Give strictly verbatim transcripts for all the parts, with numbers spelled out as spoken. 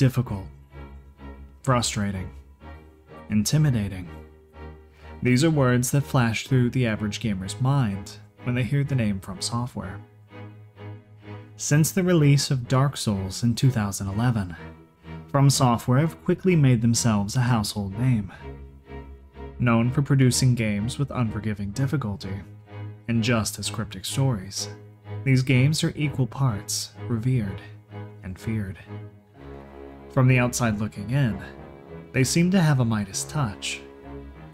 difficult, frustrating, intimidating. These are words that flash through the average gamer's mind when they hear the name From Software. Since the release of Dark Souls in two thousand eleven, From Software have quickly made themselves a household name, known for producing games with unforgiving difficulty and just as cryptic stories. These games are equal parts revered and feared. From the outside looking in, they seem to have a Midas touch,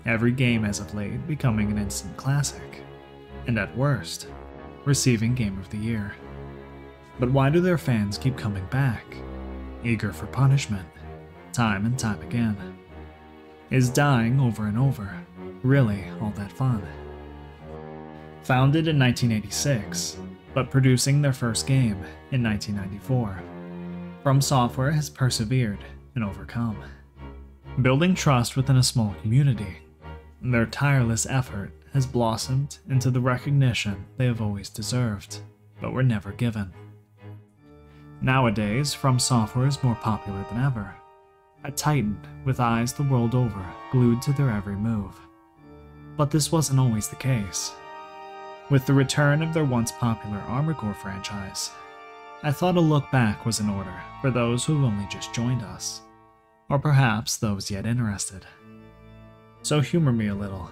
every game as of late becoming an instant classic, and at worst, receiving Game of the Year. But why do their fans keep coming back, eager for punishment, time and time again? Is dying over and over really all that fun? Founded in nineteen eighty-six, but producing their first game in nineteen ninety-four, From Software has persevered and overcome. Building trust within a small community, their tireless effort has blossomed into the recognition they have always deserved, but were never given. Nowadays, From Software is more popular than ever, a titan with eyes the world over glued to their every move. But this wasn't always the case. With the return of their once popular Armored Core franchise, I thought a look back was in order for those who have only just joined us, or perhaps those yet interested. So humor me a little,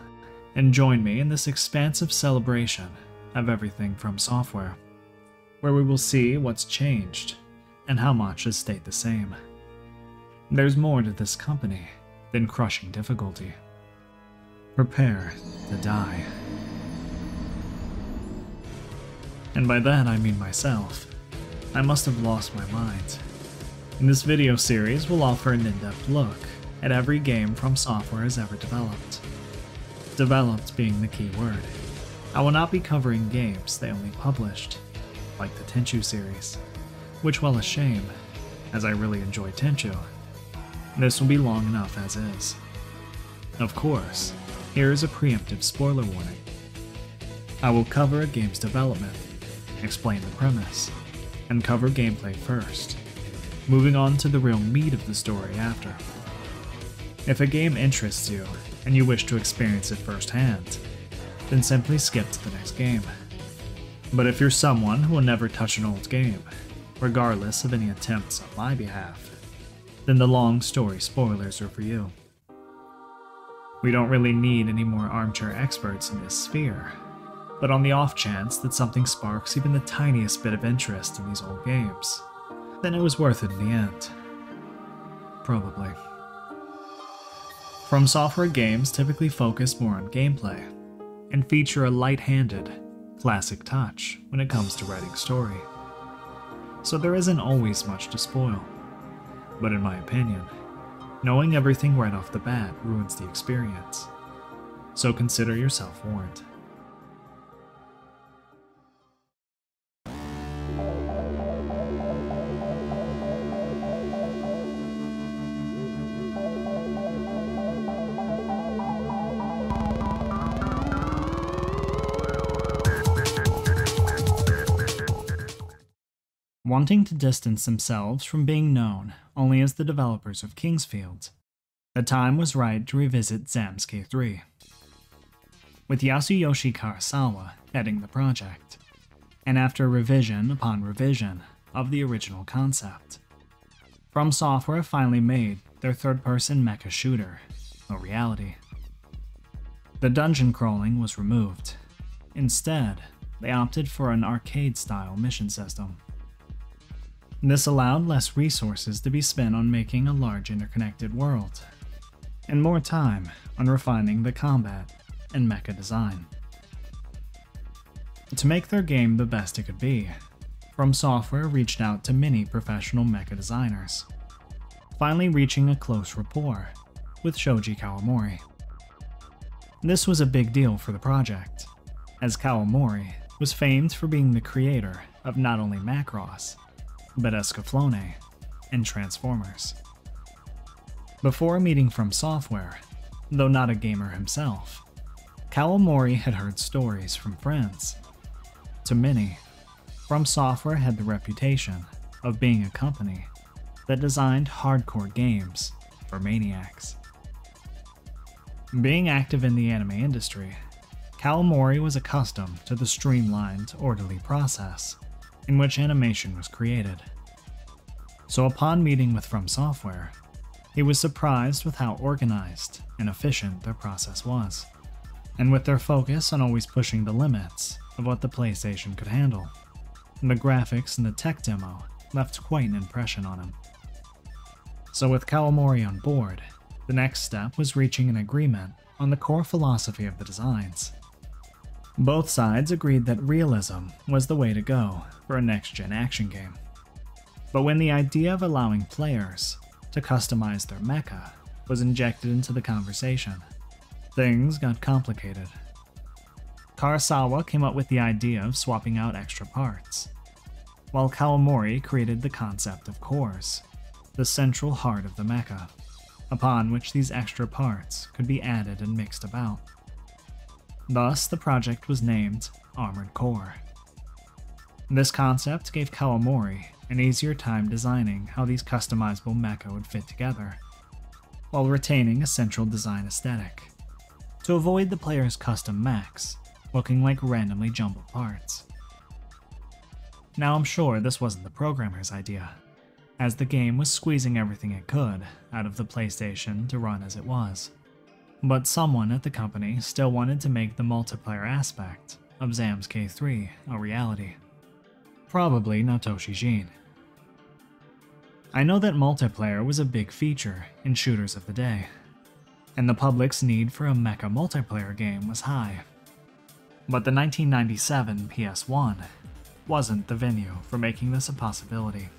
and join me in this expansive celebration of everything From Software, where we will see what's changed, and how much has stayed the same. There's more to this company than crushing difficulty. Prepare to die. And by that I mean myself. I must have lost my mind. In this video series, we'll offer an in-depth look at every game From Software has ever developed. Developed being the key word. I will not be covering games they only published, like the Tenchu series, which, while a shame, as I really enjoy Tenchu, this will be long enough as is. Of course, here is a preemptive spoiler warning. I will cover a game's development, explain the premise, and cover gameplay first, moving on to the real meat of the story after. If a game interests you, and you wish to experience it firsthand, then simply skip to the next game. But if you're someone who will never touch an old game, regardless of any attempts on my behalf, then the long story spoilers are for you. We don't really need any more armchair experts in this sphere, but on the off chance that something sparks even the tiniest bit of interest in these old games, then it was worth it in the end. Probably. From Software games typically focus more on gameplay, and feature a light-handed, classic touch when it comes to writing story. So there isn't always much to spoil. But in my opinion, knowing everything right off the bat ruins the experience. So consider yourself warned. Wanting to distance themselves from being known only as the developers of Kingsfield, the time was right to revisit Zamsk three, with Yasuyoshi Karasawa heading the project, and after revision upon revision of the original concept, From Software finally made their third-person mecha shooter a reality. The dungeon crawling was removed. Instead, they opted for an arcade-style mission system. This allowed less resources to be spent on making a large interconnected world, and more time on refining the combat and mecha design. To make their game the best it could be, From Software reached out to many professional mecha designers, finally reaching a close rapport with Shoji Kawamori. This was a big deal for the project, as Kawamori was famed for being the creator of not only Macross, but Escaflowne and Transformers. Before meeting From Software, though not a gamer himself, Kawamori had heard stories from friends. To many, From Software had the reputation of being a company that designed hardcore games for maniacs. Being active in the anime industry, Kawamori was accustomed to the streamlined, orderly process in which animation was created. So upon meeting with From Software, he was surprised with how organized and efficient their process was, and with their focus on always pushing the limits of what the PlayStation could handle. The graphics in the tech demo left quite an impression on him. So with Kawamori on board, the next step was reaching an agreement on the core philosophy of the designs. Both sides agreed that realism was the way to go for a next-gen action game. But when the idea of allowing players to customize their mecha was injected into the conversation, things got complicated. Karasawa came up with the idea of swapping out extra parts, while Kawamori created the concept of cores, the central heart of the mecha, upon which these extra parts could be added and mixed about. Thus, the project was named Armored Core. This concept gave Kawamori an easier time designing how these customizable mecha would fit together, while retaining a central design aesthetic, to avoid the player's custom mechs looking like randomly jumbled parts. Now, I'm sure this wasn't the programmer's idea, as the game was squeezing everything it could out of the PlayStation to run as it was. But someone at the company still wanted to make the multiplayer aspect of Zamsk three a reality. Probably Natoshi Jin. I know that multiplayer was a big feature in shooters of the day, and the public's need for a mecha multiplayer game was high. But the nineteen ninety-seven P S one wasn't the venue for making this a possibility.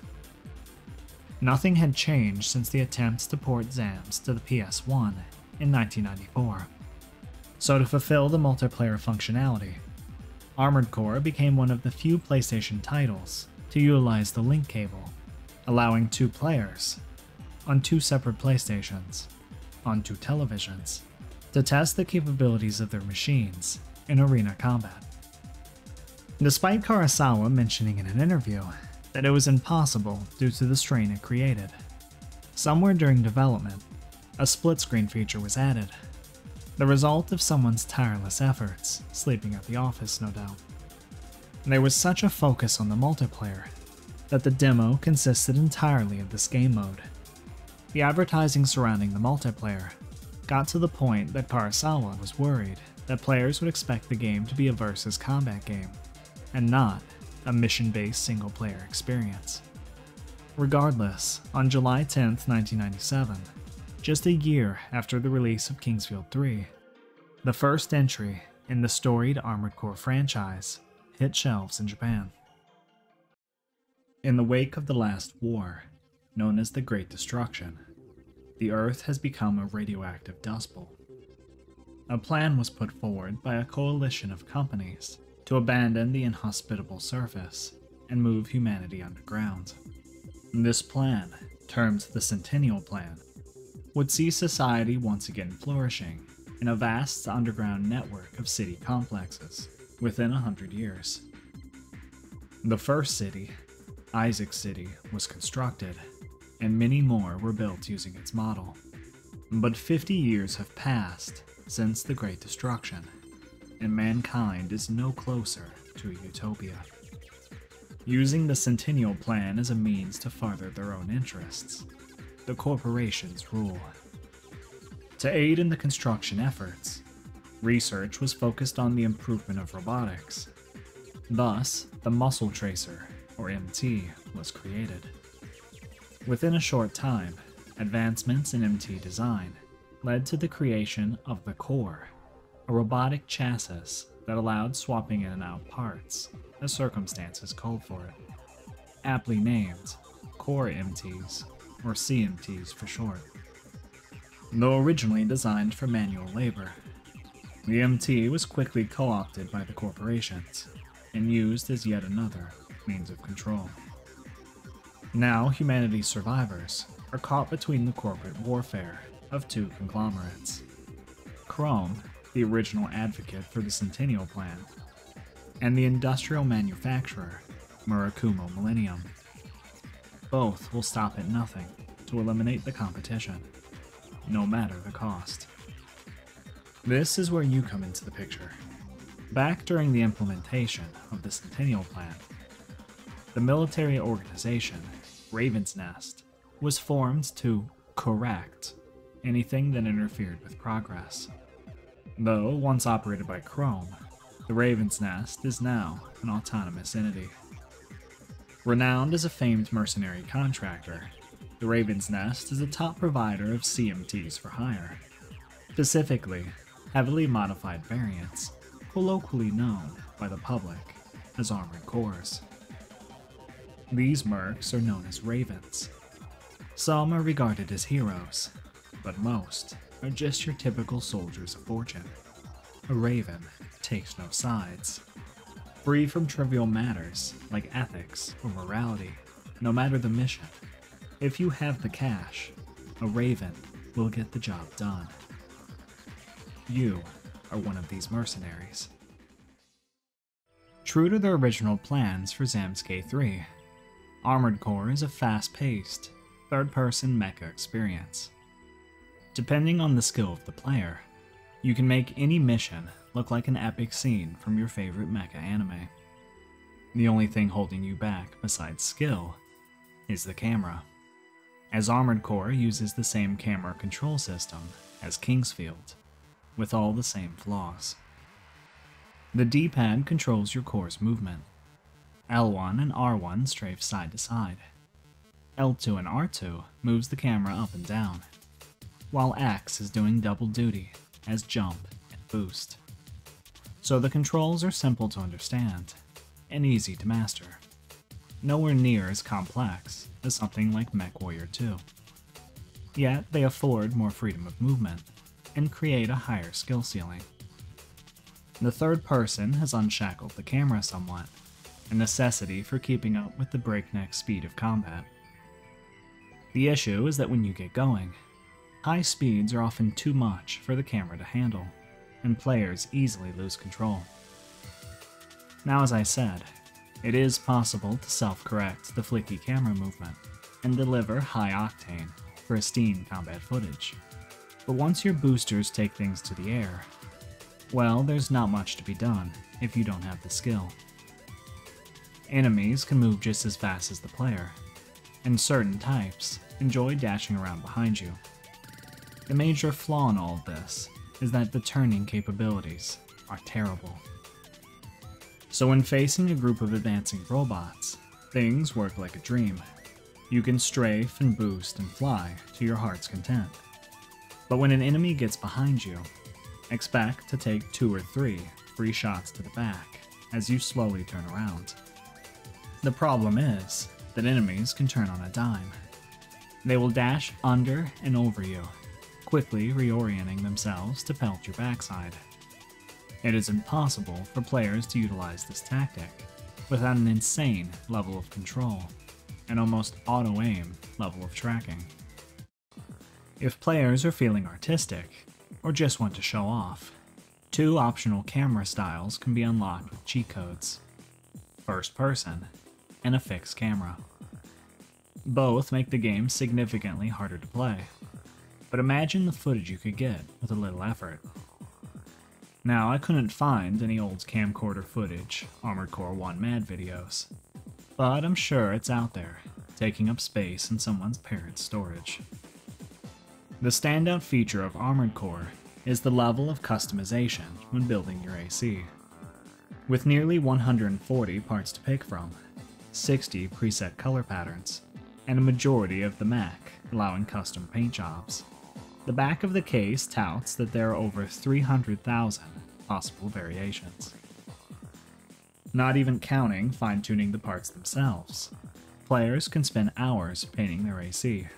Nothing had changed since the attempts to port Zamsk to the P S one in nineteen ninety-four. So to fulfill the multiplayer functionality, Armored Core became one of the few PlayStation titles to utilize the link cable, allowing two players, on two separate PlayStations, on two televisions, to test the capabilities of their machines in arena combat. Despite Karasawa mentioning in an interview that it was impossible due to the strain it created, somewhere during development, a split-screen feature was added, the result of someone's tireless efforts, sleeping at the office, no doubt. There was such a focus on the multiplayer that the demo consisted entirely of this game mode. The advertising surrounding the multiplayer got to the point that Karasawa was worried that players would expect the game to be a versus combat game, and not a mission-based single-player experience. Regardless, on July tenth, nineteen ninety-seven, just a year after the release of Kingsfield three, the first entry in the storied Armored Core franchise hit shelves in Japan. In the wake of the last war, known as the Great Destruction, the Earth has become a radioactive dust bowl. A plan was put forward by a coalition of companies to abandon the inhospitable surface and move humanity underground. This plan, termed the Centennial Plan, would see society once again flourishing in a vast underground network of city complexes within a hundred years. The first city, Isaac City, was constructed, and many more were built using its model. But fifty years have passed since the Great Destruction, and mankind is no closer to a utopia. Using the Centennial Plan as a means to further their own interests, the corporations rule. To aid in the construction efforts, research was focused on the improvement of robotics. Thus, the Muscle Tracer, or M T, was created. Within a short time, advancements in M T design led to the creation of the Core, a robotic chassis that allowed swapping in and out parts as circumstances called for it. Aptly named Core M Ts, or C M Ts for short. Though originally designed for manual labor, the M T was quickly co-opted by the corporations and used as yet another means of control. Now, humanity's survivors are caught between the corporate warfare of two conglomerates. Chrome, the original advocate for the Centennial Plan, and the industrial manufacturer Murakumo Millennium. Both will stop at nothing to eliminate the competition, no matter the cost. This is where you come into the picture. Back during the implementation of the Centennial Plan, the military organization, Raven's Nest, was formed to correct anything that interfered with progress. Though once operated by Chrome, the Raven's Nest is now an autonomous entity. Renowned as a famed mercenary contractor, the Raven's Nest is a top provider of C M Ts for hire, specifically heavily modified variants, colloquially known by the public as Armored Cores. These mercs are known as Ravens. Some are regarded as heroes, but most are just your typical soldiers of fortune. A Raven takes no sides, free from trivial matters like ethics or morality, no matter the mission. If you have the cash, a Raven will get the job done. You are one of these mercenaries. True to their original plans for Zamsk three, Armored Core is a fast-paced, third-person mecha experience. Depending on the skill of the player, you can make any mission look like an epic scene from your favorite mecha anime. The only thing holding you back besides skill is the camera, as Armored Core uses the same camera control system as Kingsfield, with all the same flaws. The D-pad controls your core's movement. L one and R one strafe side to side. L two and R two moves the camera up and down, while X is doing double duty as jump and boost. So the controls are simple to understand and easy to master, nowhere near as complex as something like MechWarrior two. Yet they afford more freedom of movement and create a higher skill ceiling. The third person has unshackled the camera somewhat, a necessity for keeping up with the breakneck speed of combat. The issue is that when you get going, high speeds are often too much for the camera to handle, and players easily lose control. Now, as I said, it is possible to self-correct the flicky camera movement and deliver high-octane, pristine combat footage. But once your boosters take things to the air, well, there's not much to be done if you don't have the skill. Enemies can move just as fast as the player, and certain types enjoy dashing around behind you. The major flaw in all of this is that the turning capabilities are terrible. So when facing a group of advancing robots, things work like a dream. You can strafe and boost and fly to your heart's content. But when an enemy gets behind you, expect to take two or three free shots to the back as you slowly turn around. The problem is that enemies can turn on a dime. They will dash under and over you, quickly reorienting themselves to pelt your backside. It is impossible for players to utilize this tactic without an insane level of control, an almost auto-aim level of tracking. If players are feeling artistic, or just want to show off, two optional camera styles can be unlocked with cheat codes: first person and a fixed camera. Both make the game significantly harder to play, but imagine the footage you could get with a little effort. Now, I couldn't find any old camcorder footage, Armored Core one Mad videos, but I'm sure it's out there, taking up space in someone's parents' storage. The standout feature of Armored Core is the level of customization when building your A C. With nearly one hundred forty parts to pick from, sixty preset color patterns, and a majority of the mech allowing custom paint jobs, the back of the case touts that there are over three hundred thousand possible variations. Not even counting fine-tuning the parts themselves, players can spend hours painting their A C.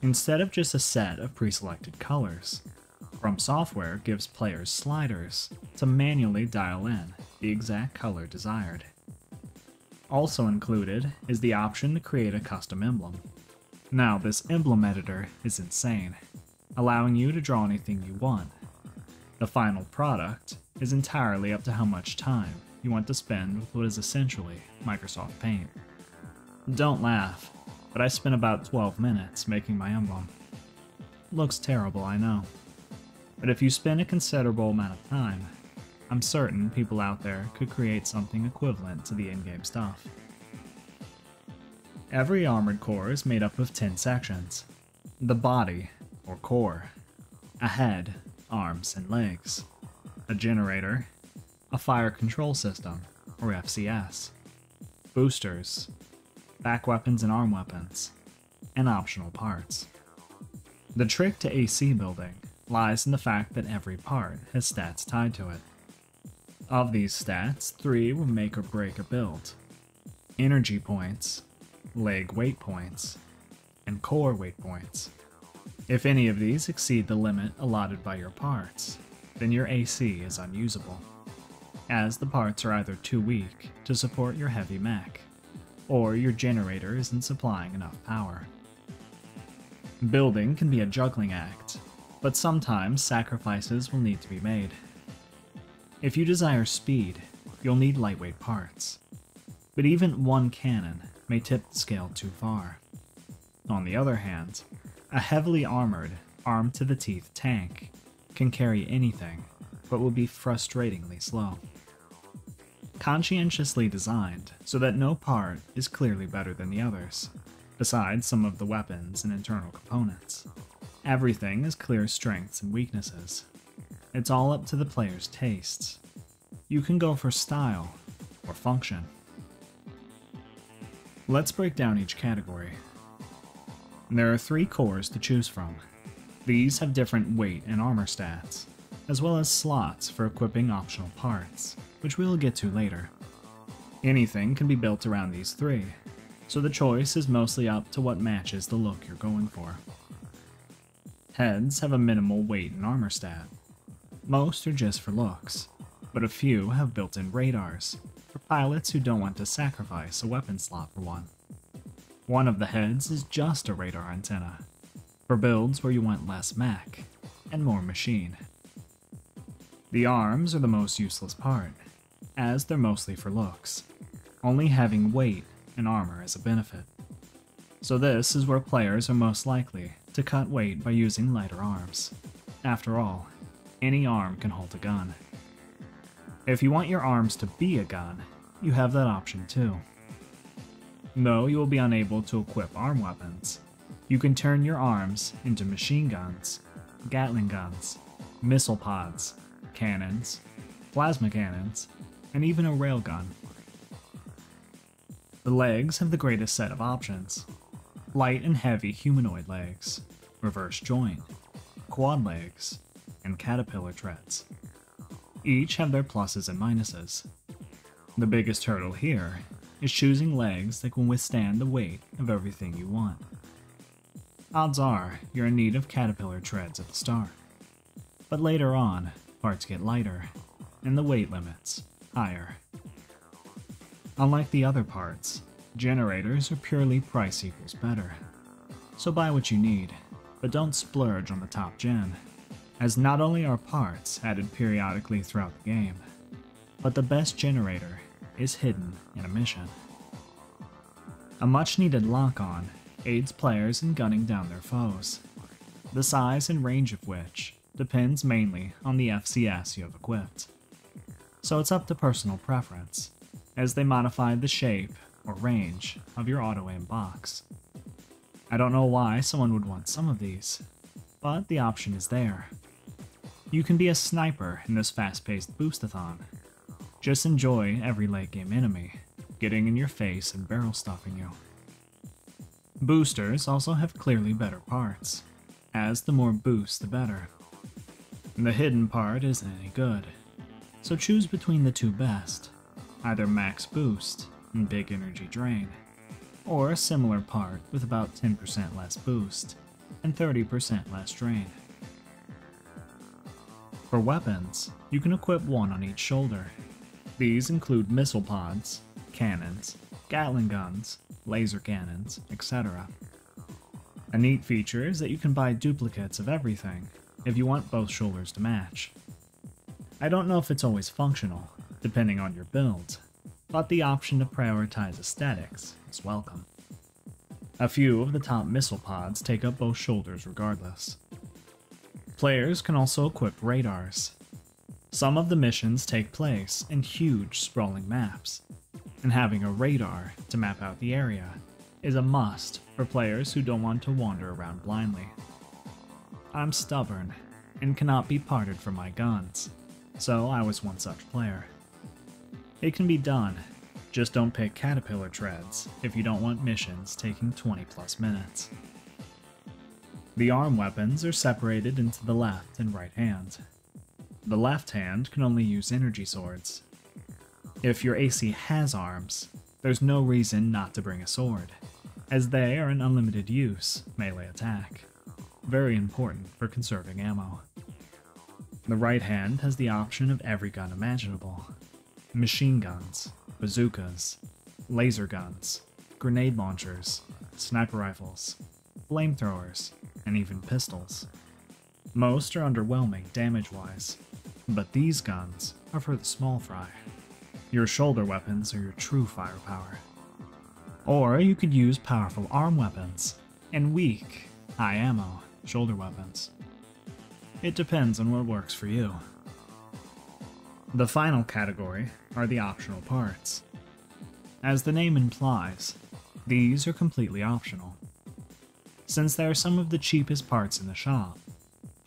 Instead of just a set of pre-selected colors, From Software gives players sliders to manually dial in the exact color desired. Also included is the option to create a custom emblem. Now, this emblem editor is insane, allowing you to draw anything you want. The final product is entirely up to how much time you want to spend with what is essentially Microsoft Paint. Don't laugh. but I spent about twelve minutes making my emblem. Looks terrible, I know. But if you spend a considerable amount of time, I'm certain people out there could create something equivalent to the in-game stuff. Every Armored Core is made up of ten sections. The body, or core, a head, arms, and legs, a generator, a fire control system, or F C S, boosters, back weapons and arm weapons, and optional parts. The trick to A C building lies in the fact that every part has stats tied to it. Of these stats, three will make or break a build: energy points, leg weight points, and core weight points. If any of these exceed the limit allotted by your parts, then your A C is unusable, as the parts are either too weak to support your heavy mech, or your generator isn't supplying enough power. Building can be a juggling act, but sometimes sacrifices will need to be made. If you desire speed, you'll need lightweight parts, but even one cannon may tip the scale too far. On the other hand, a heavily armored, armed-to-the-teeth tank can carry anything, but will be frustratingly slow. Conscientiously designed so that no part is clearly better than the others, besides some of the weapons and internal components. Everything has clear strengths and weaknesses. It's all up to the player's tastes. You can go for style or function. Let's break down each category. There are three cores to choose from. These have different weight and armor stats, as well as slots for equipping optional parts, which we will get to later. Anything can be built around these three, so the choice is mostly up to what matches the look you're going for. Heads have a minimal weight and armor stat. Most are just for looks, but a few have built-in radars, for pilots who don't want to sacrifice a weapon slot for one. One of the heads is just a radar antenna, for builds where you want less mech and more machine. The arms are the most useless part, as they're mostly for looks, only having weight and armor as a benefit. So this is where players are most likely to cut weight by using lighter arms. After all, any arm can hold a gun. If you want your arms to be a gun, you have that option too. Though you will be unable to equip arm weapons, you can turn your arms into machine guns, Gatling guns, missile pods, cannons, plasma cannons, and even a railgun. The legs have the greatest set of options: light and heavy humanoid legs, reverse joint, quad legs, and caterpillar treads. Each have their pluses and minuses. The biggest hurdle here is choosing legs that can withstand the weight of everything you want. Odds are you're in need of caterpillar treads at the start, but later on, parts get lighter, and the weight limits higher. Unlike the other parts, generators are purely price equals better, so buy what you need, but don't splurge on the top gen, as not only are parts added periodically throughout the game, but the best generator is hidden in a mission. A much-needed lock-on aids players in gunning down their foes, the size and range of which depends mainly on the F C S you have equipped, so it's up to personal preference, as they modify the shape or range of your auto-aim box. I don't know why someone would want some of these, but the option is there. You can be a sniper in this fast-paced boostathon. Just enjoy every late-game enemy getting in your face and barrel-stopping you. Boosters also have clearly better parts, as the more boosts the better. The hidden part isn't any good, so choose between the two best: either max boost and big energy drain, or a similar part with about ten percent less boost and thirty percent less drain. For weapons, you can equip one on each shoulder. These include missile pods, cannons, Gatling guns, laser cannons, et cetera. A neat feature is that you can buy duplicates of everything if you want both shoulders to match. I don't know if it's always functional, depending on your build, but the option to prioritize aesthetics is welcome. A few of the top missile pods take up both shoulders regardless. Players can also equip radars. Some of the missions take place in huge sprawling maps, and having a radar to map out the area is a must for players who don't want to wander around blindly. I'm stubborn and cannot be parted from my guns, so I was one such player. It can be done, just don't pick caterpillar treads if you don't want missions taking twenty plus minutes. The arm weapons are separated into the left and right hand. The left hand can only use energy swords. If your A C has arms, there's no reason not to bring a sword, as they are an unlimited use melee attack. Very important for conserving ammo. The right hand has the option of every gun imaginable. Machine guns, bazookas, laser guns, grenade launchers, sniper rifles, flamethrowers, and even pistols. Most are underwhelming damage-wise, but these guns are for the small fry. Your shoulder weapons are your true firepower. Or you could use powerful arm weapons and weak, high ammo shoulder weapons. It depends on what works for you. The final category are the optional parts. As the name implies, these are completely optional. Since they are some of the cheapest parts in the shop,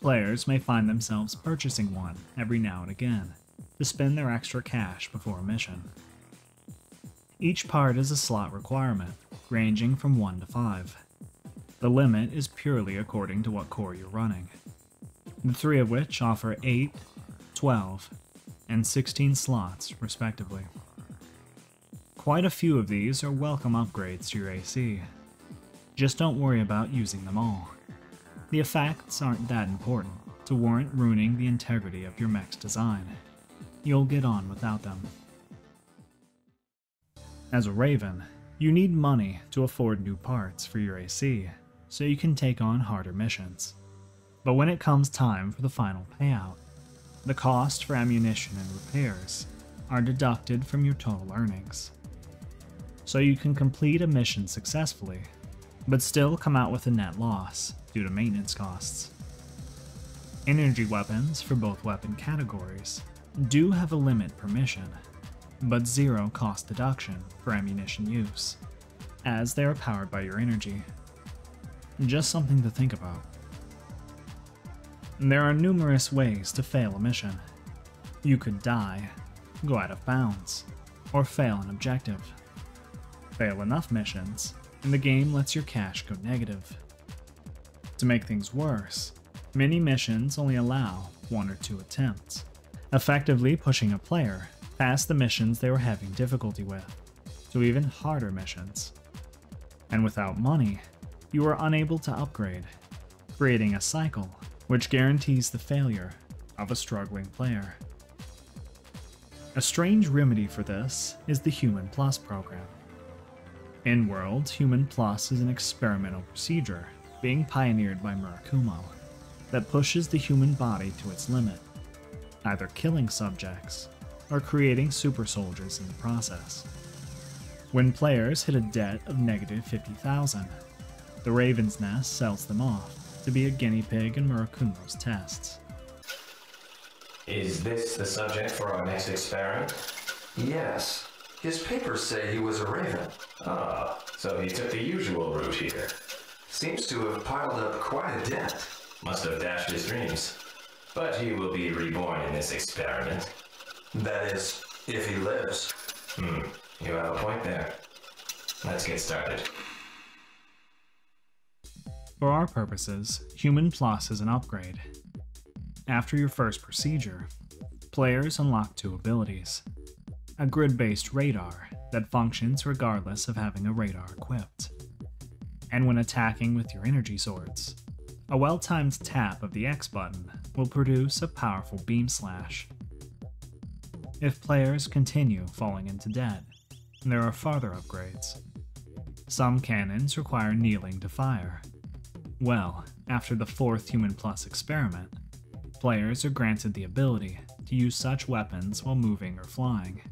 players may find themselves purchasing one every now and again to spend their extra cash before a mission. Each part is a slot requirement, ranging from one to five. The limit is purely according to what core you're running, the three of which offer eight, twelve, and sixteen slots, respectively. Quite a few of these are welcome upgrades to your A C. Just don't worry about using them all. The effects aren't that important to warrant ruining the integrity of your mech's design. You'll get on without them. As a Raven, you need money to afford new parts for your A C, so you can take on harder missions. But when it comes time for the final payout, the cost for ammunition and repairs are deducted from your total earnings. So you can complete a mission successfully, but still come out with a net loss due to maintenance costs. Energy weapons for both weapon categories do have a limit per mission, but zero cost deduction for ammunition use, as they are powered by your energy. Just something to think about. There are numerous ways to fail a mission. You could die, go out of bounds, or fail an objective. Fail enough missions, and the game lets your cash go negative. To make things worse, many missions only allow one or two attempts, effectively pushing a player past the missions they were having difficulty with, to even harder missions. And without money, you are unable to upgrade, creating a cycle which guarantees the failure of a struggling player. A strange remedy for this is the Human Plus program. In Worlds, Human Plus is an experimental procedure being pioneered by Murakumo that pushes the human body to its limit, either killing subjects or creating super soldiers in the process. When players hit a debt of negative fifty thousand, the Raven's Nest sells them off to be a guinea pig in Murakumo's tests. Is this the subject for our next experiment? Yes. His papers say he was a raven. Ah, so he took the usual route here. Seems to have piled up quite a debt. Must have dashed his dreams. But he will be reborn in this experiment. That is, if he lives. Hmm, you have a point there. Let's get started. For our purposes, Human Plus is an upgrade. After your first procedure, players unlock two abilities. A grid-based radar that functions regardless of having a radar equipped, and when attacking with your energy swords, a well-timed tap of the X button will produce a powerful beam slash. If players continue falling into debt, there are farther upgrades. Some cannons require kneeling to fire. Well, after the fourth Human Plus experiment, players are granted the ability to use such weapons while moving or flying,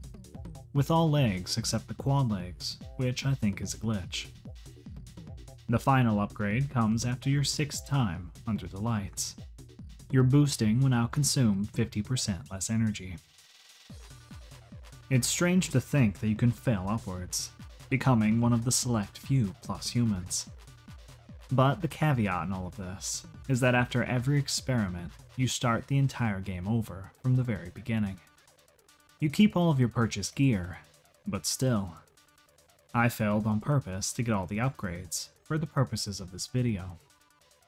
with all legs except the quad legs, which I think is a glitch. The final upgrade comes after your sixth time under the lights. Your boosting will now consume fifty percent less energy. It's strange to think that you can fail upwards, becoming one of the select few plus humans. But the caveat in all of this is that after every experiment, you start the entire game over from the very beginning. You keep all of your purchased gear, but still. I failed on purpose to get all the upgrades for the purposes of this video,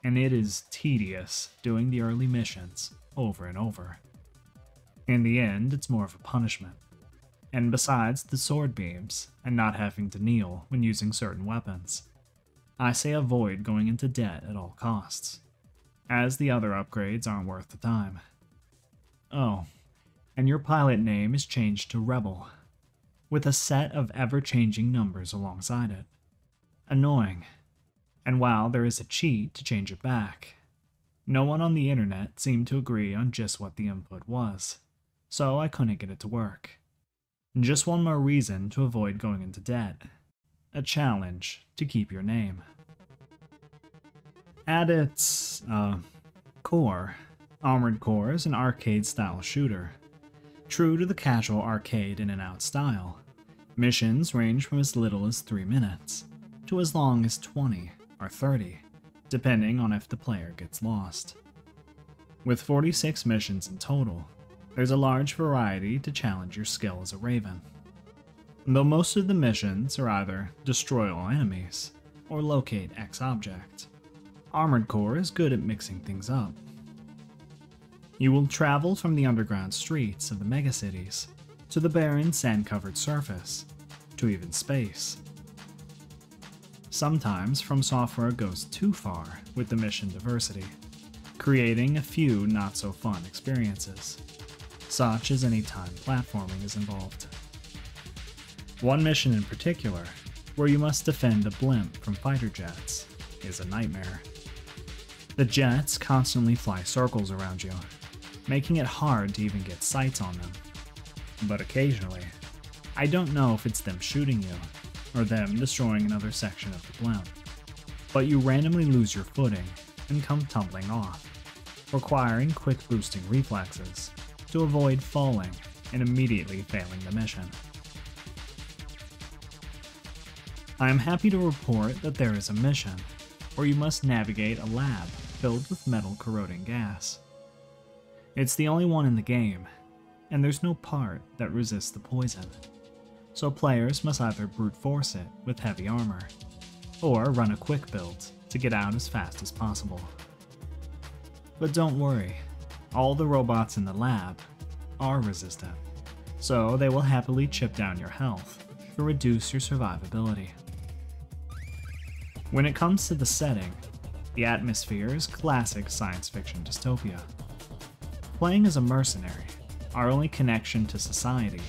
and it is tedious doing the early missions over and over. In the end, it's more of a punishment. And besides the sword beams and not having to kneel when using certain weapons, I say avoid going into debt at all costs, as the other upgrades aren't worth the time. Oh, and your pilot name is changed to Rebel, with a set of ever-changing numbers alongside it. Annoying. And while there is a cheat to change it back, no one on the internet seemed to agree on just what the input was, so I couldn't get it to work. Just one more reason to avoid going into debt. A challenge to keep your name. At its, uh, core, Armored Core is an arcade-style shooter. True to the casual arcade in-and-out style, missions range from as little as three minutes to as long as twenty or thirty, depending on if the player gets lost. With forty-six missions in total, there's a large variety to challenge your skill as a Raven. Though most of the missions are either destroy all enemies or locate X object, Armored Core is good at mixing things up. You will travel from the underground streets of the megacities to the barren sand-covered surface, to even space. Sometimes From Software goes too far with the mission diversity, creating a few not-so-fun experiences, such as any time platforming is involved. One mission in particular, where you must defend a blimp from fighter jets, is a nightmare. The jets constantly fly circles around you, making it hard to even get sights on them. But occasionally, I don't know if it's them shooting you, or them destroying another section of the blimp, but you randomly lose your footing and come tumbling off, requiring quick boosting reflexes to avoid falling and immediately failing the mission. I am happy to report that there is a mission where you must navigate a lab filled with metal corroding gas. It's the only one in the game, and there's no part that resists the poison, so players must either brute force it with heavy armor, or run a quick build to get out as fast as possible. But don't worry, all the robots in the lab are resistant, so they will happily chip down your health to reduce your survivability. When it comes to the setting, the atmosphere is classic science fiction dystopia. Playing as a mercenary, our only connection to society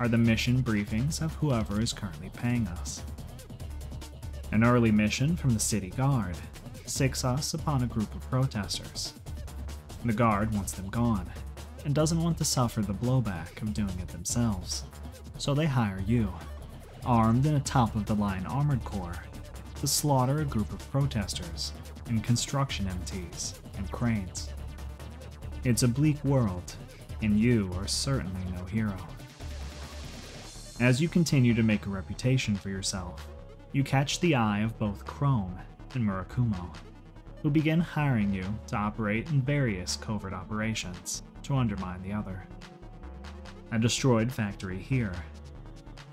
are the mission briefings of whoever is currently paying us. An early mission from the city guard sicks us upon a group of protesters. The guard wants them gone, and doesn't want to suffer the blowback of doing it themselves, so they hire you, armed in a top-of-the-line Armored Core, to slaughter a group of protesters and construction M Ts and cranes. It's a bleak world, and you are certainly no hero. As you continue to make a reputation for yourself, you catch the eye of both Chrome and Murakumo, who begin hiring you to operate in various covert operations to undermine the other. A destroyed factory here,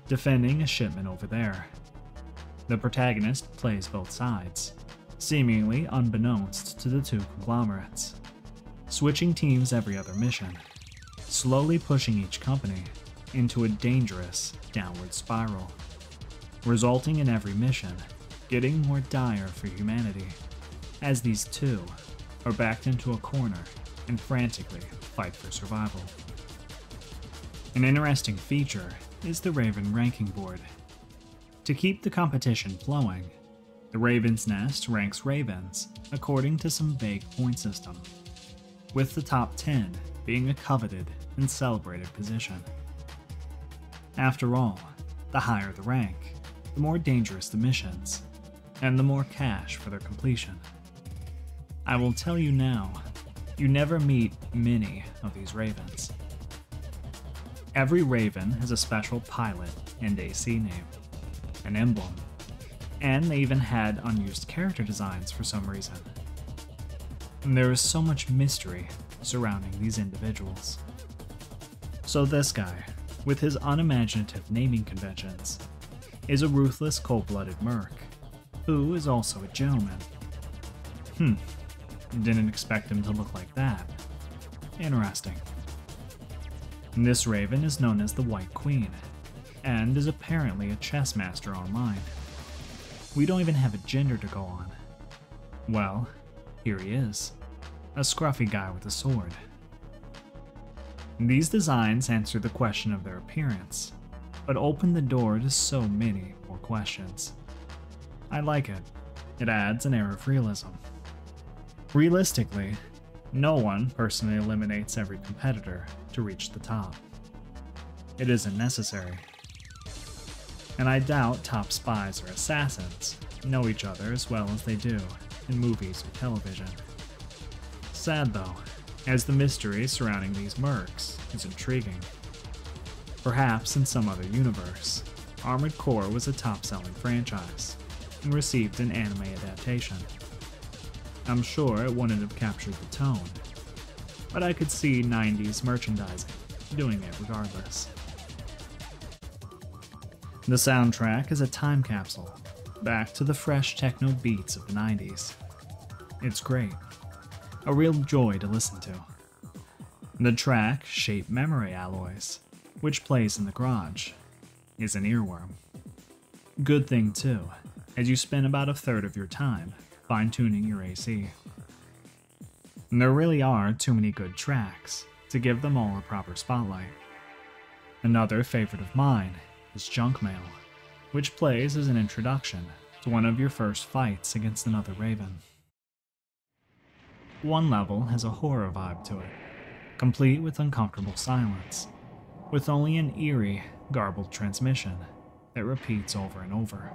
defending a shipment over there. The protagonist plays both sides, seemingly unbeknownst to the two conglomerates, switching teams every other mission, slowly pushing each company into a dangerous downward spiral, resulting in every mission getting more dire for humanity, as these two are backed into a corner and frantically fight for survival. An interesting feature is the Raven ranking board. To keep the competition flowing, the Raven's Nest ranks Ravens according to some vague point system, with the top ten being a coveted and celebrated position. After all, the higher the rank, the more dangerous the missions, and the more cash for their completion. I will tell you now, you never meet many of these ravens. Every raven has a special pilot and A C name, an emblem, and they even had unused character designs for some reason. And there is so much mystery surrounding these individuals. So this guy, with his unimaginative naming conventions, is a ruthless, cold-blooded merc, who is also a gentleman. Hmm, didn't expect him to look like that. Interesting. This raven is known as the White Queen, and is apparently a chess master online. We don't even have a gender to go on. Well, here he is, a scruffy guy with a sword. These designs answer the question of their appearance, but open the door to so many more questions. I like it. It adds an air of realism. Realistically, no one personally eliminates every competitor to reach the top. It isn't necessary. And I doubt top spies or assassins know each other as well as they do in movies or television. Sad though, as the mystery surrounding these mercs is intriguing. Perhaps in some other universe, Armored Core was a top-selling franchise and received an anime adaptation. I'm sure it wouldn't have captured the tone, but I could see nineties merchandising doing it regardless. The soundtrack is a time capsule, back to the fresh techno beats of the nineties. It's great. A real joy to listen to. The track, Shape Memory Alloys, which plays in the garage, is an earworm. Good thing too, as you spend about a third of your time fine-tuning your A C. And there really are too many good tracks to give them all a proper spotlight. Another favorite of mine is Junk Mail, which plays as an introduction to one of your first fights against another raven. One level has a horror vibe to it, complete with uncomfortable silence, with only an eerie, garbled transmission that repeats over and over.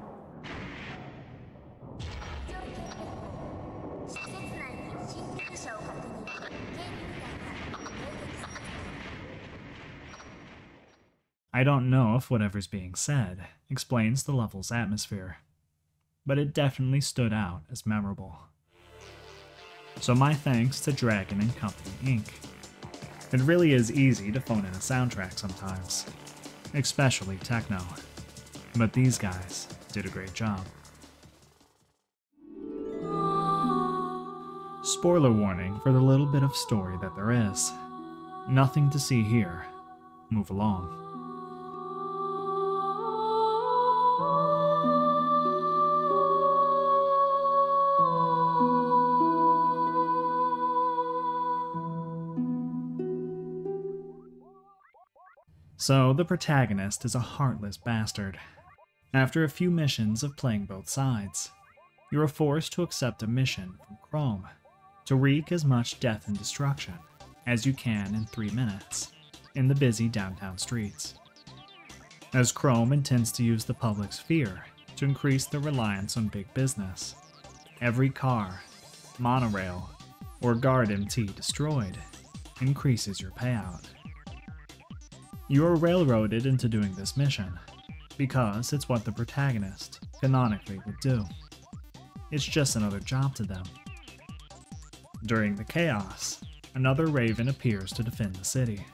I don't know if whatever's being said explains the level's atmosphere, but it definitely stood out as memorable. So my thanks to Dragon and Company Incorporated. It really is easy to phone in a soundtrack sometimes, especially techno, but these guys did a great job. Spoiler warning for the little bit of story that there is. Nothing to see here. Move along. So the protagonist is a heartless bastard. After a few missions of playing both sides, you are forced to accept a mission from Chrome to wreak as much death and destruction as you can in three minutes in the busy downtown streets. As Chrome intends to use the public's fear to increase their reliance on big business, every car, monorail, or guard M T destroyed increases your payout. You are railroaded into doing this mission, because it's what the protagonist canonically would do. It's just another job to them. During the chaos, another raven appears to defend the city.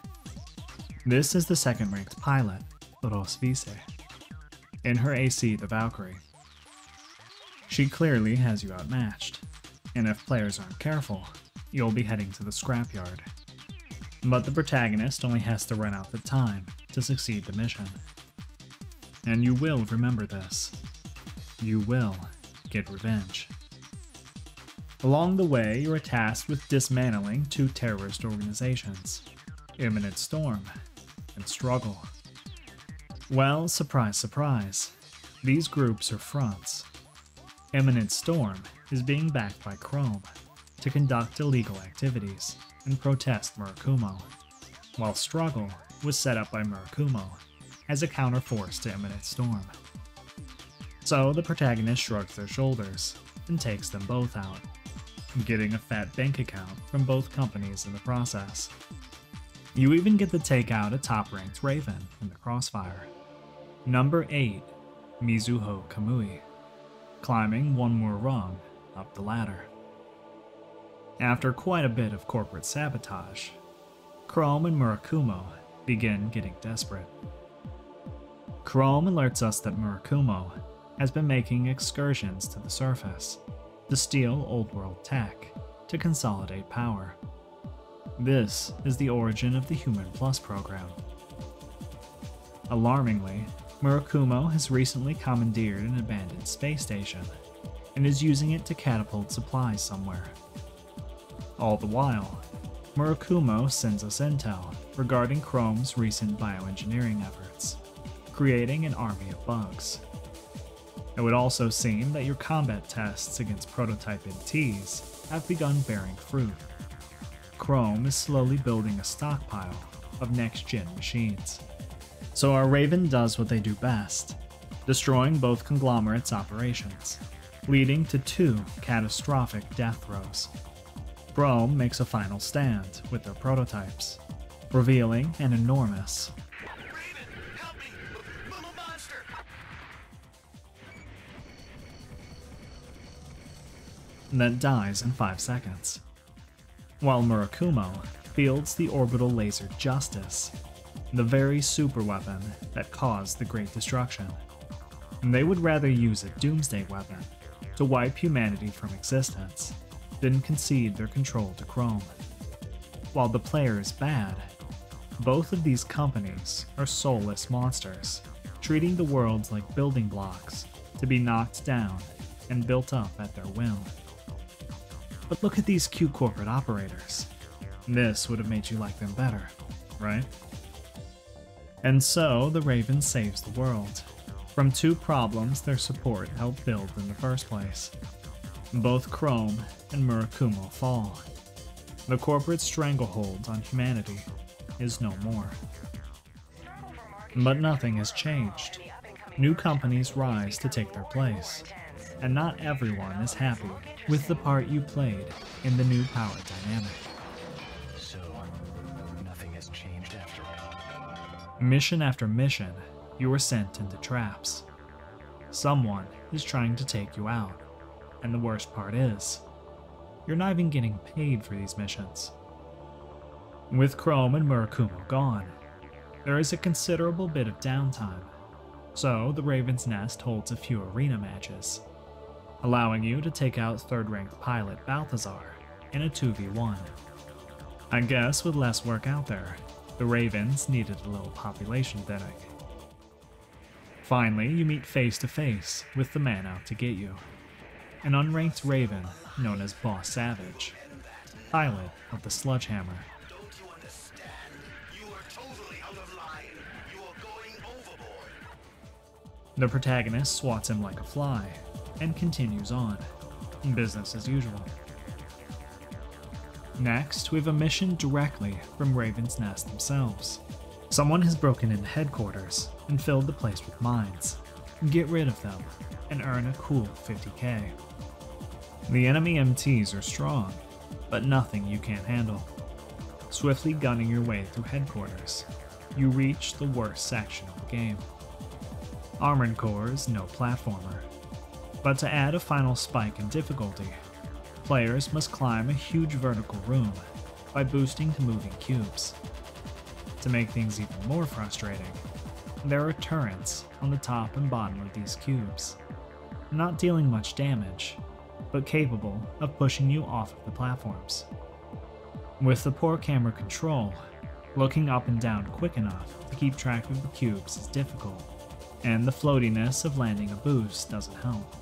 This is the second-ranked pilot, Orpheus, in her A C the Valkyrie. She clearly has you outmatched, and if players aren't careful, you'll be heading to the scrapyard. But the protagonist only has to run out the time to succeed the mission. And you will remember this. You will get revenge. Along the way, you are tasked with dismantling two terrorist organizations, Eminent Storm and Struggle. Well, surprise, surprise, these groups are fronts. Eminent Storm is being backed by Chrome to conduct illegal activities and protest Murakumo, while Struggle was set up by Murakumo as a counterforce to Eminent Storm. So the protagonist shrugs their shoulders and takes them both out, getting a fat bank account from both companies in the process. You even get to take out a top-ranked Raven in the crossfire. Number eight, Mizuho Kamui, climbing one more rung up the ladder. After quite a bit of corporate sabotage, Chrome and Murakumo begin getting desperate. Chrome alerts us that Murakumo has been making excursions to the surface to steal Old World tech to consolidate power. This is the origin of the Human Plus program. Alarmingly, Murakumo has recently commandeered an abandoned space station and is using it to catapult supplies somewhere. All the while, Murakumo sends us intel regarding Chrome's recent bioengineering efforts, creating an army of bugs. It would also seem that your combat tests against prototype N Ts have begun bearing fruit. Chrome is slowly building a stockpile of next-gen machines. So our Raven does what they do best, destroying both conglomerates' operations, leading to two catastrophic death throes. Chrome makes a final stand with their prototypes, revealing an enormous Raven, help me, little monster. That dies in five seconds, while Murakumo fields the orbital laser Justice, the very superweapon that caused the Great Destruction. And they would rather use a doomsday weapon to wipe humanity from existence than concede their control to Chrome. While the player is bad, both of these companies are soulless monsters, treating the worlds like building blocks to be knocked down and built up at their will. But look at these cute corporate operators. This would have made you like them better, right? And so, the Raven saves the world from two problems their support helped build in the first place. Both Chrome and Murakumo fall. The corporate stranglehold on humanity is no more. But nothing has changed. New companies rise to take their place, and not everyone is happy with the part you played in the new power dynamic. So, nothing has changed after all. Mission after mission, you are sent into traps. Someone is trying to take you out, and the worst part is, you're not even getting paid for these missions. With Chrome and Murakumo gone, there is a considerable bit of downtime, so the Raven's Nest holds a few arena matches, allowing you to take out third-ranked pilot Balthazar in a two v one. I guess with less work out there, the Ravens needed a little population thinning. Finally, you meet face-to-face with the man out to get you, an unranked Raven known as Boss Savage, pilot of the Sludgehammer. The protagonist swats him like a fly, and continues on, business as usual. Next, we have a mission directly from Raven's Nest themselves. Someone has broken into headquarters and filled the place with mines. Get rid of them and earn a cool fifty K. The enemy M Ts are strong, but nothing you can't handle. Swiftly gunning your way through headquarters, you reach the worst section of the game. Armored Core is no platformer, but to add a final spike in difficulty, players must climb a huge vertical room by boosting to moving cubes. To make things even more frustrating, there are turrets on the top and bottom of these cubes, not dealing much damage, but capable of pushing you off of the platforms. With the poor camera control, looking up and down quick enough to keep track of the cubes is difficult, and the floatiness of landing a boost doesn't help.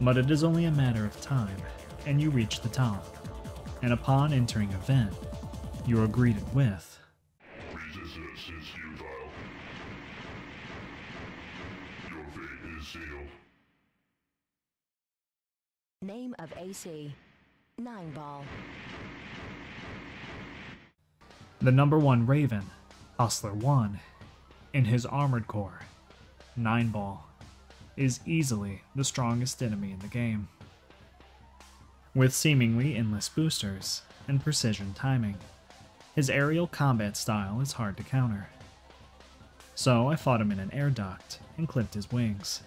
But it is only a matter of time, and you reach the top. And upon entering a vent, you are greeted with "Resistance is futile. Your fate is sealed." Name of A C, Nine Ball. The number one Raven, Hustler One, in his Armored Core, Nine Ball, is easily the strongest enemy in the game. With seemingly endless boosters and precision timing, his aerial combat style is hard to counter. So I fought him in an air duct and clipped his wings.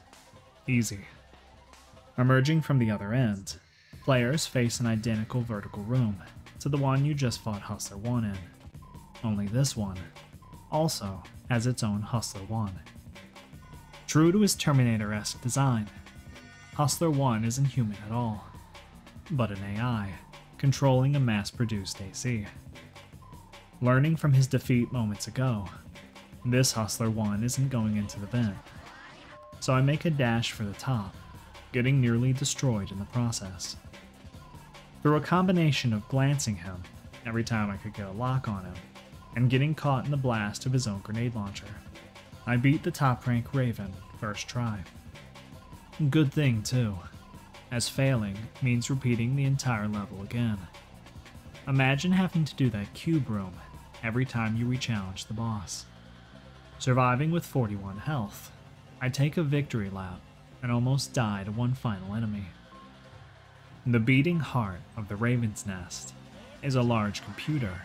Easy. Emerging from the other end, players face an identical vertical room to the one you just fought Hustler One in, only this one also has its own Hustler One. True to his Terminator-esque design, Hustler One isn't human at all, but an A I controlling a mass-produced A C. Learning from his defeat moments ago, this Hustler One isn't going into the vent, so I make a dash for the top, getting nearly destroyed in the process. Through a combination of glancing him every time I could get a lock on him, and getting caught in the blast of his own grenade launcher, I beat the top rank Raven first try. Good thing too, as failing means repeating the entire level again. Imagine having to do that cube room every time you re-challenge the boss. Surviving with forty-one health, I take a victory lap and almost die to one final enemy. The beating heart of the Raven's Nest is a large computer,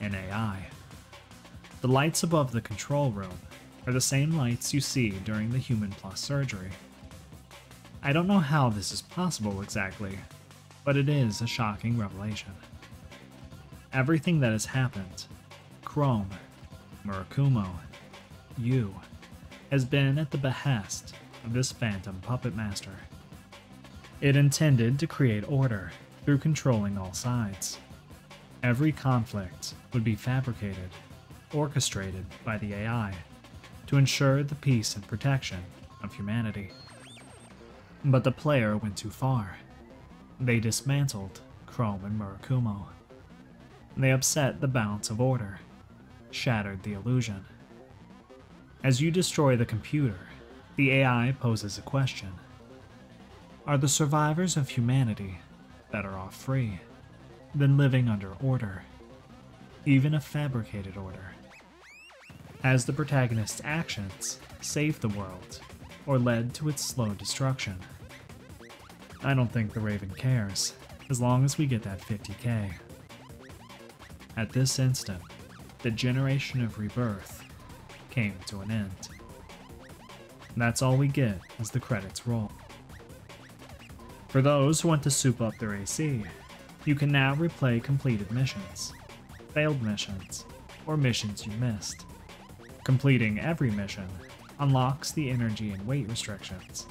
an A I. The lights above the control room are the same lights you see during the Human Plus surgery. I don't know how this is possible exactly, but it is a shocking revelation. Everything that has happened, Chrome, Murakumo, you, has been at the behest of this phantom puppet master. It intended to create order through controlling all sides. Every conflict would be fabricated, orchestrated by the A I to ensure the peace and protection of humanity. But the player went too far. They dismantled Chrome and Murakumo. They upset the balance of order, shattered the illusion. As you destroy the computer, the A I poses a question. Are the survivors of humanity better off free than living under order, even a fabricated order? As the protagonist's actions saved the world or led to its slow destruction, I don't think the Raven cares, as long as we get that fifty K. At this instant, the generation of rebirth came to an end. That's all we get as the credits roll. For those who want to soup up their A C, you can now replay completed missions, failed missions, or missions you missed. Completing every mission unlocks the energy and weight restrictions,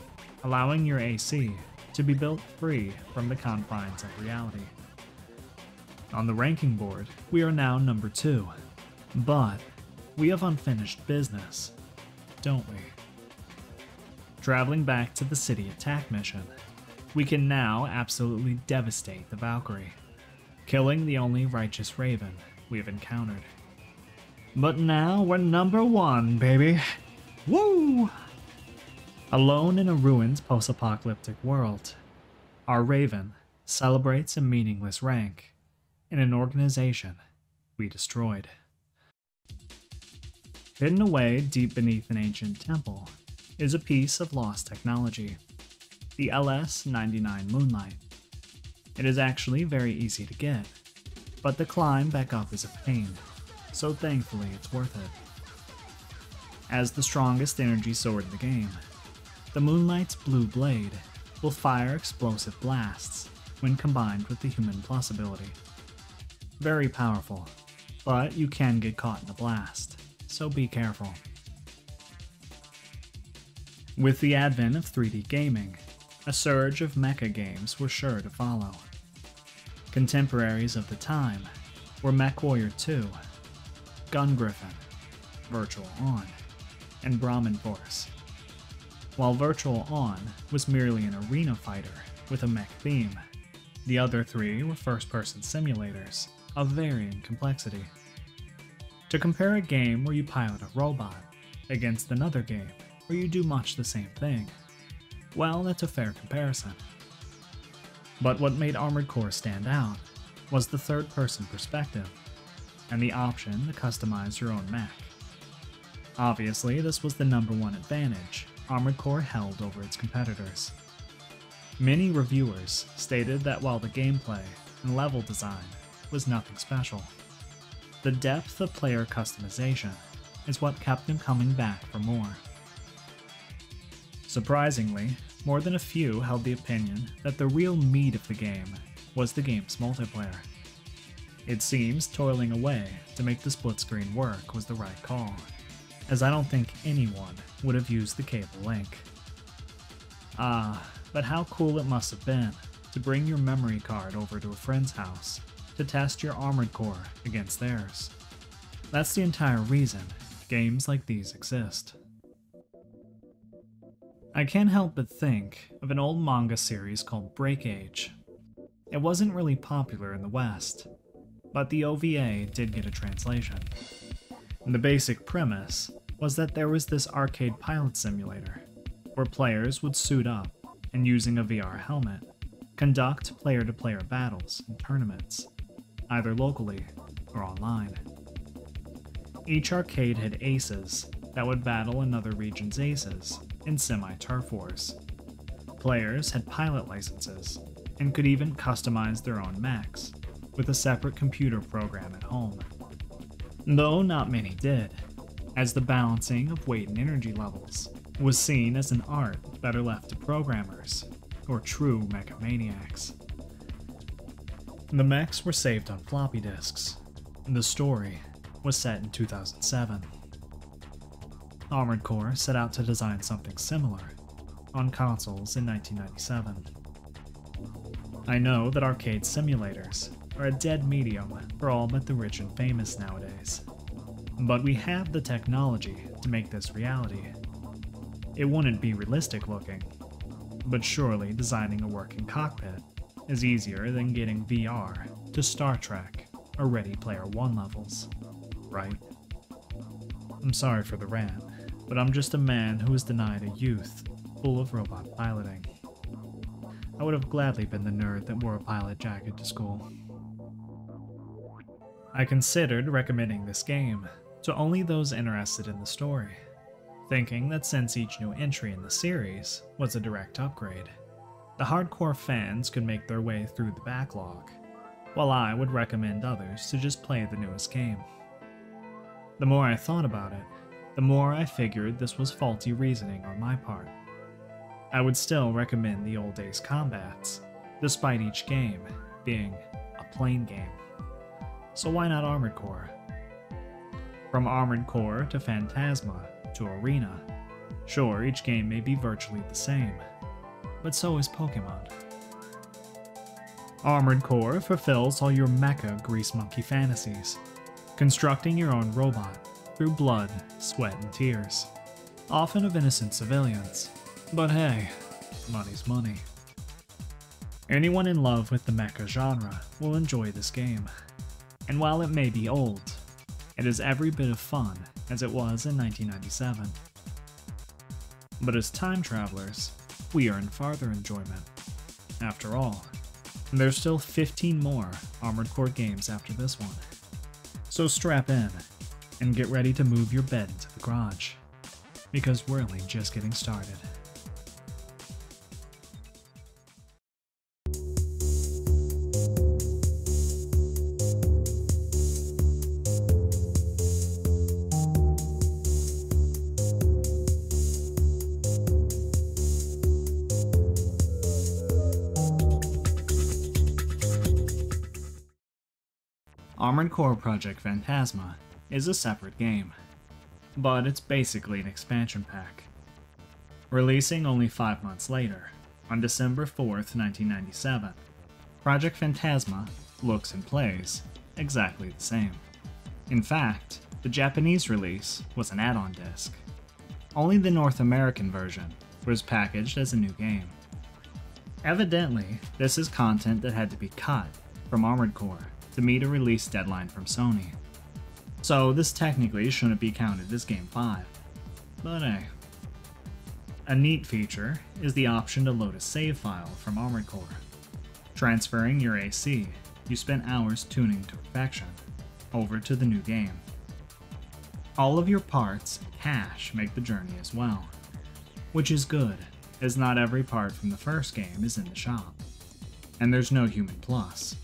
allowing your A C to be built free from the confines of reality. On the ranking board, we are now number two, but we have unfinished business, don't we? Traveling back to the city attack mission, we can now absolutely devastate the Valkyrie, killing the only righteous Raven we have encountered. But now we're number one, baby! Woo! Alone in a ruined post-apocalyptic world, our Raven celebrates a meaningless rank in an organization we destroyed. Hidden away deep beneath an ancient temple is a piece of lost technology, the L S ninety-nine Moonlight. It is actually very easy to get, but the climb back up is a pain, so thankfully it's worth it. As the strongest energy sword in the game, the Moonlight's blue blade will fire explosive blasts when combined with the Human Plus ability. Very powerful, but you can get caught in a blast, so be careful. With the advent of three D gaming, a surge of mecha games were sure to follow. Contemporaries of the time were MechWarrior two, Gun Griffin, Virtual On, and Brahmin Force. While Virtual On was merely an arena fighter with a mech theme, the other three were first-person simulators of varying complexity. To compare a game where you pilot a robot against another game where you do much the same thing, well, that's a fair comparison. But what made Armored Core stand out was the third-person perspective and the option to customize your own mech. Obviously, this was the number one advantage Armored Core held over its competitors. Many reviewers stated that while the gameplay and level design was nothing special, the depth of player customization is what kept them coming back for more. Surprisingly, more than a few held the opinion that the real meat of the game was the game's multiplayer. It seems toiling away to make the split-screen work was the right call, as I don't think anyone would have used the cable link. Ah, but how cool it must have been to bring your memory card over to a friend's house to test your Armored Core against theirs. That's the entire reason games like these exist. I can't help but think of an old manga series called Break Age. It wasn't really popular in the West, but the O V A did get a translation. And the basic premise was that there was this arcade pilot simulator, where players would suit up and, using a V R helmet, conduct player-to-player battles and tournaments, either locally or online. Each arcade had aces that would battle another region's aces in semi-turf wars. Players had pilot licenses and could even customize their own mechs with a separate computer program at home. Though not many did, as the balancing of weight and energy levels was seen as an art better left to programmers, or true mechamaniacs. The mechs were saved on floppy disks, and the story was set in two thousand seven. Armored Core set out to design something similar on consoles in nineteen ninety-seven. I know that arcade simulators are a dead medium for all but the rich and famous nowadays, but we have the technology to make this reality. It wouldn't be realistic looking, but surely designing a working cockpit is easier than getting V R to Star Trek or Ready Player One levels, right? I'm sorry for the rant, but I'm just a man who was denied a youth full of robot piloting. I would have gladly been the nerd that wore a pilot jacket to school. I considered recommending this game to only those interested in the story, thinking that since each new entry in the series was a direct upgrade, the hardcore fans could make their way through the backlog, while I would recommend others to just play the newest game. The more I thought about it, the more I figured this was faulty reasoning on my part. I would still recommend the old days combats, despite each game being a plain game. So why not Armored Core? From Armored Core to Phantasma to Arena, sure, each game may be virtually the same, but so is Pokemon. Armored Core fulfills all your mecha grease monkey fantasies, constructing your own robot through blood, sweat, and tears, often of innocent civilians. But hey, money's money. Anyone in love with the mecha genre will enjoy this game. And while it may be old, it is every bit of fun as it was in nineteen ninety-seven. But as time travelers, we are in farther enjoyment. After all, there's still fifteen more Armored Core games after this one. So strap in and get ready to move your bed into the garage, because we're only just getting started. Armored Core Project Phantasma is a separate game, but it's basically an expansion pack. Releasing only five months later, on December fourth, nineteen ninety-seven, Project Phantasma looks and plays exactly the same. In fact, the Japanese release was an add-on disc. Only the North American version was packaged as a new game. Evidently, this is content that had to be cut from Armored Core to meet a release deadline from Sony. So this technically shouldn't be counted as Game five, but hey. A neat feature is the option to load a save file from Armored Core. Transferring your A C you spent hours tuning to perfection over to the new game. All of your parts and cache make the journey as well. which is good, as not every part from the first game is in the shop, and there's no Human Plus.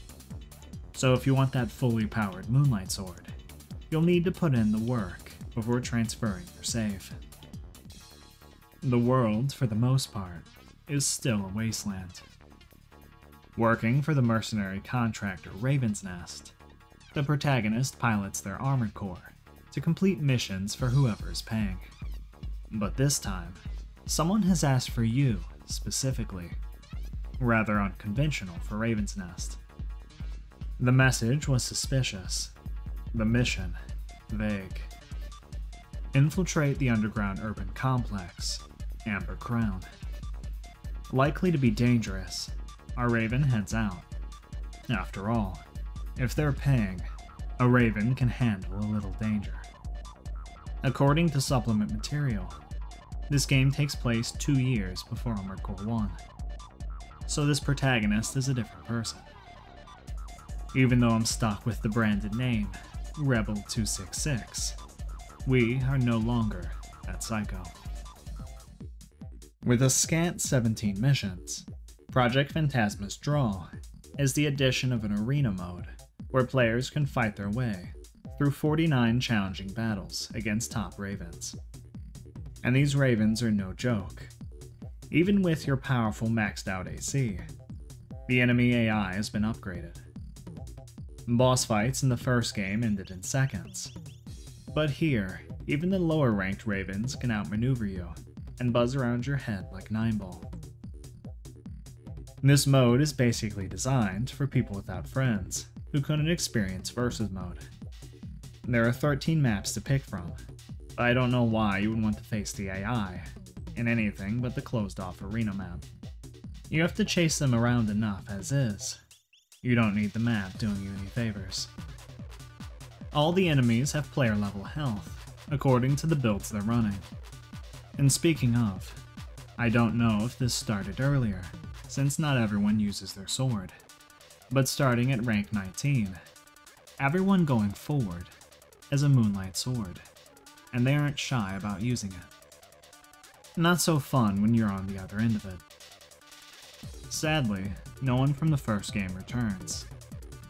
So if you want that fully powered Moonlight Sword, you'll need to put in the work before transferring your save. The world, for the most part, is still a wasteland. Working for the mercenary contractor Raven's Nest, the protagonist pilots their Armored Core to complete missions for whoever is paying. But this time, someone has asked for you specifically, rather unconventional for Raven's Nest. The message was suspicious, the mission vague. Infiltrate the underground urban complex, Amber Crown. Likely to be dangerous, our Raven heads out. After all, if they're paying, a Raven can handle a little danger. According to supplement material, this game takes place two years before Armored Core one, so this protagonist is a different person. Even though I'm stuck with the branded name, Rebel two sixty-six, we are no longer at Psycho. With a scant seventeen missions, Project Phantasma's draw is the addition of an arena mode where players can fight their way through forty-nine challenging battles against top Ravens. And these Ravens are no joke. Even with your powerful maxed out A C, the enemy A I has been upgraded. Boss fights in the first game ended in seconds, but here, even the lower ranked Ravens can outmaneuver you and buzz around your head like nine ball. This mode is basically designed for people without friends who couldn't experience versus mode. There are thirteen maps to pick from, but I don't know why you would want to face the A I in anything but the closed off arena map. You have to chase them around enough as is. You don't need the map doing you any favors. All the enemies have player level health, according to the builds they're running. And speaking of, I don't know if this started earlier, since not everyone uses their sword, but starting at rank nineteen, everyone going forward has a Moonlight Sword, and they aren't shy about using it. Not so fun when you're on the other end of it. Sadly, no one from the first game returns.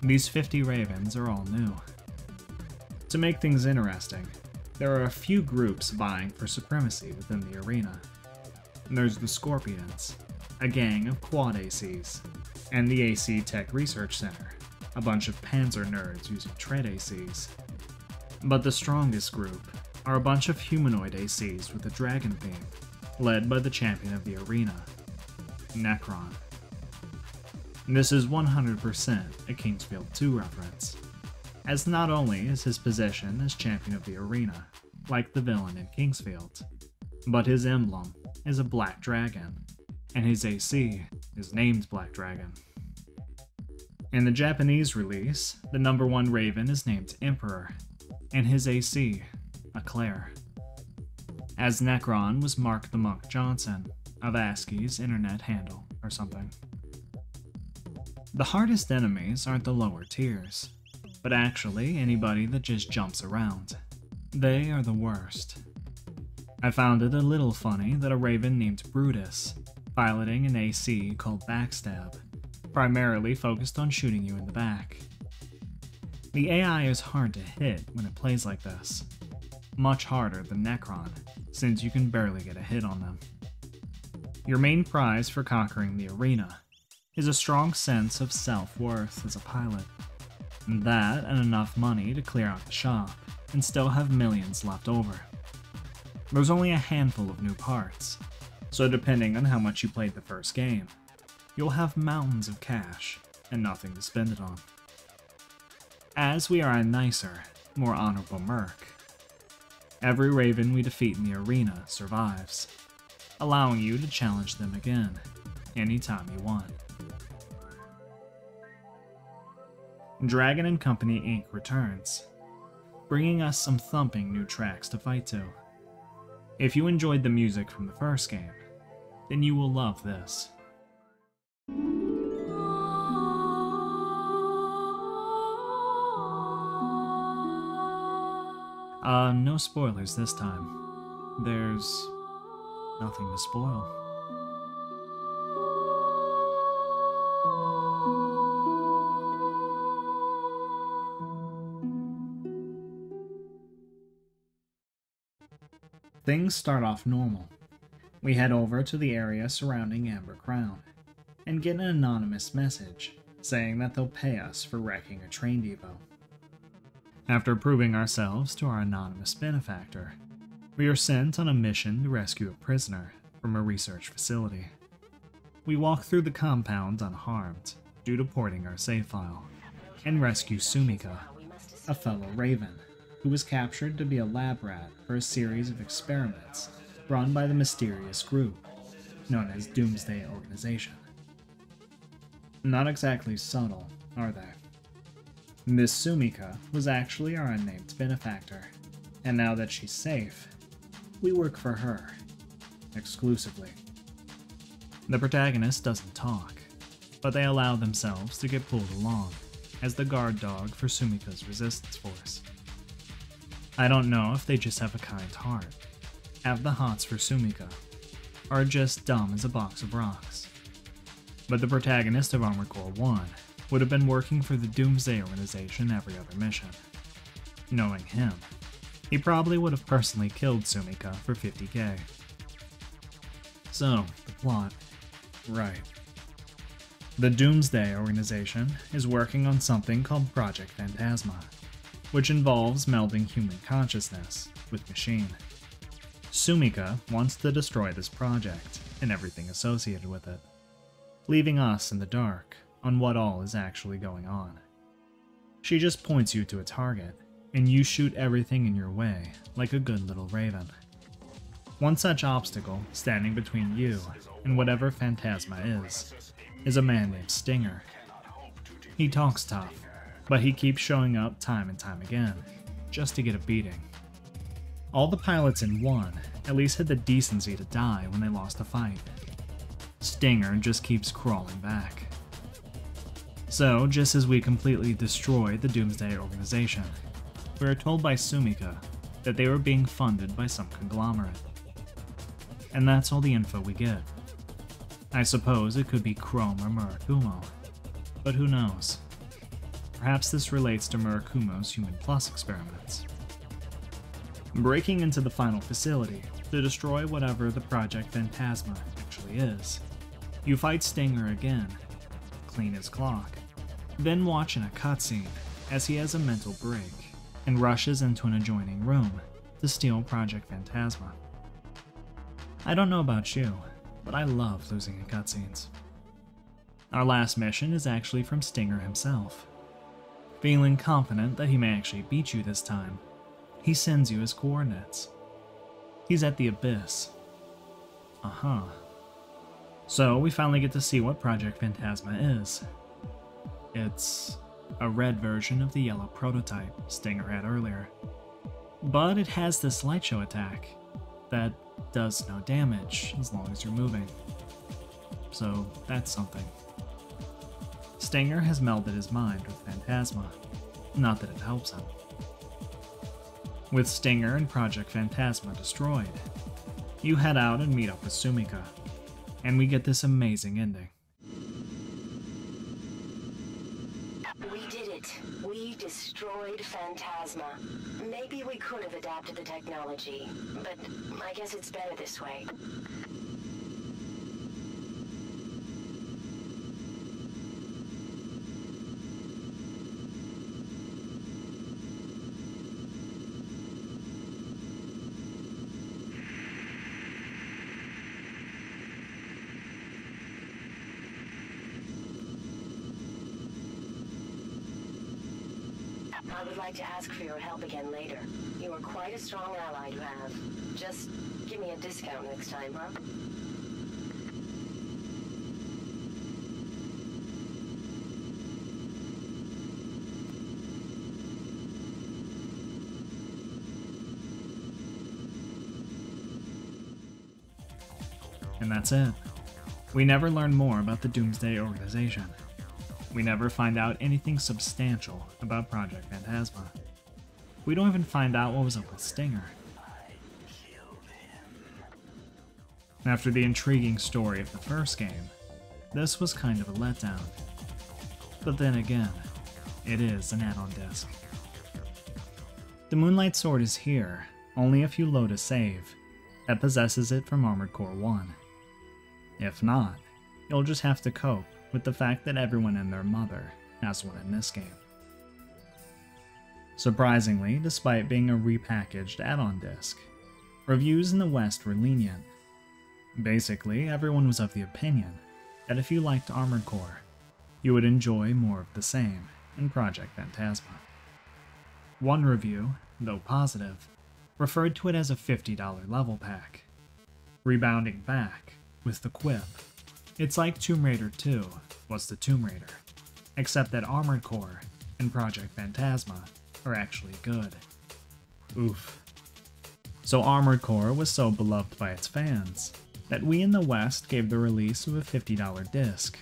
These fifty Ravens are all new. To make things interesting, there are a few groups vying for supremacy within the arena. There's the Scorpions, a gang of quad A Cs, and the A C Tech Research Center, a bunch of panzer nerds using tread A Cs. But the strongest group are a bunch of humanoid A Cs with a dragon theme, led by the champion of the arena, Necron. This is one hundred percent a Kingsfield two reference, as not only is his position as champion of the arena, like the villain in Kingsfield, but his emblem is a black dragon, and his A C is named Black Dragon. In the Japanese release, the number one Raven is named Emperor, and his A C, Eclair, as Necron was Mark the Monk Johnson, of ASCII's internet handle or something. The hardest enemies aren't the lower tiers, but actually anybody that just jumps around. They are the worst. I found it a little funny that a Raven named Brutus, piloting an A C called Backstab, primarily focused on shooting you in the back. The A I is hard to hit when it plays like this, much harder than Necron, since you can barely get a hit on them. Your main prize for conquering the arena is a strong sense of self-worth as a pilot. That and enough money to clear out the shop and still have millions left over. There's only a handful of new parts, so depending on how much you played the first game, you'll have mountains of cash and nothing to spend it on. As we are a nicer, more honorable merc, every Raven we defeat in the arena survives, allowing you to challenge them again anytime you want. Dragon and Company Incorporated returns, bringing us some thumping new tracks to fight to. If you enjoyed the music from the first game, then you will love this. Uh, no spoilers this time. There's Nothing to spoil. Things start off normal. We head over to the area surrounding Amber Crown, and get an anonymous message saying that they'll pay us for wrecking a train depot. After proving ourselves to our anonymous benefactor, we are sent on a mission to rescue a prisoner from a research facility. We walk through the compound unharmed due to porting our save file, and rescue Sumika, a fellow Raven, who was captured to be a lab rat for a series of experiments run by the mysterious group known as Doomsday Organization. Not exactly subtle, are they? Miss Sumika was actually our unnamed benefactor, and now that she's safe, we work for her, exclusively. The protagonist doesn't talk, but they allow themselves to get pulled along as the guard dog for Sumika's resistance force. I don't know if they just have a kind heart, have the hots for Sumika, or are just dumb as a box of rocks. But the protagonist of Armored Core one would have been working for the Doomsday Organization every other mission. Knowing him, he probably would have personally killed Sumika for fifty K. So, the plot. Right. The Doomsday Organization is working on something called Project Phantasma, which involves melding human consciousness with machine. Sumika wants to destroy this project and everything associated with it, leaving us in the dark on what all is actually going on. She just points you to a target, and you shoot everything in your way like a good little raven. One such obstacle standing between you and whatever Phantasma is, is a man named Stinger. He talks tough, but he keeps showing up time and time again, just to get a beating. All the pilots in one at least had the decency to die when they lost a fight. Stinger just keeps crawling back. So, just as we completely destroy the Doomsday Organization, we are told by Sumika that they were being funded by some conglomerate. And that's all the info we get. I suppose it could be Chrome or Murakumo, but who knows? Perhaps this relates to Murakumo's Human Plus experiments. Breaking into the final facility to destroy whatever the Project Phantasma actually is, you fight Stinger again, clean his clock, then watch in a cutscene as he has a mental break and rushes into an adjoining room to steal Project Phantasma. I don't know about you, but I love losing in cutscenes. Our last mission is actually from Stinger himself. Feeling confident that he may actually beat you this time, he sends you his coordinates. He's at the Abyss. Uh-huh. So we finally get to see what Project Phantasma is. It's a red version of the yellow prototype Stinger had earlier, but it has this light show attack that does no damage as long as you're moving. So that's something. Stinger has melded his mind with Phantasma, not that it helps him. With Stinger and Project Phantasma destroyed, you head out and meet up with Sumika, and we get this amazing ending. We did it. We destroyed Phantasma. Maybe we could have adapted the technology, but I guess it's better this way. I would like to ask for your help again later. You are quite a strong ally to have. Just give me a discount next time, huh? And that's it. We never learn more about the Doomsday Organization. We never find out anything substantial about Project Phantasma. We don't even find out what was up with Stinger. After the intriguing story of the first game, this was kind of a letdown. But then again, it is an add-on disc. The Moonlight Sword is here only if you load a save that possesses it from Armored Core one. If not, you'll just have to cope with the fact that everyone and their mother has one in this game. Surprisingly, despite being a repackaged add-on disc, reviews in the West were lenient. Basically, everyone was of the opinion that if you liked Armored Core, you would enjoy more of the same in Project Phantasma. One review, though positive, referred to it as a fifty dollar level pack. Rebounding back with the quip, it's like Tomb Raider two was the Tomb Raider, except that Armored Core and Project Phantasma are actually good. Oof. So Armored Core was so beloved by its fans that we in the West gave the release of a fifty dollar disc,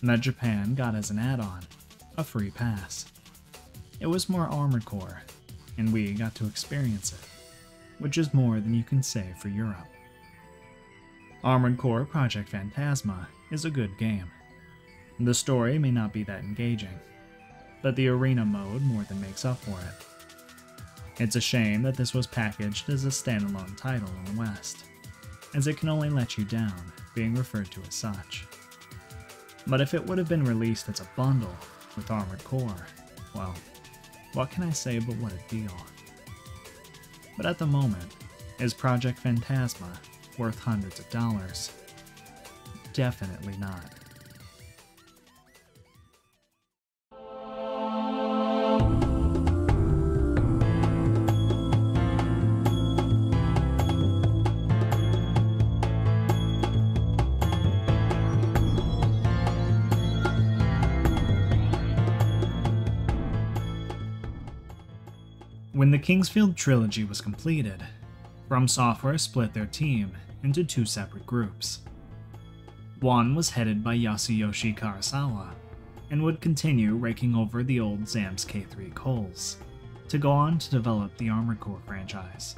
and that Japan got as an add-on, a free pass. It was more Armored Core, and we got to experience it, which is more than you can say for Europe. Armored Core Project Phantasma is a good game. The story may not be that engaging, but the arena mode more than makes up for it. It's a shame that this was packaged as a standalone title in the West, as it can only let you down being referred to as such. But if it would have been released as a bundle with Armored Core, well, what can I say but what a deal. But at the moment, is Project Phantasma worth hundreds of dollars? Definitely not. When the Kingsfield trilogy was completed, From Software split their team into two separate groups. One was headed by Yasuyoshi Karasawa, and would continue raking over the old Zamsk three coals, to go on to develop the Armored Core franchise.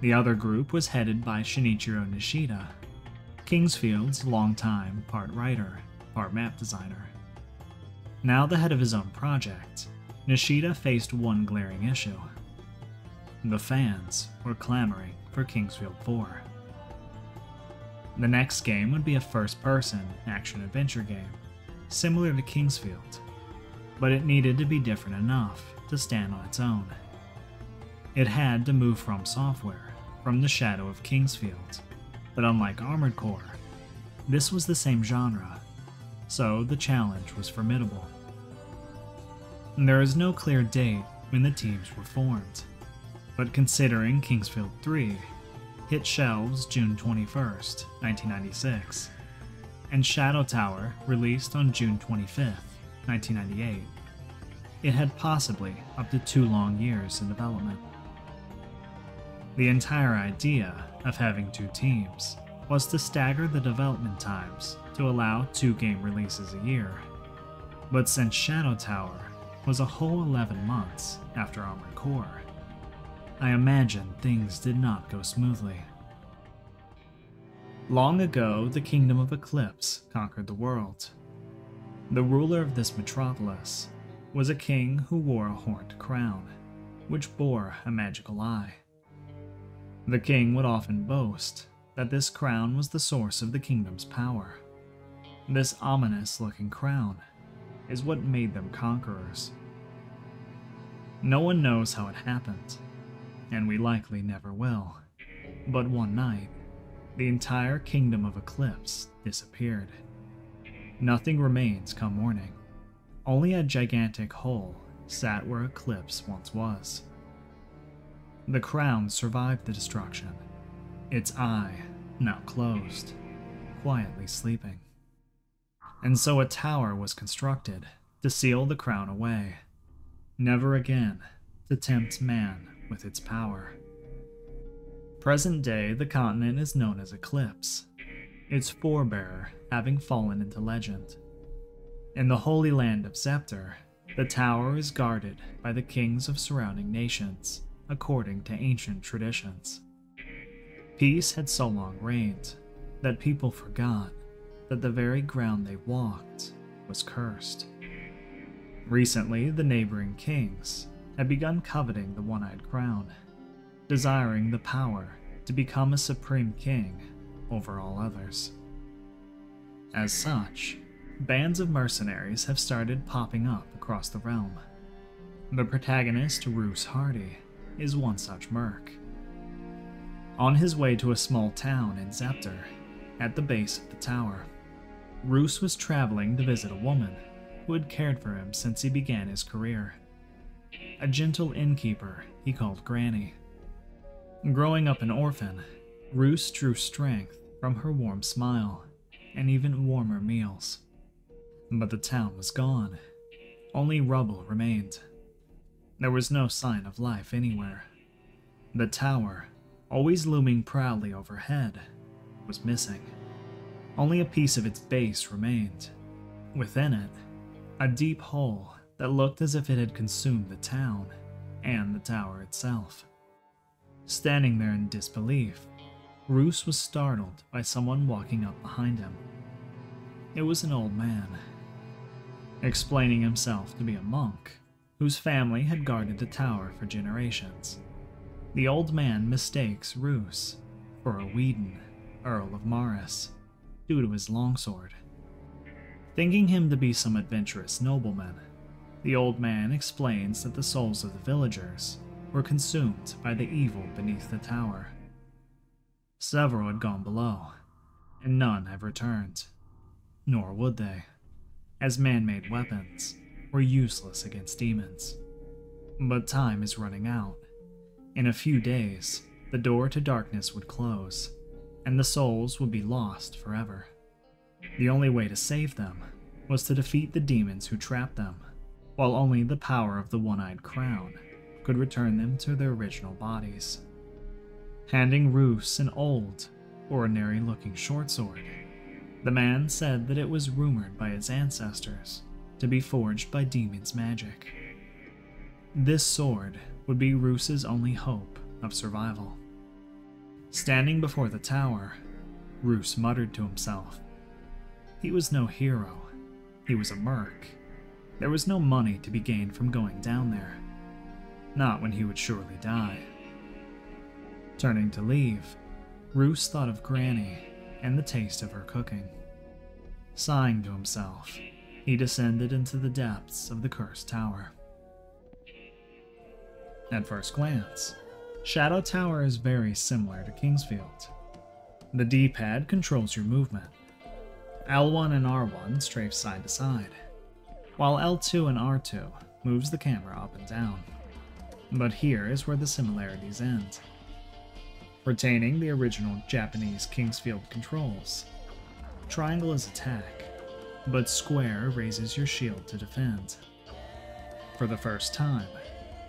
The other group was headed by Shinichiro Nishida, Kingsfield's longtime part writer, part map designer. Now the head of his own project, Nishida faced one glaring issue. The fans were clamoring for Kingsfield four. The next game would be a first-person action-adventure game, similar to Kingsfield, but it needed to be different enough to stand on its own. It had to move From Software from the shadow of Kingsfield, but unlike Armored Core, this was the same genre, so the challenge was formidable. There is no clear date when the teams were formed, but considering Kingsfield three hit shelves June twenty-first, nineteen ninety-six, and Shadow Tower released on June twenty-fifth, nineteen ninety-eight, it had possibly up to two long years in development. The entire idea of having two teams was to stagger the development times to allow two game releases a year, but since Shadow Tower was a whole eleven months after Armored Core, I imagine things did not go smoothly. Long ago, the kingdom of Eclipse conquered the world. The ruler of this metropolis was a king who wore a horned crown, which bore a magical eye. The king would often boast that this crown was the source of the kingdom's power. This ominous-looking crown is what made them conquerors. No one knows how it happened, and we likely never will, but one night, the entire kingdom of Eclipse disappeared. Nothing remains come morning, only a gigantic hole sat where Eclipse once was. The crown survived the destruction, its eye now closed, quietly sleeping. And so a tower was constructed to seal the crown away, never again to tempt man with its power. Present day, the continent is known as Eclipse, its forebearer having fallen into legend. In the Holy Land of Scepter, the tower is guarded by the kings of surrounding nations, according to ancient traditions. Peace had so long reigned that people forgot that the very ground they walked was cursed. Recently, the neighboring kings had begun coveting the One-Eyed Crown, desiring the power to become a supreme king over all others. As such, bands of mercenaries have started popping up across the realm. The protagonist, Roose Hardy, is one such merc. On his way to a small town in Zepter, at the base of the tower, Roose was traveling to visit a woman who had cared for him since he began his career. A gentle innkeeper he called Granny. Growing up an orphan, Roose drew strength from her warm smile and even warmer meals. But the town was gone. Only rubble remained. There was no sign of life anywhere. The tower, always looming proudly overhead, was missing. Only a piece of its base remained. Within it, a deep hole that looked as if it had consumed the town and the tower itself. Standing there in disbelief, Roose was startled by someone walking up behind him. It was an old man, explaining himself to be a monk whose family had guarded the tower for generations. The old man mistakes Roose for a Whedon, Earl of Maris, due to his longsword. Thinking him to be some adventurous nobleman, the old man explains that the souls of the villagers were consumed by the evil beneath the tower. Several had gone below, and none have returned, nor would they, as man-made weapons were useless against demons. But time is running out. In a few days, the door to darkness would close, and the souls would be lost forever. The only way to save them was to defeat the demons who trapped them, while only the power of the One-Eyed Crown could return them to their original bodies. Handing Roose an old, ordinary-looking short sword, the man said that it was rumored by his ancestors to be forged by demons' magic. This sword would be Roose's only hope of survival. Standing before the tower, Roose muttered to himself. He was no hero. He was a merc. There was no money to be gained from going down there. Not when he would surely die. Turning to leave, Roose thought of Granny and the taste of her cooking. Sighing to himself, he descended into the depths of the cursed tower. At first glance, Shadow Tower is very similar to Kingsfield. The D-pad controls your movement. L one and R one strafe side to side, while L two and R two moves the camera up and down. But here is where the similarities end. Retaining the original Japanese Kingsfield controls, triangle is attack, but square raises your shield to defend. For the first time,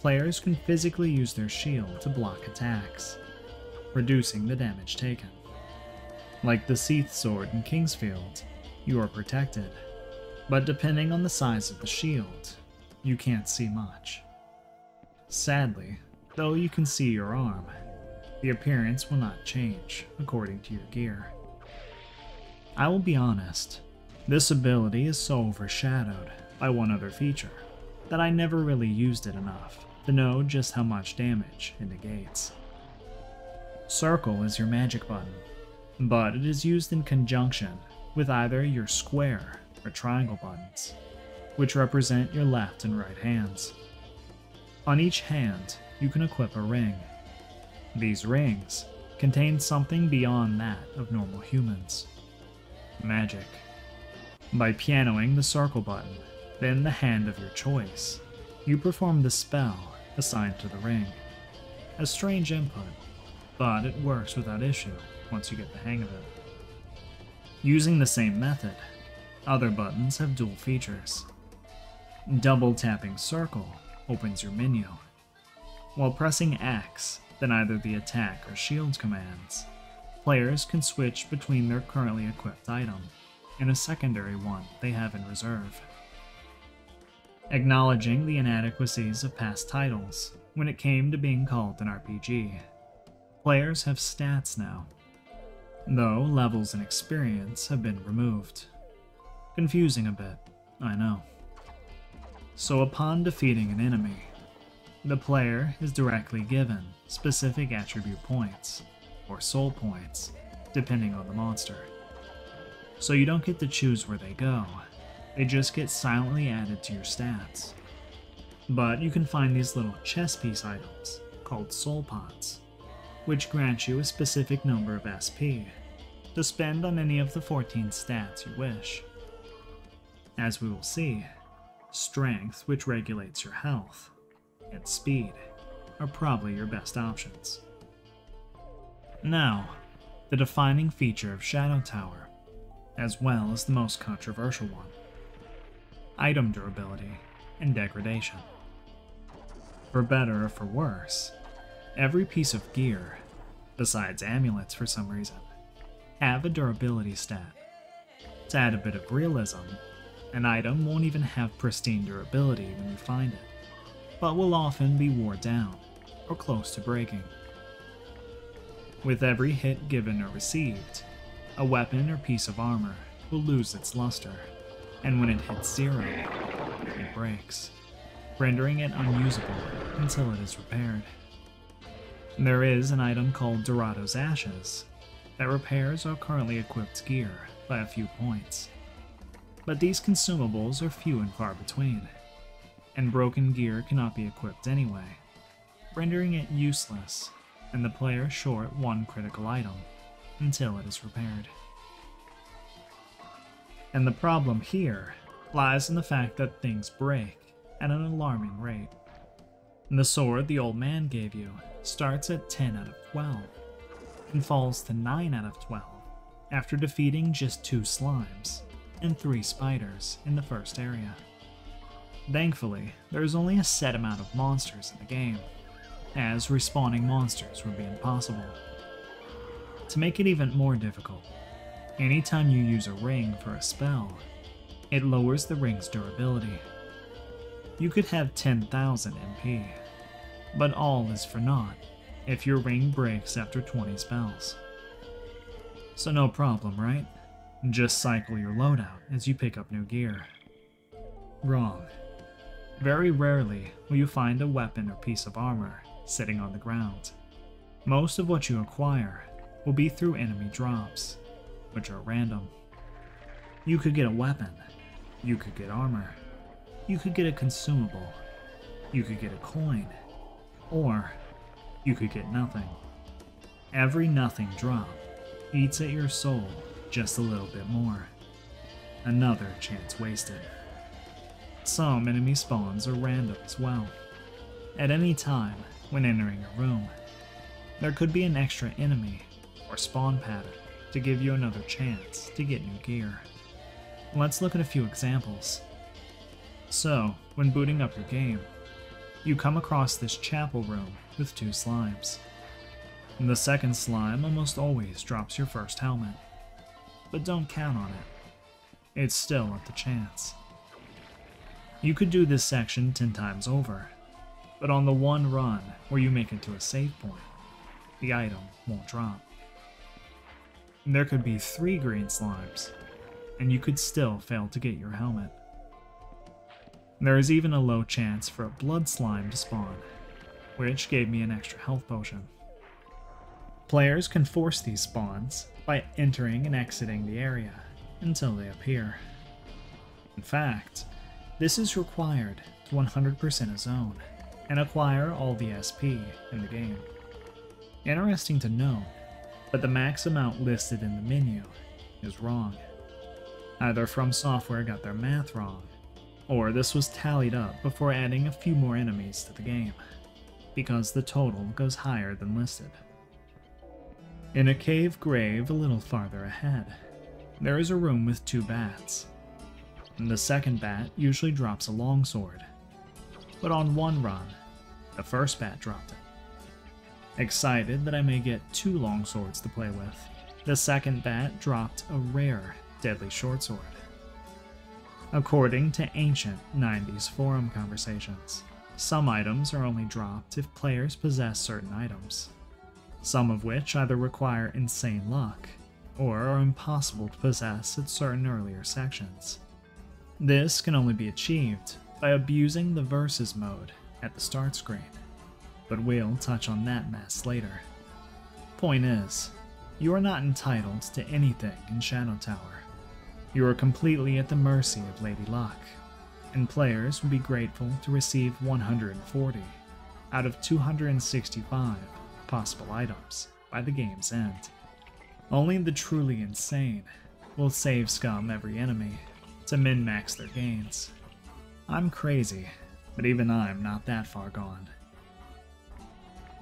players can physically use their shield to block attacks, reducing the damage taken. Like the Seath Sword in Kingsfield, you are protected, but depending on the size of the shield, you can't see much. Sadly, though you can see your arm, the appearance will not change according to your gear. I will be honest, this ability is so overshadowed by one other feature that I never really used it enough to know just how much damage it negates. Circle is your magic button, but it is used in conjunction with either your square or triangle buttons, which represent your left and right hands. On each hand, you can equip a ring. These rings contain something beyond that of normal humans. Magic. By pianoing the circle button, then the hand of your choice, you perform the spell assigned to the ring. A strange input, but it works without issue once you get the hang of it. Using the same method, other buttons have dual features. Double tapping circle opens your menu, while pressing X, then either the attack or shield commands, players can switch between their currently equipped item and a secondary one they have in reserve. Acknowledging the inadequacies of past titles when it came to being called an R P G, Players have stats now, though levels and experience have been removed. Confusing a bit, I know. So upon defeating an enemy, the player is directly given specific attribute points, or soul points, depending on the monster. So you don't get to choose where they go, they just get silently added to your stats. But you can find these little chess piece items, called soul pots, which grant you a specific number of S P to spend on any of the fourteen stats you wish. As we will see, strength, which regulates your health, and speed are probably your best options. Now, the defining feature of Shadow Tower, as well as the most controversial one, item durability and degradation. For better or for worse, every piece of gear, besides amulets for some reason, have a durability stat. To add a bit of realism, an item won't even have pristine durability when you find it, but will often be worn down or close to breaking. With every hit given or received, a weapon or piece of armor will lose its luster, and when it hits zero, it breaks, rendering it unusable until it is repaired. There is an item called Dorado's Ashes that repairs our currently equipped gear by a few points, but these consumables are few and far between, and broken gear cannot be equipped anyway, rendering it useless and the player short one critical item until it is repaired. And the problem here lies in the fact that things break at an alarming rate. The sword the old man gave you starts at ten out of twelve and falls to nine out of twelve after defeating just two slimes and three spiders in the first area. Thankfully, there is only a set amount of monsters in the game, as respawning monsters would be impossible. To make it even more difficult, anytime you use a ring for a spell, it lowers the ring's durability. You could have ten thousand M P, but all is for naught if your ring breaks after twenty spells. So no problem, right? Just cycle your loadout as you pick up new gear. Wrong. Very rarely will you find a weapon or piece of armor sitting on the ground. Most of what you acquire will be through enemy drops, which are random. You could get a weapon, you could get armor, you could get a consumable, you could get a coin, or you could get nothing. Every nothing drop eats at your soul just a little bit more. Another chance wasted. Some enemy spawns are random as well. At any time when entering a room, there could be an extra enemy or spawn pattern to give you another chance to get new gear. Let's look at a few examples. So, when booting up your game, you come across this chapel room with two slimes. The second slime almost always drops your first helmet, but don't count on it. It's still up to chance. You could do this section ten times over, but on the one run where you make it to a save point, the item won't drop. There could be three green slimes, and you could still fail to get your helmet. There is even a low chance for a blood slime to spawn, which gave me an extra health potion. Players can force these spawns by entering and exiting the area until they appear. In fact, this is required to one hundred percent a zone and acquire all the S P in the game. Interesting to note, but the max amount listed in the menu is wrong. Either From Software got their math wrong, or this was tallied up before adding a few more enemies to the game, because the total goes higher than listed. In a cave grave a little farther ahead, there is a room with two bats. The second bat usually drops a longsword, but on one run, the first bat dropped it. Excited that I may get two longswords to play with, the second bat dropped a rare deadly shortsword. According to ancient nineties forum conversations, some items are only dropped if players possess certain items, some of which either require insane luck, or are impossible to possess at certain earlier sections. This can only be achieved by abusing the Versus mode at the start screen, but we'll touch on that mess later. Point is, you are not entitled to anything in Shadow Tower. You are completely at the mercy of Lady Luck, and players would be grateful to receive one hundred forty out of two hundred sixty-five possible items by the game's end. Only the truly insane will save scum every enemy to min-max their gains. I'm crazy, but even I'm not that far gone.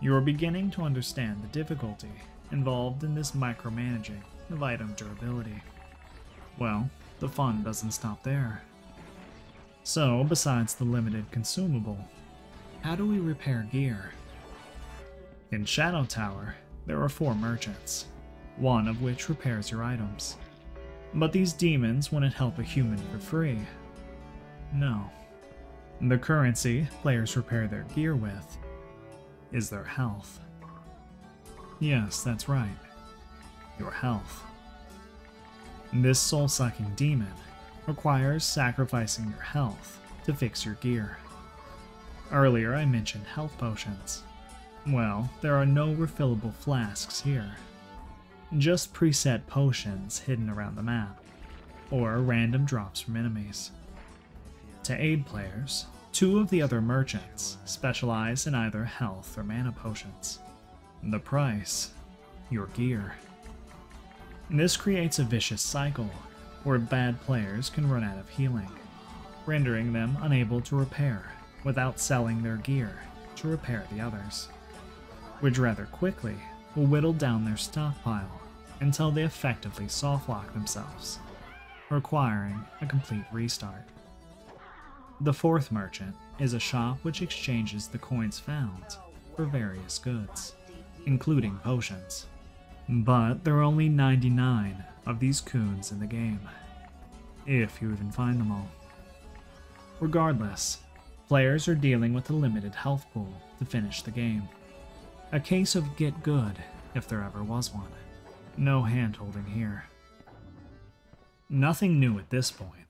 You are beginning to understand the difficulty involved in this micromanaging of item durability. Well, the fun doesn't stop there. So, besides the limited consumable, how do we repair gear? In Shadow Tower, there are four merchants, one of which repairs your items. But these demons wouldn't help a human for free. No. The currency players repair their gear with is their health. Yes, that's right. Your health. This soul-sucking demon requires sacrificing your health to fix your gear. Earlier I mentioned health potions. Well, there are no refillable flasks here. Just preset potions hidden around the map, or random drops from enemies. To aid players, two of the other merchants specialize in either health or mana potions. The price, your gear. This creates a vicious cycle where bad players can run out of healing, rendering them unable to repair without selling their gear to repair the others, which rather quickly will whittle down their stockpile until they effectively softlock themselves, requiring a complete restart. The fourth merchant is a shop which exchanges the coins found for various goods, including potions. But there are only ninety-nine of these coons in the game, if you even find them all. Regardless, players are dealing with a limited health pool to finish the game. A case of get good, if there ever was one. No hand-holding here. Nothing new at this point,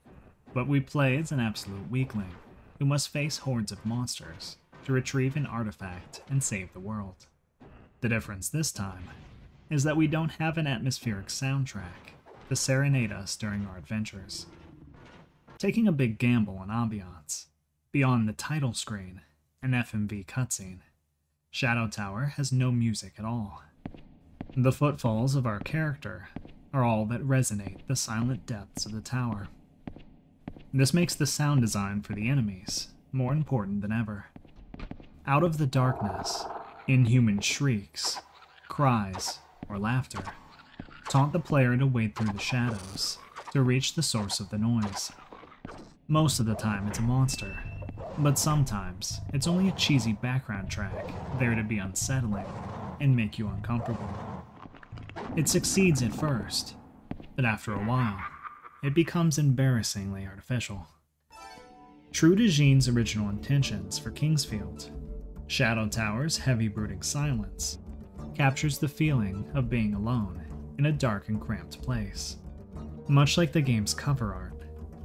but we play as an absolute weakling who must face hordes of monsters to retrieve an artifact and save the world. The difference this time is that we don't have an atmospheric soundtrack to serenade us during our adventures. Taking a big gamble on ambiance, beyond the title screen and F M V cutscene, Shadow Tower has no music at all. The footfalls of our character are all that resonate the silent depths of the tower. This makes the sound design for the enemies more important than ever. Out of the darkness, inhuman shrieks, cries, or laughter taunt the player to wade through the shadows to reach the source of the noise. Most of the time it's a monster, but sometimes it's only a cheesy background track there to be unsettling and make you uncomfortable. It succeeds at first, but after a while, it becomes embarrassingly artificial. True to Jean's original intentions for Kingsfield, Shadow Tower's heavy brooding silence captures the feeling of being alone in a dark and cramped place. Much like the game's cover art,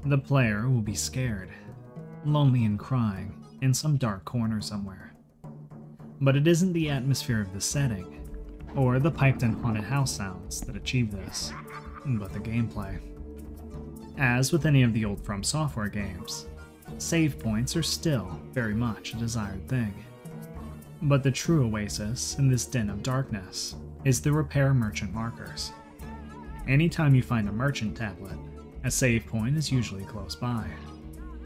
the player will be scared, lonely and crying in some dark corner somewhere. But it isn't the atmosphere of the setting, or the piped-in haunted house sounds that achieve this, but the gameplay. As with any of the old From Software games, save points are still very much a desired thing. But the true oasis in this den of darkness is the repair merchant markers. Anytime you find a merchant tablet, a save point is usually close by.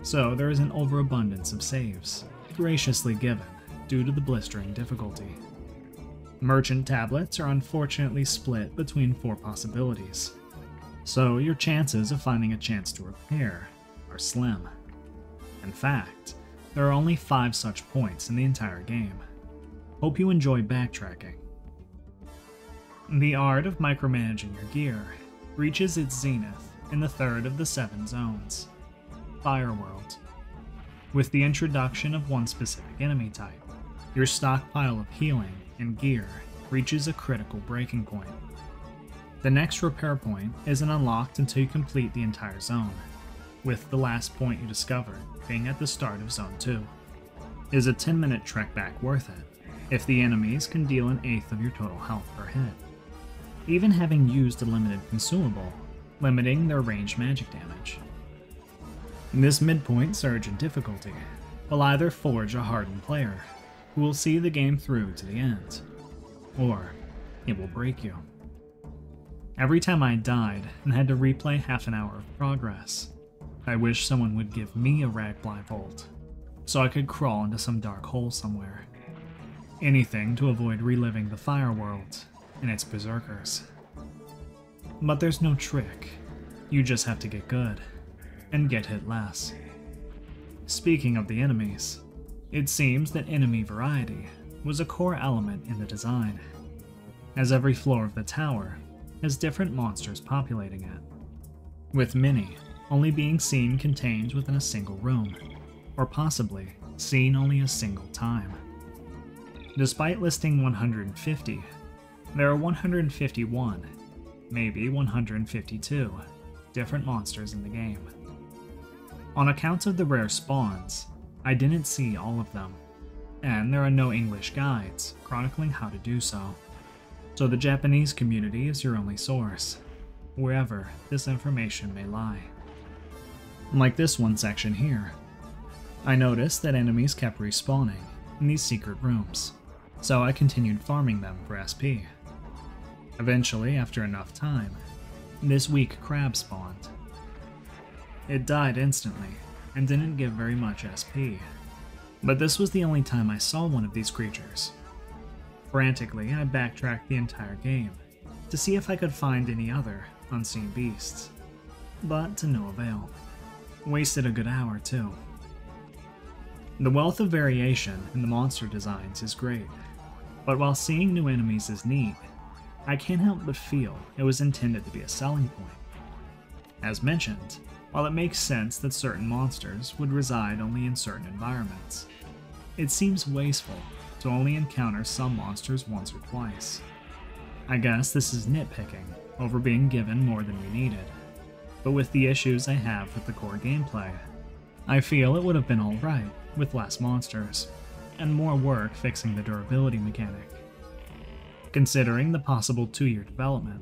So there is an overabundance of saves, graciously given due to the blistering difficulty. Merchant tablets are unfortunately split between four possibilities, so your chances of finding a chance to repair are slim. In fact, there are only five such points in the entire game. Hope you enjoy backtracking. The art of micromanaging your gear reaches its zenith in the third of the seven zones, Fireworld. With the introduction of one specific enemy type, your stockpile of healing and gear reaches a critical breaking point. The next repair point isn't unlocked until you complete the entire zone, with the last point you discover being at the start of Zone two. Is a ten minute trek back worth it, if the enemies can deal an eighth of your total health per hit? Even having used a limited consumable, limiting their ranged magic damage. In this midpoint surge in difficulty, will either forge a hardened player, who will see the game through to the end, or it will break you. Every time I died and had to replay half an hour of progress, I wish someone would give me a rag blindfold, so I could crawl into some dark hole somewhere. Anything to avoid reliving the Fire World and its berserkers. But there's no trick, you just have to get good, and get hit less. Speaking of the enemies, it seems that enemy variety was a core element in the design, as every floor of the tower has different monsters populating it, with many only being seen contained within a single room, or possibly seen only a single time. Despite listing one hundred fifty, there are one hundred fifty-one, maybe one hundred fifty-two, different monsters in the game. On account of the rare spawns, I didn't see all of them, and there are no English guides chronicling how to do so, so the Japanese community is your only source, wherever this information may lie. Like this one section here, I noticed that enemies kept respawning in these secret rooms, so I continued farming them for S P. Eventually, after enough time, this weak crab spawned. It died instantly and didn't give very much S P, but this was the only time I saw one of these creatures. Frantically, I backtracked the entire game to see if I could find any other unseen beasts, but to no avail. Wasted a good hour too. The wealth of variation in the monster designs is great, but while seeing new enemies is neat, I can't help but feel it was intended to be a selling point. As mentioned, while it makes sense that certain monsters would reside only in certain environments, it seems wasteful to only encounter some monsters once or twice. I guess this is nitpicking over being given more than we needed, but with the issues I have with the core gameplay, I feel it would have been alright with less monsters, and more work fixing the durability mechanic. Considering the possible two year development,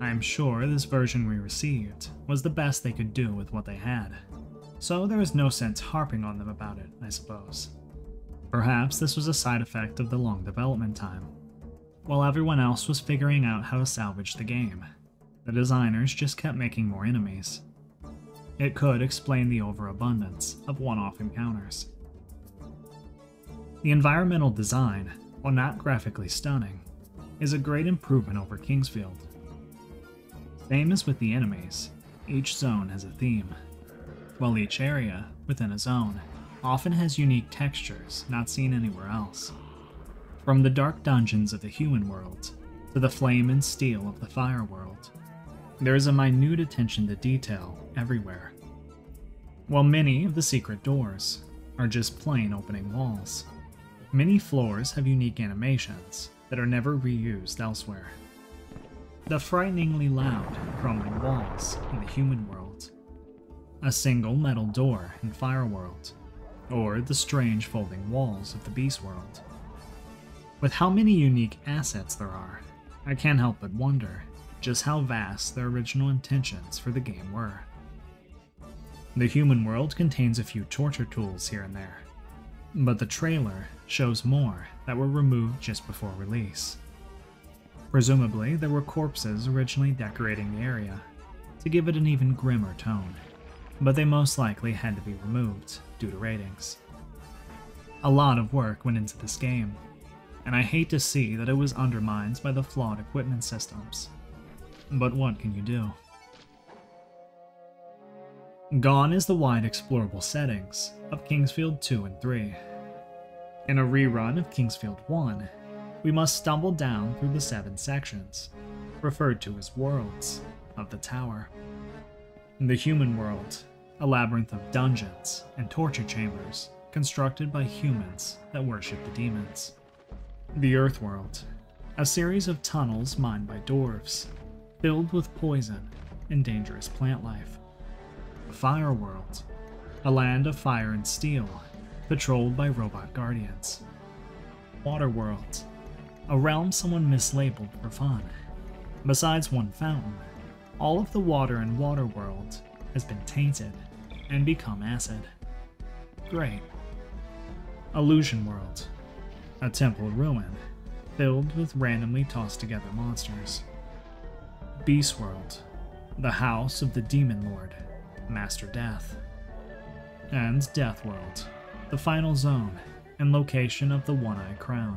I am sure this version we received was the best they could do with what they had, so there is no sense harping on them about it, I suppose. Perhaps this was a side effect of the long development time. While everyone else was figuring out how to salvage the game, the designers just kept making more enemies. It could explain the overabundance of one-off encounters. The environmental design, while not graphically stunning, is a great improvement over Kingsfield. Same as with the enemies, each zone has a theme, while each area within a zone often has unique textures not seen anywhere else. From the dark dungeons of the human world to the flame and steel of the fire world, there is a minute attention to detail everywhere. While many of the secret doors are just plain opening walls, many floors have unique animations that are never reused elsewhere. The frighteningly loud, crumbling walls in the human world, a single metal door in fire world, or the strange folding walls of the beast world. With how many unique assets there are, I can't help but wonder just how vast their original intentions for the game were. The human world contains a few torture tools here and there, but the trailer shows more that were removed just before release. Presumably, there were corpses originally decorating the area to give it an even grimmer tone, but they most likely had to be removed due to ratings. A lot of work went into this game, and I hate to see that it was undermined by the flawed equipment systems. But what can you do? Gone is the wide explorable settings of Kingsfield two and three. In a rerun of Kingsfield one, we must stumble down through the seven sections, referred to as worlds, of the tower. In the human world, a labyrinth of dungeons and torture chambers constructed by humans that worship the demons. The earth world, a series of tunnels mined by dwarves, filled with poison and dangerous plant life. The Fire World, a land of fire and steel, patrolled by robot guardians. Water World, a realm someone mislabeled for fun. Besides one fountain, all of the water in Water World has been tainted and become acid. Great. Illusion World, a temple ruin filled with randomly tossed together monsters. Beast World, the house of the Demon Lord, Master Death. And Death World, the final zone and location of the One-Eyed Crown.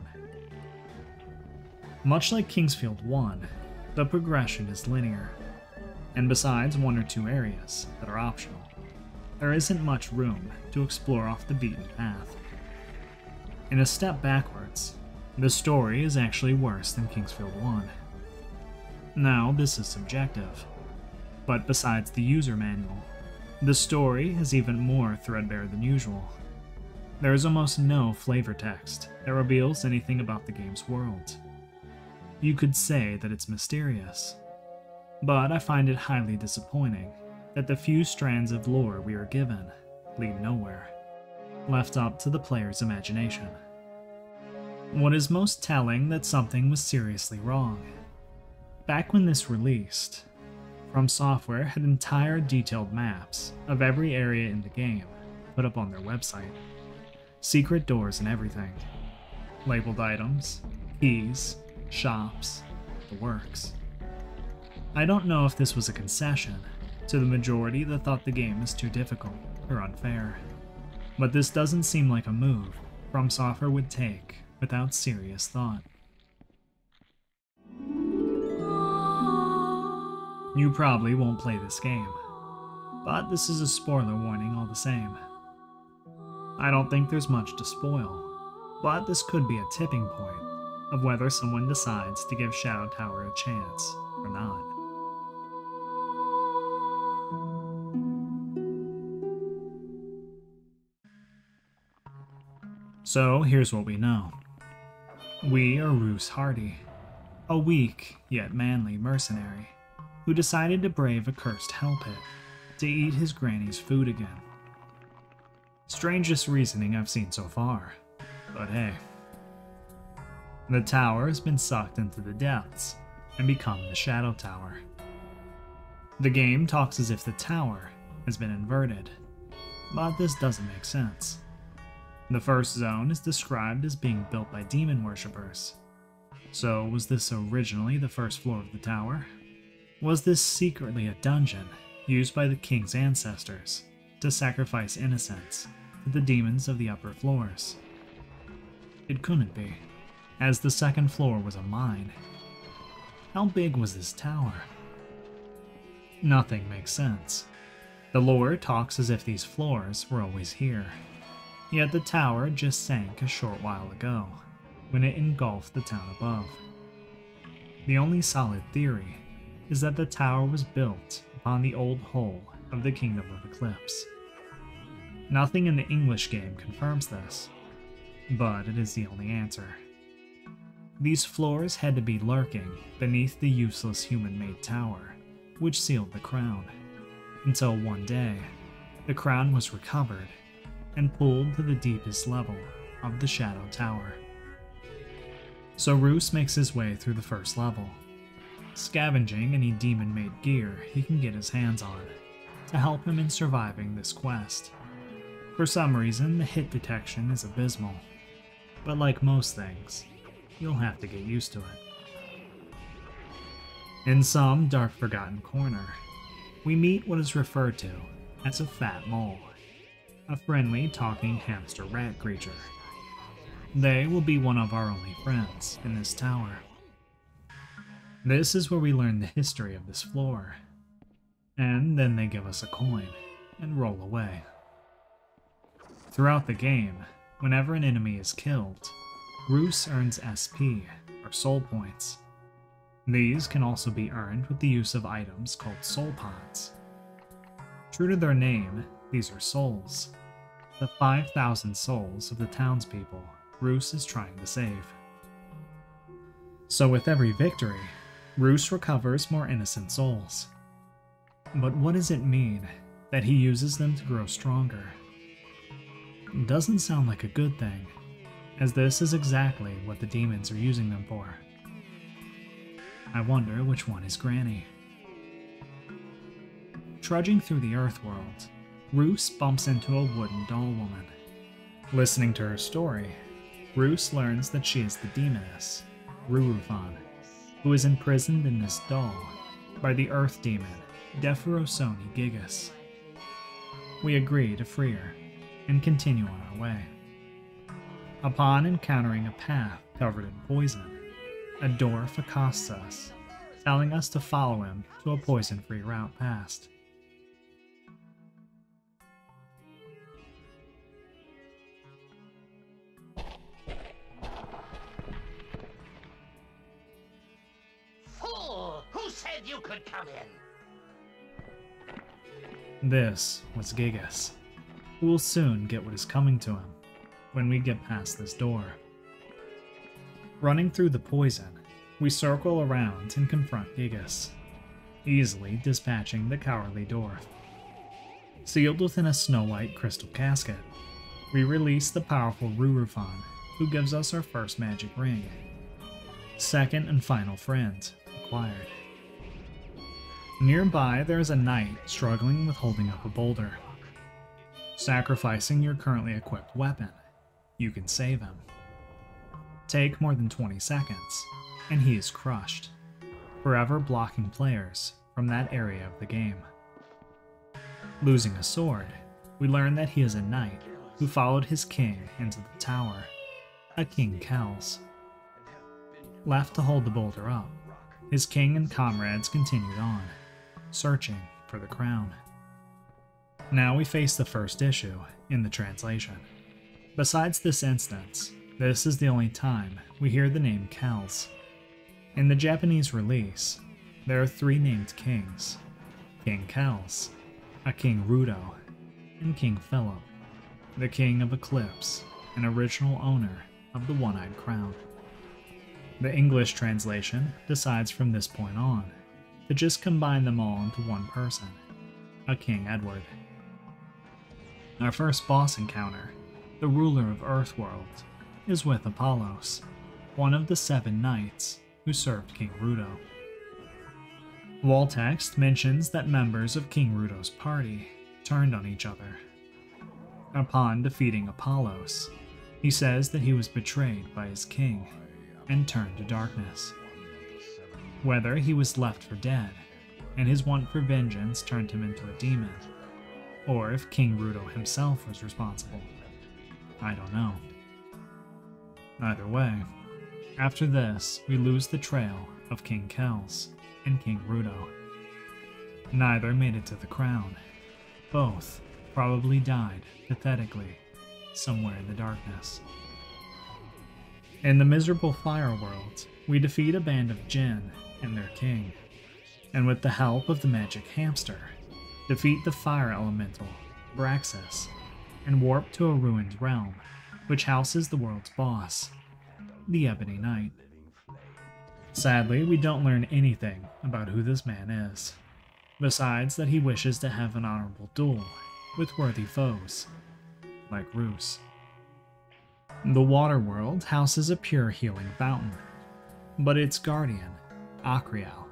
Much like Kingsfield one, the progression is linear, and besides one or two areas that are optional, there isn't much room to explore off the beaten path. In a step backwards, the story is actually worse than Kingsfield one. Now, this is subjective, but besides the user manual, the story is even more threadbare than usual. There is almost no flavor text that reveals anything about the game's world. You could say that it's mysterious, but I find it highly disappointing that the few strands of lore we are given lead nowhere, left up to the player's imagination. What is most telling that something was seriously wrong? Back when this released, From Software had entire detailed maps of every area in the game put up on their website. Secret doors and everything, labeled items, keys, shops, the works. I don't know if this was a concession to the majority that thought the game is too difficult or unfair, but this doesn't seem like a move From Software would take without serious thought. You probably won't play this game, but this is a spoiler warning all the same. I don't think there's much to spoil, but this could be a tipping point of whether someone decides to give Shadow Tower a chance or not. So here's what we know. We are Roose Hardy, a weak yet manly mercenary who decided to brave a cursed hell pit to eat his granny's food again. Strangest reasoning I've seen so far, but hey. The tower has been sucked into the depths and become the Shadow Tower. The game talks as if the tower has been inverted, but this doesn't make sense. The first zone is described as being built by demon worshippers. So was this originally the first floor of the tower? Was this secretly a dungeon used by the king's ancestors to sacrifice innocents to the demons of the upper floors? It couldn't be, as the second floor was a mine. How big was this tower? Nothing makes sense. The lore talks as if these floors were always here, yet the tower just sank a short while ago when it engulfed the town above. The only solid theory is that the tower was built upon the old whole of the Kingdom of Eclipse. Nothing in the English game confirms this, but it is the only answer. These floors had to be lurking beneath the useless human-made tower, which sealed the crown, until one day, the crown was recovered and pulled to the deepest level of the Shadow Tower. So Roose makes his way through the first level, scavenging any demon-made gear he can get his hands on to help him in surviving this quest. For some reason, the hit detection is abysmal, but like most things, you'll have to get used to it. In some dark forgotten corner, we meet what is referred to as a fat mole, a friendly talking hamster rat creature. They will be one of our only friends in this tower. This is where we learn the history of this floor, and then they give us a coin and roll away. Throughout the game, whenever an enemy is killed, Roose earns S P, or soul points. These can also be earned with the use of items called soul pods. True to their name, these are souls, the five thousand souls of the townspeople Roose is trying to save. So with every victory, Roose recovers more innocent souls. But what does it mean that he uses them to grow stronger? Doesn't sound like a good thing, as this is exactly what the demons are using them for. I wonder which one is Granny. Trudging through the Earth world, Roose bumps into a wooden doll woman. Listening to her story, Roose learns that she is the demoness, Rurufan, who is imprisoned in this doll by the Earth demon, Deferosoni Gigas. We agree to free her and continue on our way. Upon encountering a path covered in poison, a door accosts us, telling us to follow him to a poison-free route past. Fool! Who said you could come in? This was Gigas, who will soon get what is coming to him when we get past this door. Running through the poison, we circle around and confront Gigas, easily dispatching the cowardly dwarf. Sealed within a snow-white crystal casket, we release the powerful Rurufan, who gives us our first magic ring. Second and final friend acquired. Nearby there is a knight struggling with holding up a boulder. Sacrificing your currently equipped weapon, you can save him. Take more than twenty seconds, and he is crushed, forever blocking players from that area of the game. Losing a sword, we learn that he is a knight who followed his king into the tower, a King Kels. Left to hold the boulder up, his king and comrades continued on, searching for the crown. Now we face the first issue in the translation. Besides this instance, this is the only time we hear the name Kels. In the Japanese release, there are three named kings: King Kels, a King Rudo, and King Philip, the king of Eclipse, an original owner of the One-Eyed Crown. The English translation decides from this point on to just combine them all into one person, a King Edward. Our first boss encounter, the ruler of Earthworld, is with Apollos, one of the seven knights who served King Rudo. Wall text mentions that members of King Rudo's party turned on each other. Upon defeating Apollos, he says that he was betrayed by his king and turned to darkness. Whether he was left for dead and his want for vengeance turned him into a demon, or if King Rudo himself was responsible, I don't know. Either way, after this, we lose the trail of King Kels and King Rudo. Neither made it to the crown. Both probably died pathetically somewhere in the darkness. In the miserable Fire World, we defeat a band of Jinn and their king, and with the help of the magic hamster, defeat the fire elemental, Braxis, and warp to a ruined realm, which houses the world's boss, the Ebony Knight. Sadly, we don't learn anything about who this man is, besides that he wishes to have an honorable duel with worthy foes, like Roose. The Water World houses a pure healing fountain, but its guardian, Akriel,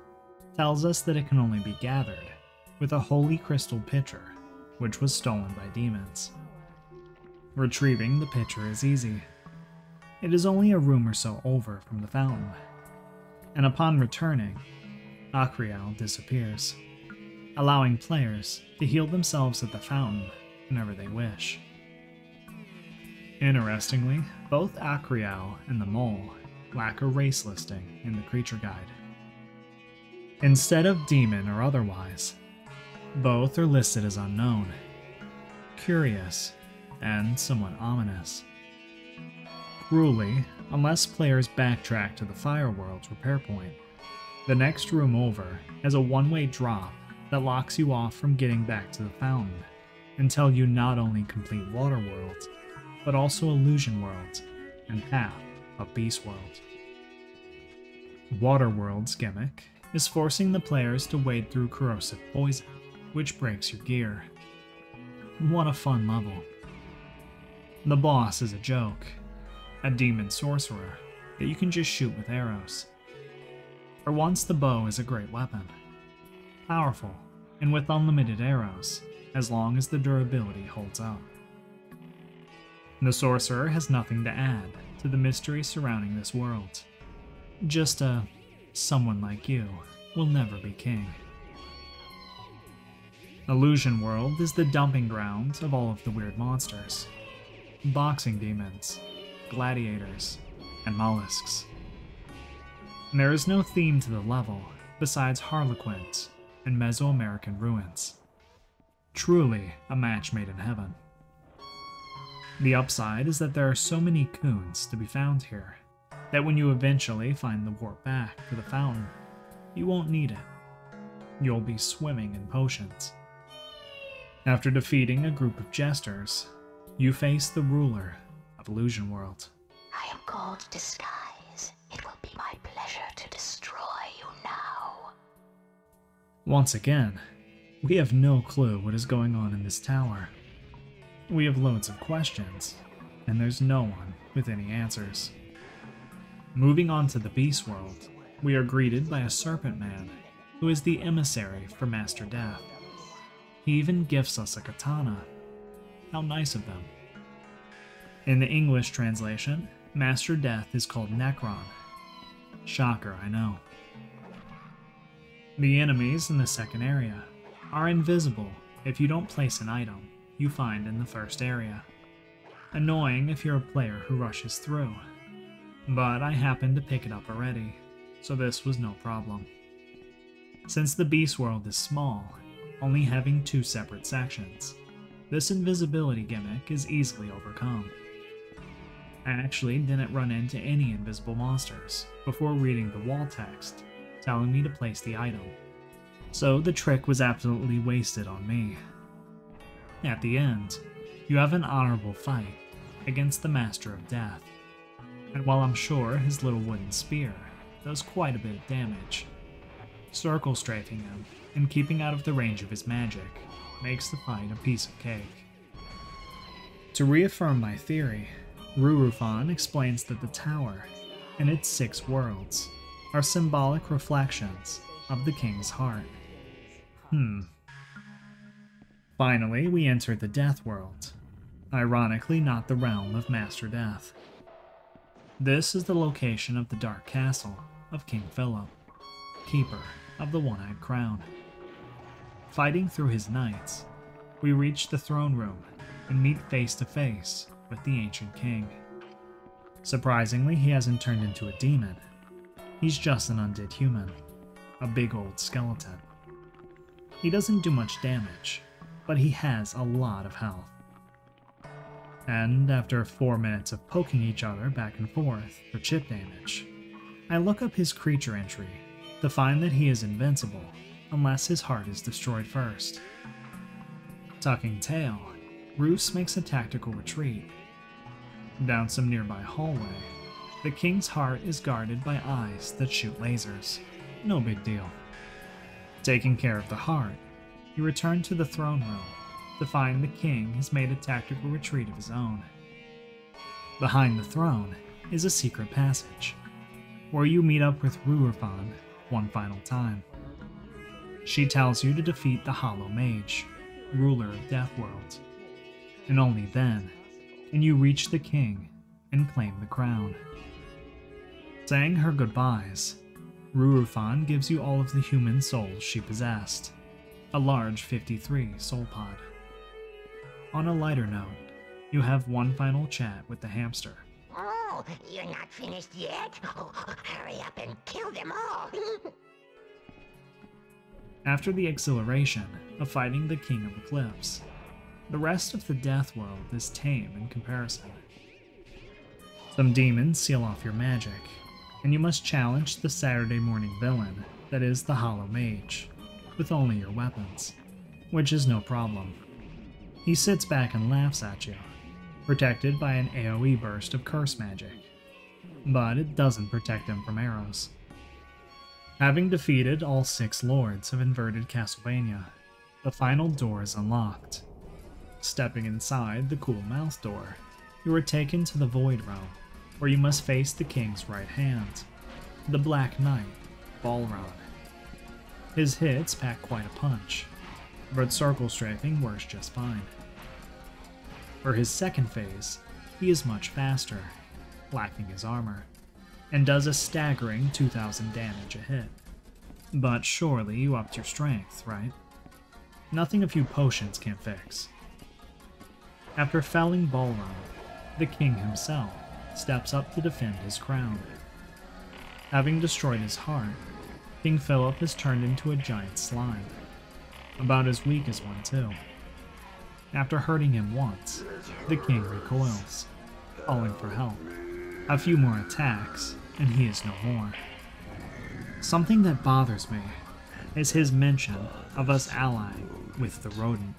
tells us that it can only be gathered with a holy crystal pitcher, which was stolen by demons. Retrieving the pitcher is easy. It is only a room or so over from the fountain, and upon returning, Akriel disappears, allowing players to heal themselves at the fountain whenever they wish. Interestingly, both Akriel and the mole lack a race listing in the creature guide. Instead of demon or otherwise, both are listed as unknown, curious, and somewhat ominous. Cruelly, unless players backtrack to the Fire World's repair point, the next room over has a one-way drop that locks you off from getting back to the fountain until you not only complete Water World, but also Illusion World and half of Beast World. Waterworld's gimmick is forcing the players to wade through corrosive poison, which breaks your gear. What a fun level. The boss is a joke, a demon sorcerer that you can just shoot with arrows. For once, the bow is a great weapon. Powerful, and with unlimited arrows, as long as the durability holds up. The sorcerer has nothing to add to the mystery surrounding this world. Just a, someone like you will never be king. Illusion World is the dumping ground of all of the weird monsters. Boxing demons, gladiators, and mollusks. There is no theme to the level besides harlequins and Mesoamerican ruins. Truly a match made in heaven. The upside is that there are so many coons to be found here, that when you eventually find the warp back to the fountain, you won't need it. You'll be swimming in potions. After defeating a group of jesters, you face the ruler of Illusion World. I am called Disguise. It will be my pleasure to destroy you now. Once again, we have no clue what is going on in this tower. We have loads of questions, and there's no one with any answers. Moving on to the Beast World, we are greeted by a Serpent Man, who is the emissary for Master Death. He even gifts us a katana. How nice of them. In the English translation, Master Death is called Necron. Shocker, I know. The enemies in the second area are invisible if you don't place an item you find in the first area. Annoying if you're a player who rushes through, but I happened to pick it up already, so this was no problem. Since the Beast World is small, only having two separate sections, this invisibility gimmick is easily overcome. I actually didn't run into any invisible monsters before reading the wall text telling me to place the item, so the trick was absolutely wasted on me. At the end, you have an honorable fight against the Master of Death, and while I'm sure his little wooden spear does quite a bit of damage, circle strafing him and keeping out of the range of his magic makes the fight a piece of cake. To reaffirm my theory, Rurufan explains that the tower and its six worlds are symbolic reflections of the king's heart. Hmm. Finally, we enter the Death World, ironically not the realm of Master Death. This is the location of the Dark Castle of King Philip, Keeper of the One-Eyed Crown. Fighting through his knights, we reach the throne room and meet face to face with the ancient king. Surprisingly, he hasn't turned into a demon. He's just an undead human, a big old skeleton. He doesn't do much damage, but he has a lot of health. And after four minutes of poking each other back and forth for chip damage, I look up his creature entry to find that he is invincible unless his heart is destroyed first. Tucking tail, Roose makes a tactical retreat. Down some nearby hallway, the king's heart is guarded by eyes that shoot lasers. No big deal. Taking care of the heart, he returned to the throne room to find the king has made a tactical retreat of his own. Behind the throne is a secret passage, where you meet up with Rurufan one final time. She tells you to defeat the Hollow Mage, ruler of Death World, and only then can you reach the king and claim the crown. Saying her goodbyes, Rurufan gives you all of the human souls she possessed. A large fifty-three soul pod. On a lighter note, you have one final chat with the hamster. Oh, you're not finished yet? Oh, hurry up and kill them all! After the exhilaration of fighting the King of Eclipse, the rest of the Death World is tame in comparison. Some demons seal off your magic, and you must challenge the Saturday morning villain that is the Hollow Mage, with only your weapons, which is no problem. He sits back and laughs at you, protected by an AoE burst of curse magic, but it doesn't protect him from arrows, Having defeated all six lords of Inverted Castlevania, the final door is unlocked. Stepping inside the Cool Mouth door, you are taken to the Void Realm, where you must face the King's right hand, the Black Knight, Balrog. His hits pack quite a punch, but circle strafing works just fine. For his second phase, he is much faster, lacking his armor, and does a staggering two thousand damage a hit. But surely you upped your strength, right? Nothing a few potions can fix. After felling Balrog, the king himself steps up to defend his crown. Having destroyed his heart, King Philip is turned into a giant slime, about as weak as one too. After hurting him once, the king recoils, calling for help. A few more attacks, and he is no more. Something that bothers me is his mention of us allying with the rodent.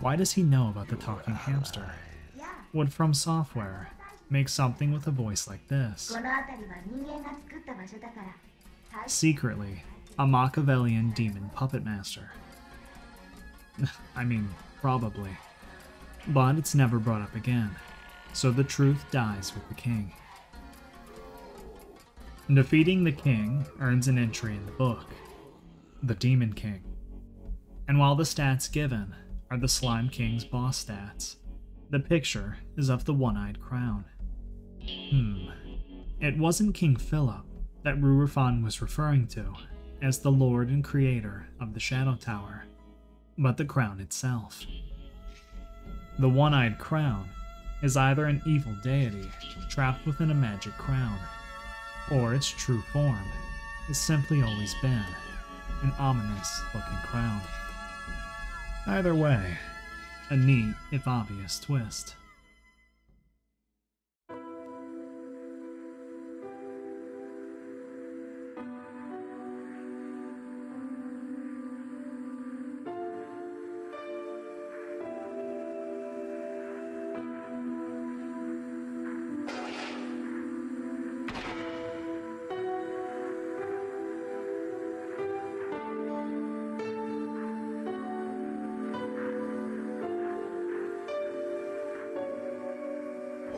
Why does he know about the talking hamster? Would From Software make something with a voice like this? Secretly, a Machiavellian demon puppet master. I mean, probably. But it's never brought up again, so the truth dies with the king. Defeating the king earns an entry in the book, The Demon King. And while the stats given are the Slime King's boss stats, the picture is of the One-Eyed Crown. Hmm. It wasn't King Philip that Rurifan was referring to as the lord and creator of the Shadow Tower, but the crown itself. The One-Eyed Crown is either an evil deity trapped within a magic crown, or its true form has simply always been an ominous-looking crown. Either way, a neat, if obvious, twist.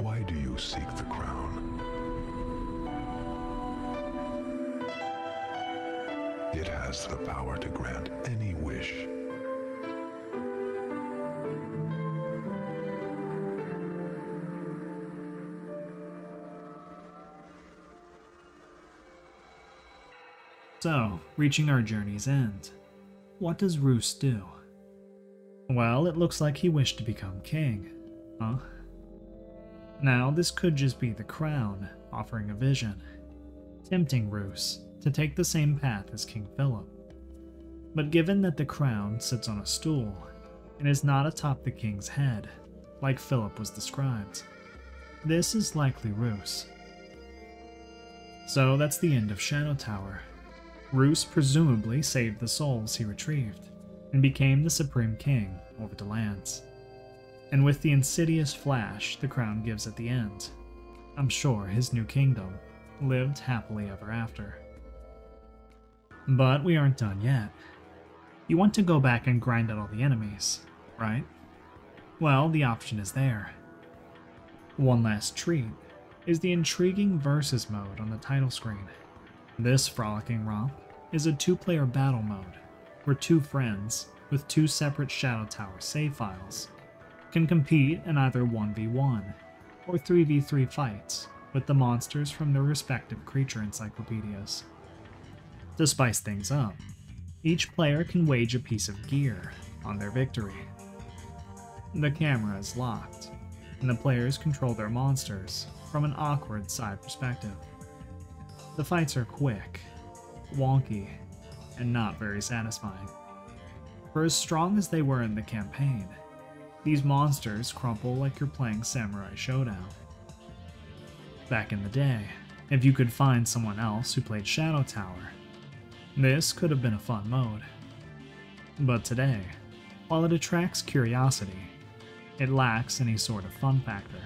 Why do you seek the crown? It has the power to grant any wish. So, reaching our journey's end, what does Roose do? Well, it looks like he wished to become king, huh? Now, this could just be the crown offering a vision, tempting Roose to take the same path as King Philip. But given that the crown sits on a stool and is not atop the king's head, like Philip was described, this is likely Roose. So that's the end of Shadow Tower. Roose presumably saved the souls he retrieved and became the supreme king over the lands. And with the insidious flash the crown gives at the end, I'm sure his new kingdom lived happily ever after. But we aren't done yet. You want to go back and grind out all the enemies, right? Well, the option is there. One last treat is the intriguing versus mode on the title screen. This frolicking romp is a two-player battle mode where two friends with two separate Shadow Tower save files can compete in either one v one or three v three fights with the monsters from their respective creature encyclopedias. To spice things up, each player can wage a piece of gear on their victory. The camera is locked, and the players control their monsters from an awkward side perspective. The fights are quick, wonky, and not very satisfying. For as strong as they were in the campaign, these monsters crumple like you're playing Samurai Showdown. Back in the day, if you could find someone else who played Shadow Tower, this could have been a fun mode. But today, while it attracts curiosity, it lacks any sort of fun factor.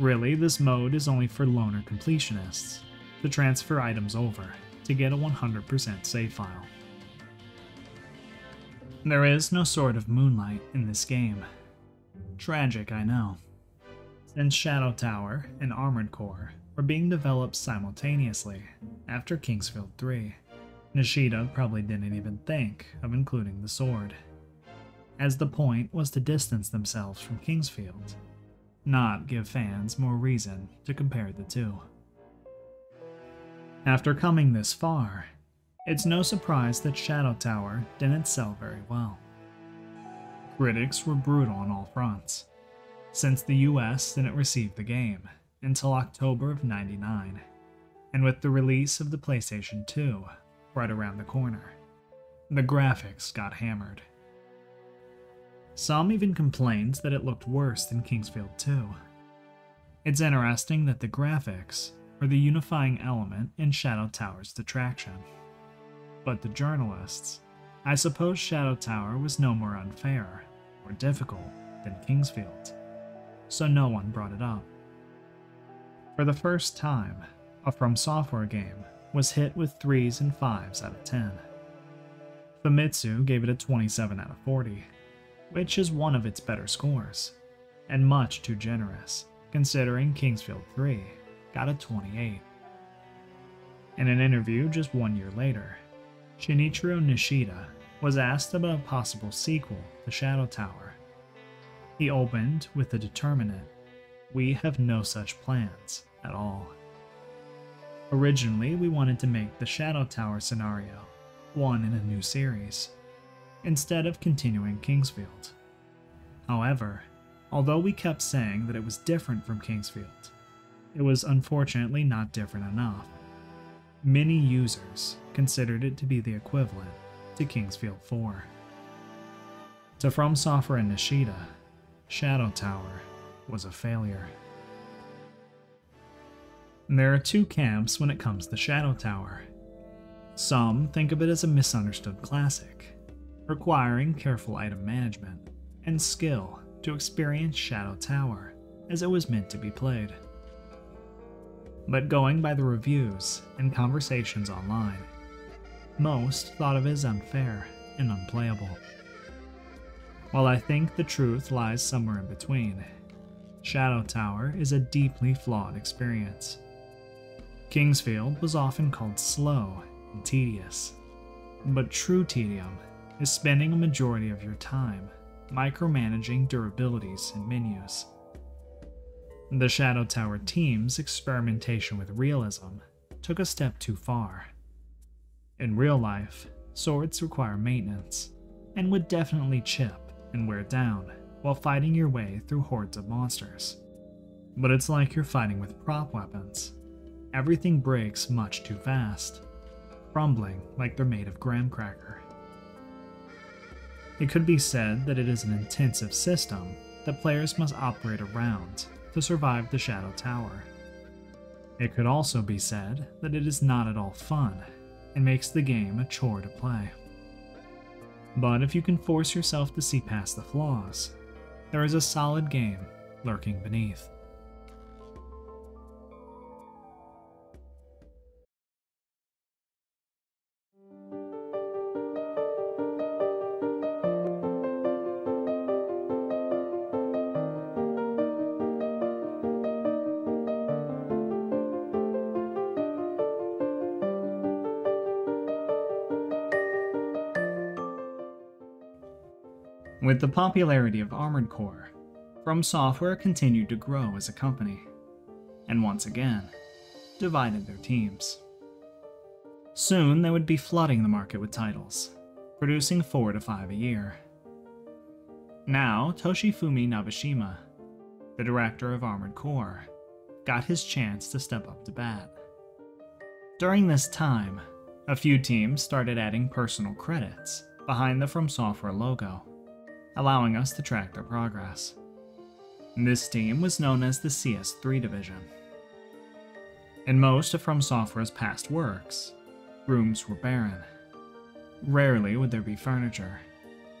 Really, this mode is only for loner completionists to transfer items over to get a one hundred percent save file. There is no Sword of Moonlight in this game. Tragic, I know. Since Shadow Tower and Armored Core were being developed simultaneously after Kingsfield three, Nishida probably didn't even think of including the sword, as the point was to distance themselves from Kingsfield, not give fans more reason to compare the two. After coming this far, it's no surprise that Shadow Tower didn't sell very well. Critics were brutal on all fronts, since the U S didn't receive the game until October of ninety-nine, and with the release of the PlayStation two right around the corner, the graphics got hammered. Some even complained that it looked worse than Kingsfield two. It's interesting that the graphics were the unifying element in Shadow Tower's detraction. But to journalists, I suppose Shadow Tower was no more unfair or difficult than Kingsfield, so no one brought it up. For the first time, a From Software game was hit with threes and fives out of ten. Famitsu gave it a twenty-seven out of forty. Which is one of its better scores, and much too generous, considering Kingsfield three got a twenty-eight. In an interview just one year later, Shinichiro Nishida was asked about a possible sequel to Shadow Tower. He opened with the determinant, "We have no such plans at all. Originally, we wanted to make the Shadow Tower scenario one in a new series, instead of continuing Kingsfield. However, although we kept saying that it was different from Kingsfield, it was unfortunately not different enough. Many users considered it to be the equivalent to Kingsfield four. To From Software and Nishida, Shadow Tower was a failure. There are two camps when it comes to Shadow Tower. Some think of it as a misunderstood classic, requiring careful item management and skill to experience Shadow Tower as it was meant to be played. But going by the reviews and conversations online, most thought of it as unfair and unplayable. While I think the truth lies somewhere in between, Shadow Tower is a deeply flawed experience. Kingsfield was often called slow and tedious, but true tedium is spending a majority of your time micromanaging durabilities and menus. The Shadow Tower team's experimentation with realism took a step too far. In real life, swords require maintenance, and would definitely chip and wear down while fighting your way through hordes of monsters. But it's like you're fighting with prop weapons. Everything breaks much too fast, crumbling like they're made of graham cracker. It could be said that it is an intensive system that players must operate around to survive the Shadow Tower. It could also be said that it is not at all fun and makes the game a chore to play. But if you can force yourself to see past the flaws, there is a solid game lurking beneath. With the popularity of Armored Core, From Software continued to grow as a company, and once again, divided their teams. Soon they would be flooding the market with titles, producing four to five a year. Now Toshifumi Nabashima, the director of Armored Core, got his chance to step up to bat. During this time, a few teams started adding personal credits behind the From Software logo, allowing us to track their progress. This team was known as the C S three division. In most of From Software's past works, rooms were barren. Rarely would there be furniture,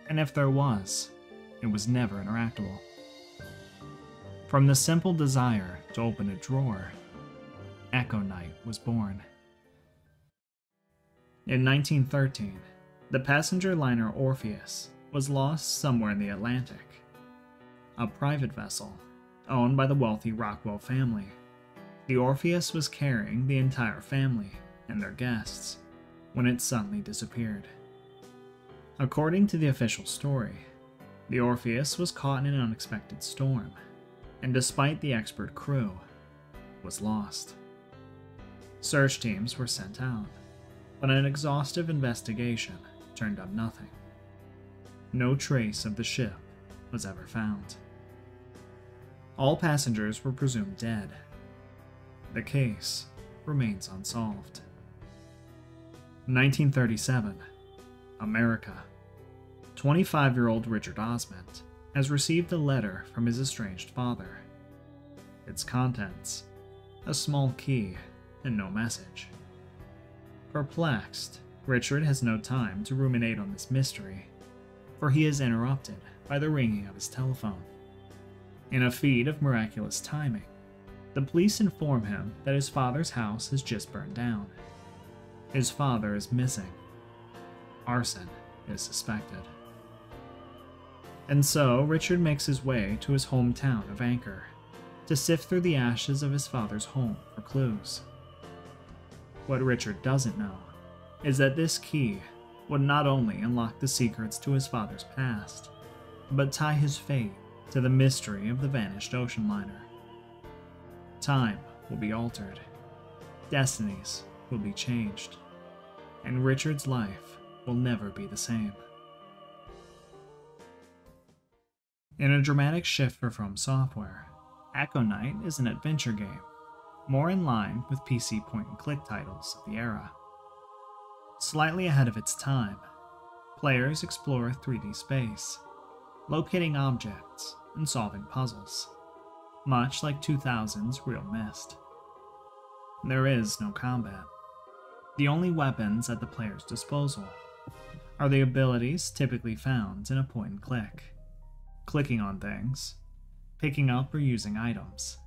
and if there was, it was never interactable. From the simple desire to open a drawer, Echo Night was born. In nineteen thirteen, the passenger liner Orpheus was lost somewhere in the Atlantic, a private vessel owned by the wealthy Rockwell family. The Orpheus was carrying the entire family and their guests when it suddenly disappeared. According to the official story, the Orpheus was caught in an unexpected storm, and despite the expert crew, was lost. Search teams were sent out, but an exhaustive investigation turned up nothing. No trace of the ship was ever found. All passengers were presumed dead. The case remains unsolved. nineteen thirty-seven, America. twenty-five-year-old Richard Osmond has received a letter from his estranged father. Its contents, a small key and no message. Perplexed, Richard has no time to ruminate on this mystery, for he is interrupted by the ringing of his telephone. In a feat of miraculous timing, the police inform him that his father's house has just burned down. His father is missing. Arson is suspected. And so, Richard makes his way to his hometown of Anchor to sift through the ashes of his father's home for clues. What Richard doesn't know is that this key would not only unlock the secrets to his father's past, but tie his fate to the mystery of the vanished ocean liner. Time will be altered, destinies will be changed, and Richard's life will never be the same. In a dramatic shift for From Software, Echo Night is an adventure game, more in line with P C point-and-click titles of the era. Slightly ahead of its time, players explore three D space, locating objects and solving puzzles, much like two thousand's Real Myst. There is no combat. The only weapons at the player's disposal are the abilities typically found in a point-and-click, clicking on things, picking up or using items,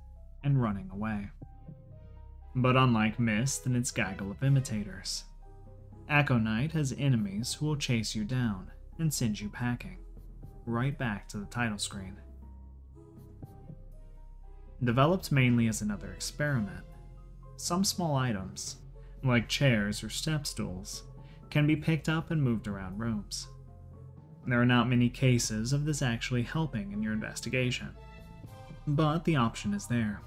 and running away. But unlike Myst and its gaggle of imitators, Echo Night has enemies who will chase you down and send you packing, right back to the title screen. Developed mainly as another experiment, some small items, like chairs or step stools, can be picked up and moved around rooms. There are not many cases of this actually helping in your investigation, but the option is there.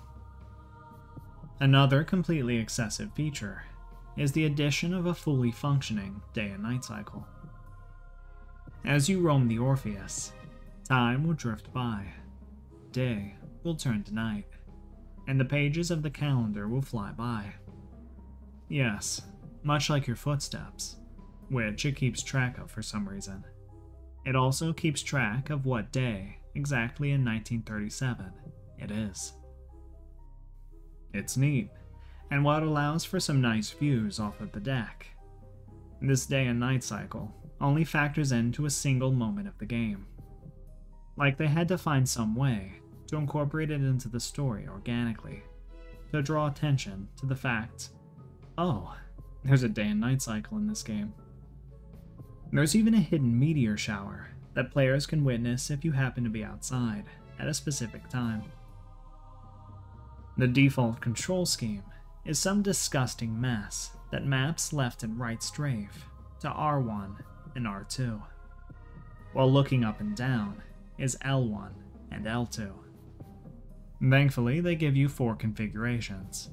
Another completely excessive feature is the addition of a fully functioning day and night cycle. As you roam the Orpheus, time will drift by, day will turn to night, and the pages of the calendar will fly by. Yes, much like your footsteps, which it keeps track of for some reason. It also keeps track of what day exactly in nineteen thirty-seven it is. It's neat, and what allows for some nice views off of the deck. This day and night cycle only factors into a single moment of the game, like they had to find some way to incorporate it into the story organically, to draw attention to the fact, oh, there's a day and night cycle in this game. There's even a hidden meteor shower that players can witness if you happen to be outside at a specific time. The default control scheme is some disgusting mess that maps left and right strafe to R one and R two, while looking up and down is L one and L two. Thankfully, they give you four configurations,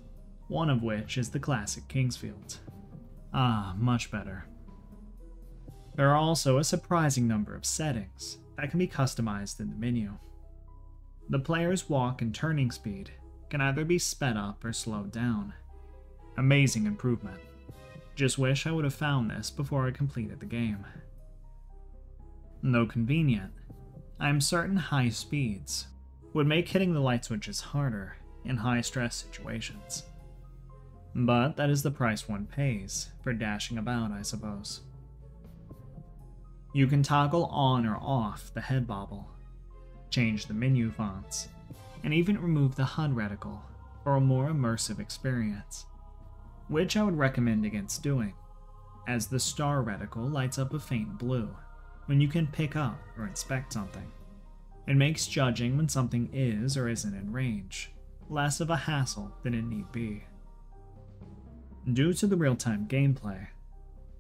one of which is the classic Kingsfield. Ah, much better. There are also a surprising number of settings that can be customized in the menu. The player's walk and turning speed can either be sped up or slowed down. Amazing improvement. Just wish I would have found this before I completed the game. Though convenient, I am certain high speeds would make hitting the light switches harder in high-stress situations. But that is the price one pays for dashing about, I suppose. You can toggle on or off the head bobble, change the menu fonts, and even remove the H U D reticle for a more immersive experience, which I would recommend against doing, as the star reticle lights up a faint blue when you can pick up or inspect something. It makes judging when something is or isn't in range less of a hassle than it need be. Due to the real-time gameplay,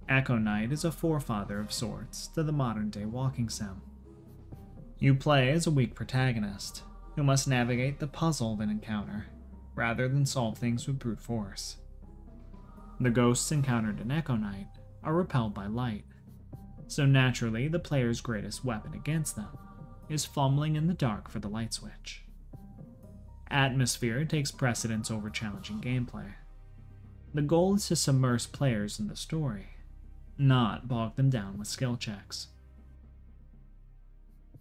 Echo Night is a forefather of sorts to the modern-day walking sim. You play as a weak protagonist who must navigate the puzzle of an encounter rather than solve things with brute force. The ghosts encountered in Echo Night are repelled by light, so naturally the player's greatest weapon against them is fumbling in the dark for the light switch. Atmosphere takes precedence over challenging gameplay. The goal is to submerge players in the story, not bog them down with skill checks.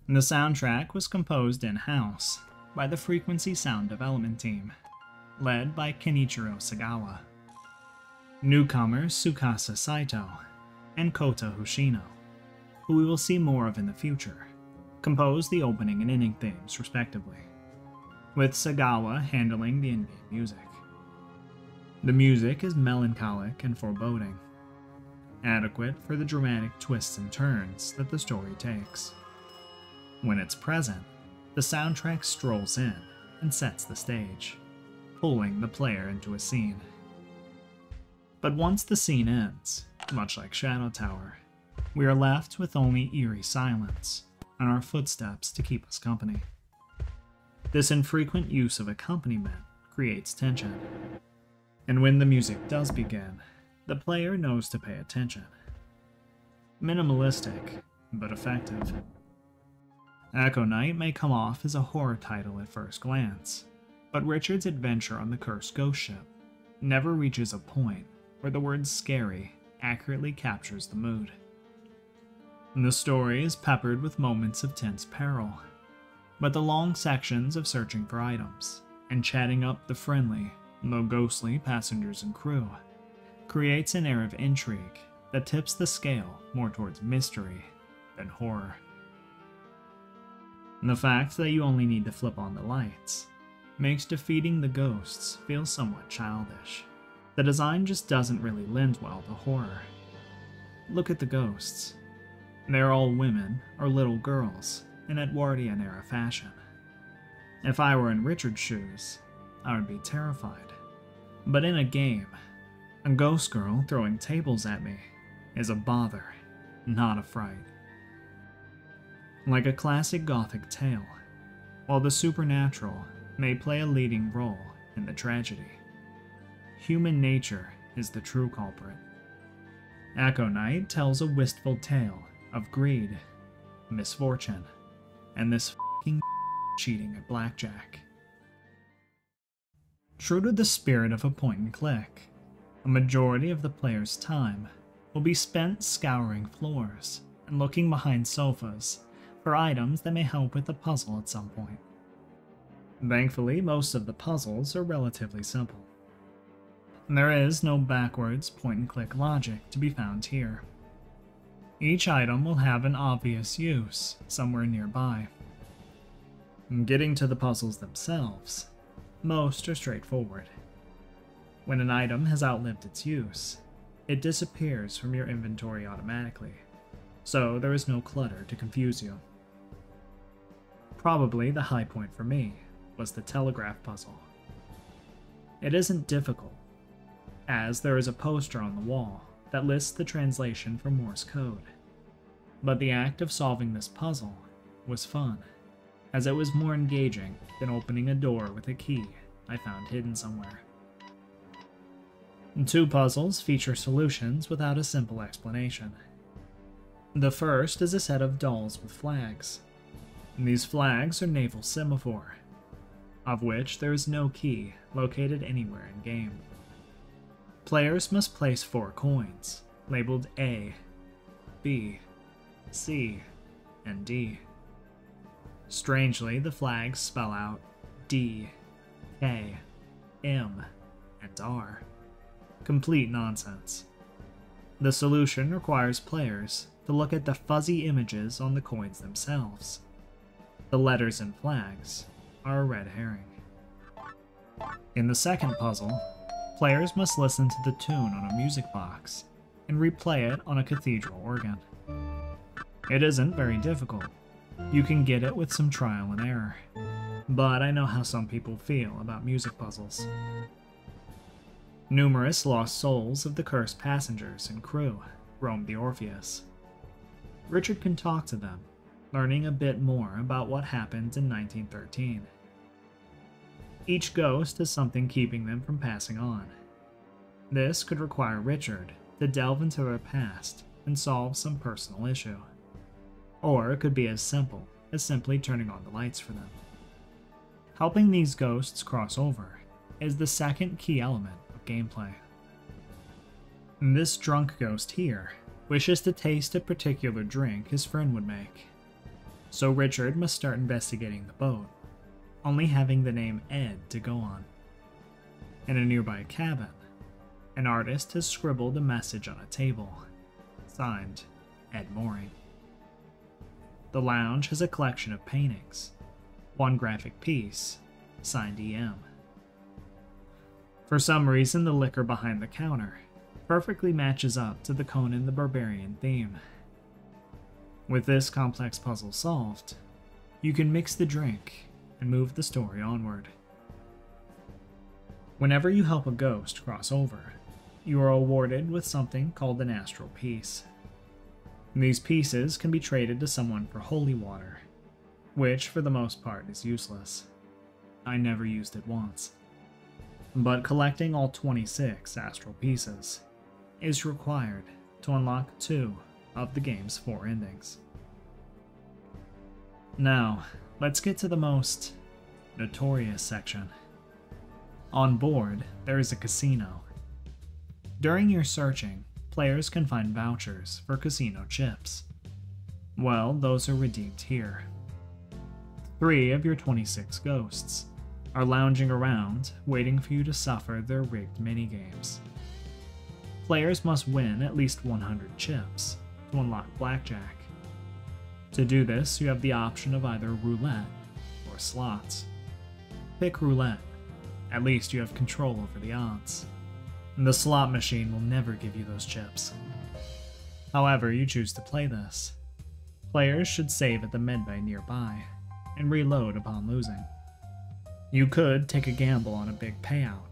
The soundtrack was composed in-house by the Frequency Sound Development Team, led by Kenichiro Sagawa, newcomers Tsukasa Saito and Kota Hoshino, who we will see more of in the future, composed the opening and ending themes respectively, with Sagawa handling the in-game music. The music is melancholic and foreboding, adequate for the dramatic twists and turns that the story takes. When it's present, the soundtrack strolls in and sets the stage, pulling the player into a scene. But once the scene ends, much like Shadow Tower, we are left with only eerie silence and our footsteps to keep us company. This infrequent use of accompaniment creates tension. And when the music does begin, the player knows to pay attention. Minimalistic, but effective. Echo Night may come off as a horror title at first glance, but Richard's adventure on the cursed ghost ship never reaches a point where the word scary accurately captures the mood. And the story is peppered with moments of tense peril, but the long sections of searching for items and chatting up the friendly, though ghostly, passengers and crew creates an air of intrigue that tips the scale more towards mystery than horror. And the fact that you only need to flip on the lights makes defeating the ghosts feel somewhat childish. The design just doesn't really lend well to horror. Look at the ghosts. They're all women or little girls in Edwardian-era fashion. If I were in Richard's shoes, I would be terrified. But in a game, a ghost girl throwing tables at me is a bother, not a fright. Like a classic Gothic tale, while the supernatural may play a leading role in the tragedy, human nature is the true culprit. Echo Night tells a wistful tale of greed, misfortune, and this f***ing cheating at blackjack. True to the spirit of a point-and-click, a majority of the player's time will be spent scouring floors and looking behind sofas for items that may help with the puzzle at some point. Thankfully, most of the puzzles are relatively simple. There is no backwards point-and-click logic to be found here. Each item will have an obvious use somewhere nearby. Getting to the puzzles themselves, most are straightforward. When an item has outlived its use, it disappears from your inventory automatically, so there is no clutter to confuse you. Probably the high point for me was the telegraph puzzle. It isn't difficult, as there is a poster on the wall that lists the translation for Morse code, but the act of solving this puzzle was fun, as it was more engaging than opening a door with a key I found hidden somewhere. Two puzzles feature solutions without a simple explanation. The first is a set of dolls with flags. These flags are naval semaphore, of which there is no key located anywhere in game. Players must place four coins, labeled A, B, C, and D. Strangely, the flags spell out D, K, M, and R. Complete nonsense. The solution requires players to look at the fuzzy images on the coins themselves. The letters and flags are a red herring. In the second puzzle, players must listen to the tune on a music box and replay it on a cathedral organ. It isn't very difficult. You can get it with some trial and error. But I know how some people feel about music puzzles. Numerous lost souls of the cursed passengers and crew roamed the Orpheus. Richard can talk to them, learning a bit more about what happened in nineteen thirteen. Each ghost has something keeping them from passing on. This could require Richard to delve into their past and solve some personal issue. Or it could be as simple as simply turning on the lights for them. Helping these ghosts cross over is the second key element of gameplay. This drunk ghost here wishes to taste a particular drink his friend would make. So Richard must start investigating the boat, only having the name Ed to go on. In a nearby cabin, an artist has scribbled a message on a table, signed Ed Mori. The lounge has a collection of paintings, one graphic piece, signed E M. For some reason, the liquor behind the counter perfectly matches up to the Conan the Barbarian theme. With this complex puzzle solved, you can mix the drink and move the story onward. Whenever you help a ghost cross over, you are awarded with something called an astral piece. These pieces can be traded to someone for holy water, which for the most part is useless. I never used it once. But collecting all twenty-six astral pieces is required to unlock two of the game's four endings. Now, let's get to the most notorious section. On board, there is a casino. During your searching, players can find vouchers for casino chips. Well, those are redeemed here. Three of your twenty-six ghosts are lounging around, waiting for you to suffer their rigged minigames. Players must win at least one hundred chips to unlock blackjack. To do this, you have the option of either roulette or slots. Pick roulette. At least you have control over the odds. The slot machine will never give you those chips. However you choose to play this, players should save at the medbay nearby and reload upon losing. You could take a gamble on a big payout,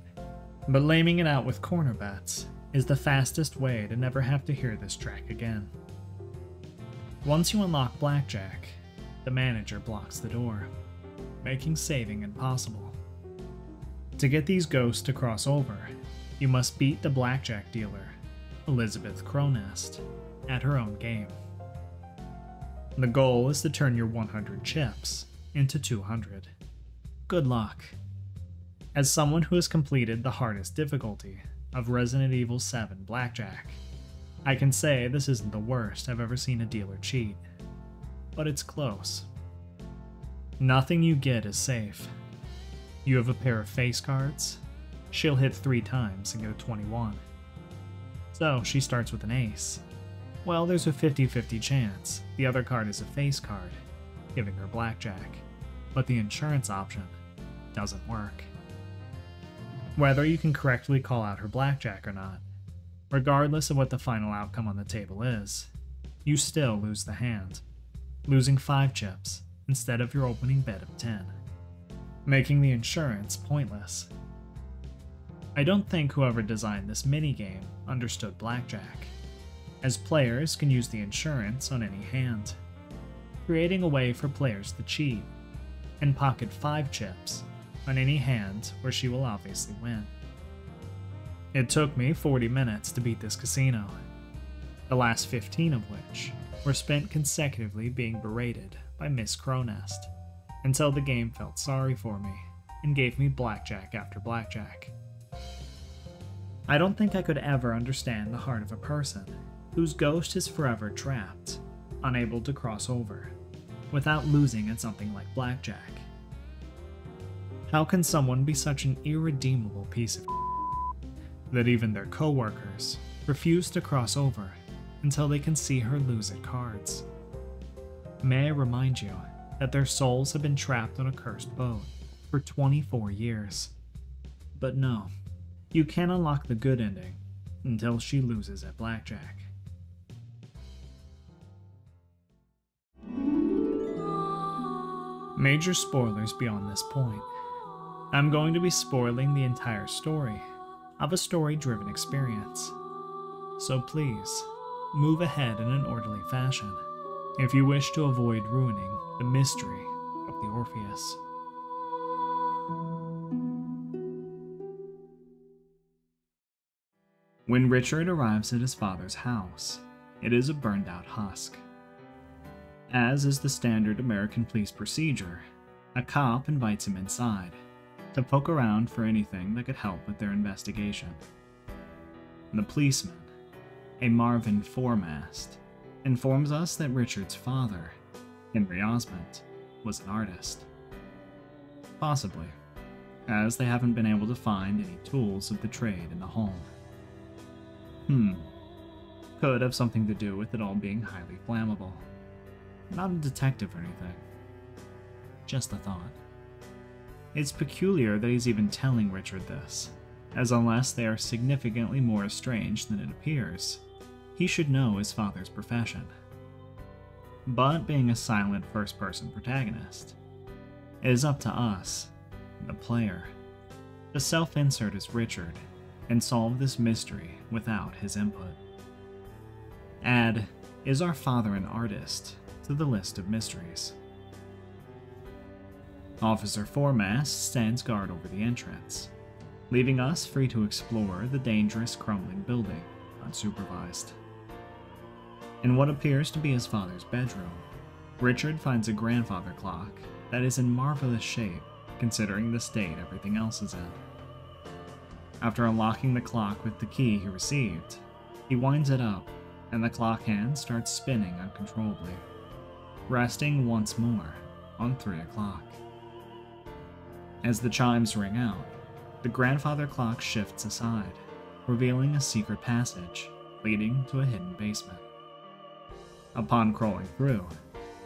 but laming it out with corner bets is the fastest way to never have to hear this track again. Once you unlock blackjack, the manager blocks the door, making saving impossible. To get these ghosts to cross over, you must beat the blackjack dealer, Elizabeth Cronest, at her own game. The goal is to turn your one hundred chips into two hundred. Good luck. As someone who has completed the hardest difficulty of Resident Evil seven blackjack, I can say this isn't the worst I've ever seen a dealer cheat, but it's close. Nothing you get is safe. You have a pair of face cards. She'll hit three times and get a twenty-one. So she starts with an ace. Well, there's a fifty fifty chance the other card is a face card, giving her blackjack, but the insurance option doesn't work. Whether you can correctly call out her blackjack or not, regardless of what the final outcome on the table is, you still lose the hand, losing five chips instead of your opening bet of ten. Making the insurance pointless. I don't think whoever designed this minigame understood blackjack, as players can use the insurance on any hand, creating a way for players to cheat and pocket five chips on any hand where she will obviously win. It took me forty minutes to beat this casino, the last fifteen of which were spent consecutively being berated by Miss Cronest, until the game felt sorry for me and gave me blackjack after blackjack. I don't think I could ever understand the heart of a person whose ghost is forever trapped, unable to cross over, without losing at something like blackjack. How can someone be such an irredeemable piece of that even their co-workers refuse to cross over until they can see her lose at cards? May I remind you that their souls have been trapped on a cursed boat for twenty-four years. But no, you can unlock the good ending until she loses at blackjack. Major spoilers beyond this point. I'm going to be spoiling the entire story of a story-driven experience. So please, move ahead in an orderly fashion if you wish to avoid ruining the mystery of the Orpheus. When Richard arrives at his father's house, it is a burned-out husk. As is the standard American police procedure, a cop invites him inside to poke around for anything that could help with their investigation. The policeman, a Marvin Foremast, informs us that Richard's father, Henry Osmond, was an artist. Possibly, as they haven't been able to find any tools of the trade in the home. Hmm, could have something to do with it all being highly flammable. Not a detective or anything, just a thought. It's peculiar that he's even telling Richard this, as unless they are significantly more estranged than it appears, he should know his father's profession. But being a silent first-person protagonist, it is up to us, the player, to self-insert as Richard and solve this mystery without his input. Add, is our father an artist, to the list of mysteries. Officer Foremast stands guard over the entrance, leaving us free to explore the dangerous crumbling building unsupervised. In what appears to be his father's bedroom, Richard finds a grandfather clock that is in marvelous shape considering the state everything else is in. After unlocking the clock with the key he received, he winds it up and the clock hand starts spinning uncontrollably, resting once more on three o'clock. As the chimes ring out, the grandfather clock shifts aside, revealing a secret passage leading to a hidden basement. Upon crawling through,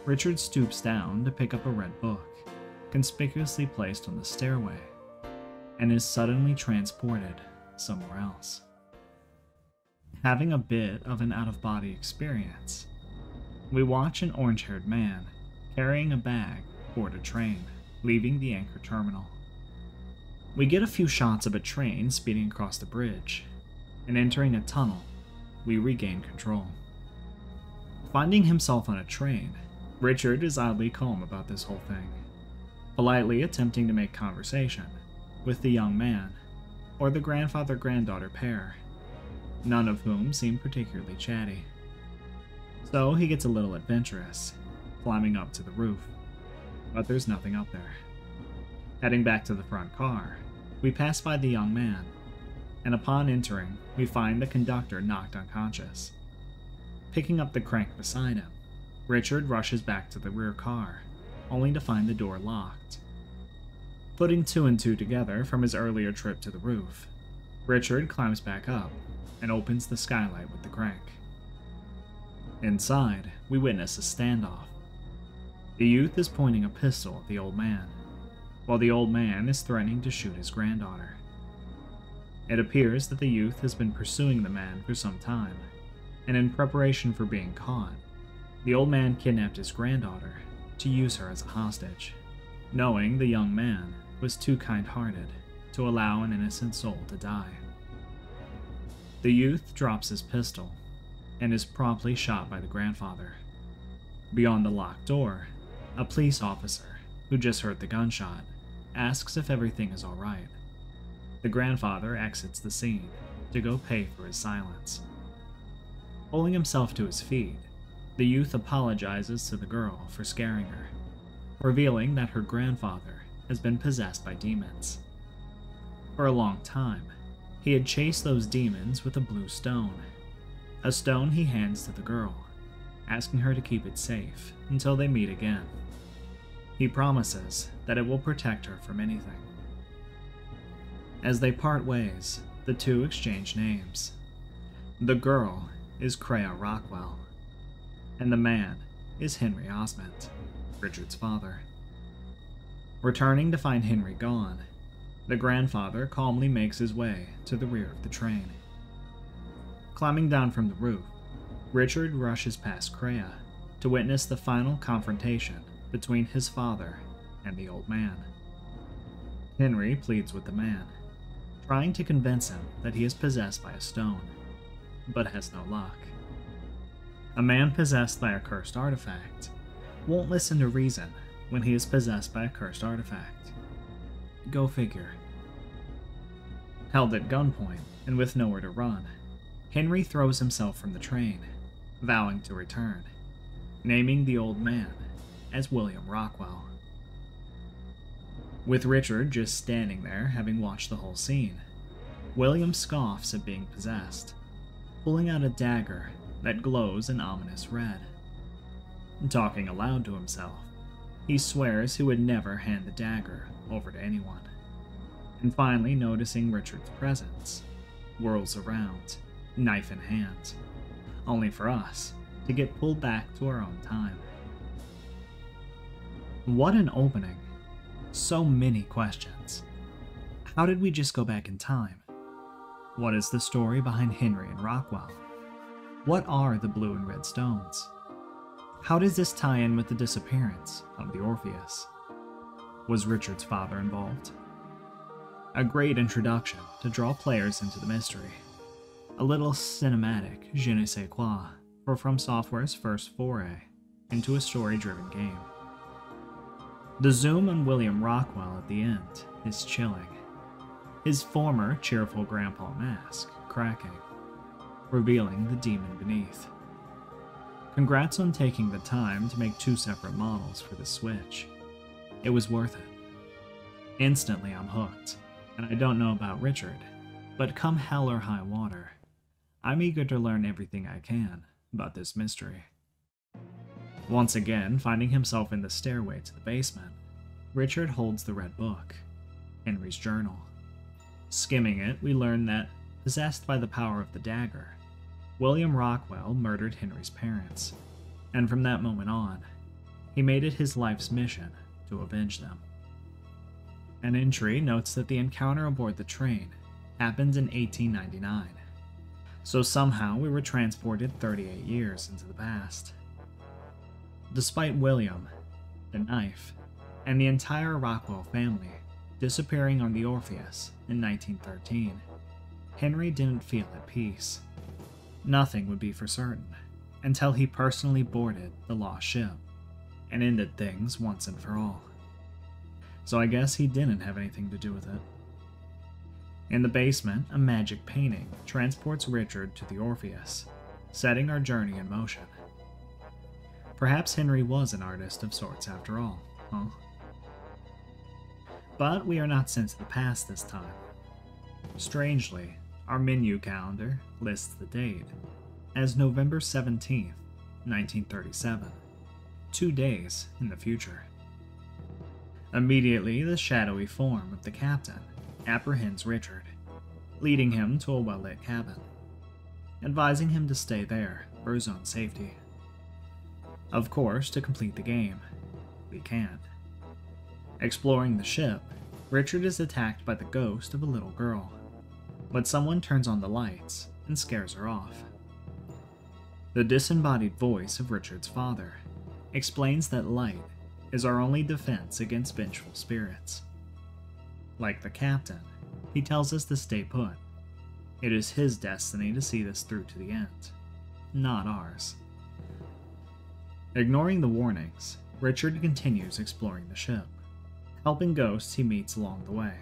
Richard stoops down to pick up a red book, conspicuously placed on the stairway, and is suddenly transported somewhere else. Having a bit of an out-of-body experience, we watch an orange-haired man carrying a bag board a train, leaving the Anchor terminal. We get a few shots of a train speeding across the bridge, and entering a tunnel, we regain control. Finding himself on a train, Richard is oddly calm about this whole thing, politely attempting to make conversation with the young man or the grandfather-granddaughter pair, none of whom seem particularly chatty. So he gets a little adventurous, climbing up to the roof, but there's nothing up there. Heading back to the front car, we pass by the young man, and upon entering, we find the conductor knocked unconscious. Picking up the crank beside him, Richard rushes back to the rear car, only to find the door locked. Putting two and two together from his earlier trip to the roof, Richard climbs back up and opens the skylight with the crank. Inside, we witness a standoff. The youth is pointing a pistol at the old man, while the old man is threatening to shoot his granddaughter. It appears that the youth has been pursuing the man for some time, and in preparation for being caught, the old man kidnapped his granddaughter to use her as a hostage, knowing the young man was too kind-hearted to allow an innocent soul to die. The youth drops his pistol and is promptly shot by the grandfather. Beyond the locked door, a police officer, who just heard the gunshot, asks if everything is alright. The grandfather exits the scene to go pay for his silence. Pulling himself to his feet, the youth apologizes to the girl for scaring her, revealing that her grandfather has been possessed by demons. For a long time, he had chased those demons with a blue stone, a stone he hands to the girl, asking her to keep it safe until they meet again. He promises that it will protect her from anything. As they part ways, the two exchange names. The girl is Kreia Rockwell, and the man is Henry Osmond, Richard's father. Returning to find Henry gone, the grandfather calmly makes his way to the rear of the train. Climbing down from the roof, Richard rushes past Kreia to witness the final confrontation between his father and the old man. Henry pleads with the man, trying to convince him that he is possessed by a stone, but has no luck. A man possessed by a cursed artifact won't listen to reason when he is possessed by a cursed artifact. Go figure. Held at gunpoint and with nowhere to run, Henry throws himself from the train, vowing to return, naming the old man as William Rockwell. With Richard just standing there, having watched the whole scene, William scoffs at being possessed, pulling out a dagger that glows an ominous red. Talking aloud to himself, he swears he would never hand the dagger over to anyone, and finally noticing Richard's presence, whirls around, knife in hand, only for us to get pulled back to our own time. What an opening! So many questions. How did we just go back in time? What is the story behind Henry and Rockwell? What are the blue and red stones? How does this tie in with the disappearance of the Orpheus? Was Richard's father involved? A great introduction to draw players into the mystery. A little cinematic je ne sais quoi for From Software's first foray into a story-driven game. The zoom on William Rockwell at the end is chilling. His former cheerful grandpa mask cracking, revealing the demon beneath. Congrats on taking the time to make two separate models for the Switch. It was worth it. Instantly I'm hooked, and I don't know about Richard, but come hell or high water, I'm eager to learn everything I can about this mystery. Once again, finding himself in the stairway to the basement, Richard holds the red book, Henry's journal. Skimming it, we learn that, possessed by the power of the dagger, William Rockwell murdered Henry's parents, and from that moment on, he made it his life's mission to avenge them. An entry notes that the encounter aboard the train happened in eighteen ninety-nine, so somehow we were transported thirty-eight years into the past. Despite William, the knife, and the entire Rockwell family disappearing on the Orpheus in nineteen thirteen, Henry didn't feel at peace. Nothing would be for certain until he personally boarded the lost ship and ended things once and for all. So I guess he didn't have anything to do with it. In the basement, a magic painting transports Richard to the Orpheus, setting our journey in motion. Perhaps Henry was an artist of sorts after all, huh? But we are not sent to the past this time. Strangely, our menu calendar lists the date as November seventeenth, nineteen thirty-seven, two days in the future. Immediately, the shadowy form of the captain apprehends Richard, leading him to a well-lit cabin, advising him to stay there for his own safety. Of course, to complete the game, we can't. Exploring the ship, Richard is attacked by the ghost of a little girl, but someone turns on the lights and scares her off. The disembodied voice of Richard's father explains that light is our only defense against vengeful spirits. Like the captain, he tells us to stay put. It is his destiny to see this through to the end, not ours. Ignoring the warnings, Richard continues exploring the ship, helping ghosts he meets along the way.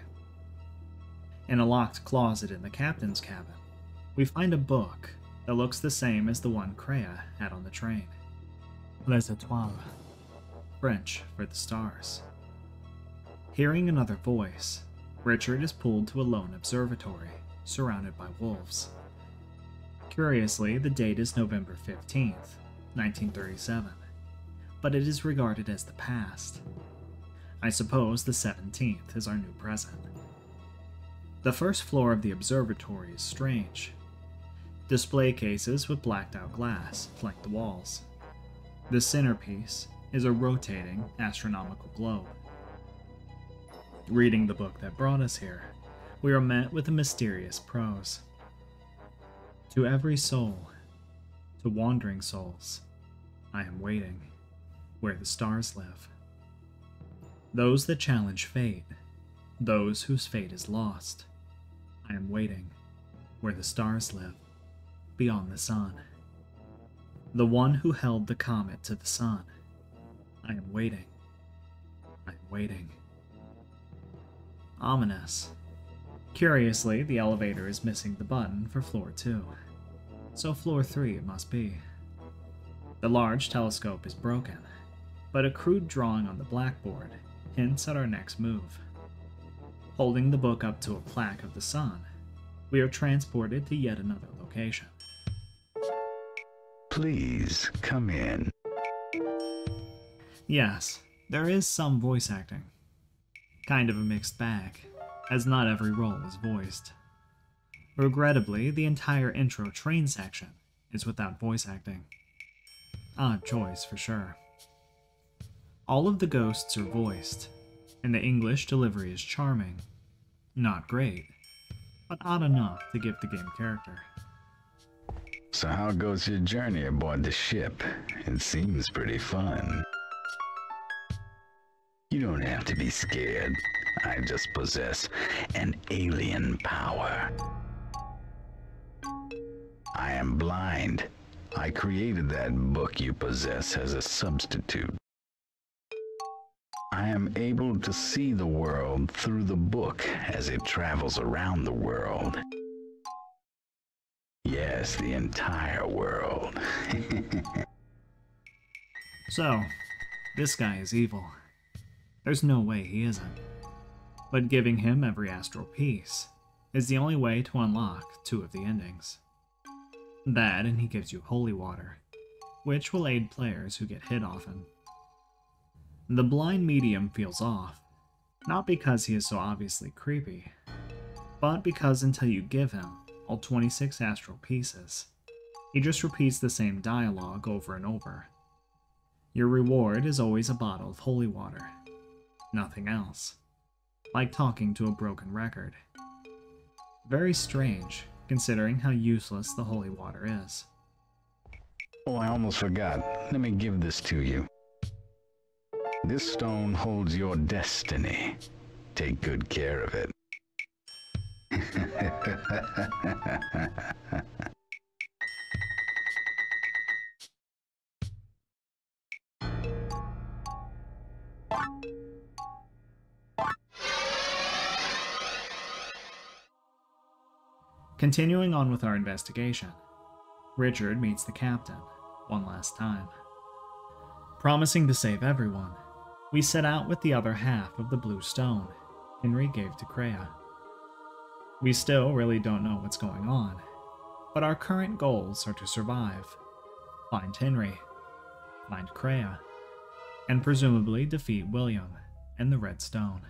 In a locked closet in the captain's cabin, we find a book that looks the same as the one Kreia had on the train. Les Étoiles, French for the stars. Hearing another voice, Richard is pulled to a lone observatory, surrounded by wolves. Curiously, the date is November fifteenth, nineteen thirty-seven, but it is regarded as the past. I suppose the seventeenth is our new present. The first floor of the observatory is strange. Display cases with blacked-out glass flank the walls. The centerpiece is a rotating astronomical globe. Reading the book that brought us here, we are met with a mysterious prose. To every soul, to wandering souls, I am waiting, where the stars live. Those that challenge fate, those whose fate is lost, I am waiting, where the stars live, beyond the sun. The one who held the comet to the sun, I am waiting, I am waiting. Ominous. Curiously, the elevator is missing the button for floor two, so floor three it must be. The large telescope is broken, but a crude drawing on the blackboard hints at our next move. Holding the book up to a plaque of the sun, we are transported to yet another location. Please come in. Yes, there is some voice acting. Kind of a mixed bag, as not every role is voiced. Regrettably, the entire intro train section is without voice acting. Odd choice for sure. All of the ghosts are voiced, and the English delivery is charming. Not great, but odd enough to give the game character. So how goes your journey aboard the ship? It seems pretty fun. You don't have to be scared. I just possess an alien power. I am blind. I created that book you possess as a substitute. I am able to see the world through the book as it travels around the world. Yes, the entire world. So, this guy is evil. There's no way he isn't. But giving him every astral piece is the only way to unlock two of the endings. That, and he gives you holy water, which will aid players who get hit often. The blind medium feels off, not because he is so obviously creepy, but because until you give him all twenty-six astral pieces, he just repeats the same dialogue over and over. Your reward is always a bottle of holy water, nothing else. Like talking to a broken record. Very strange, considering how useless the holy water is. Oh, I almost forgot. Let me give this to you. This stone holds your destiny. Take good care of it. Continuing on with our investigation, Richard meets the captain one last time. Promising to save everyone, we set out with the other half of the blue stone Henry gave to Kreia. We still really don't know what's going on, but our current goals are to survive, find Henry, find Kreia, and presumably defeat William and the Red Stone.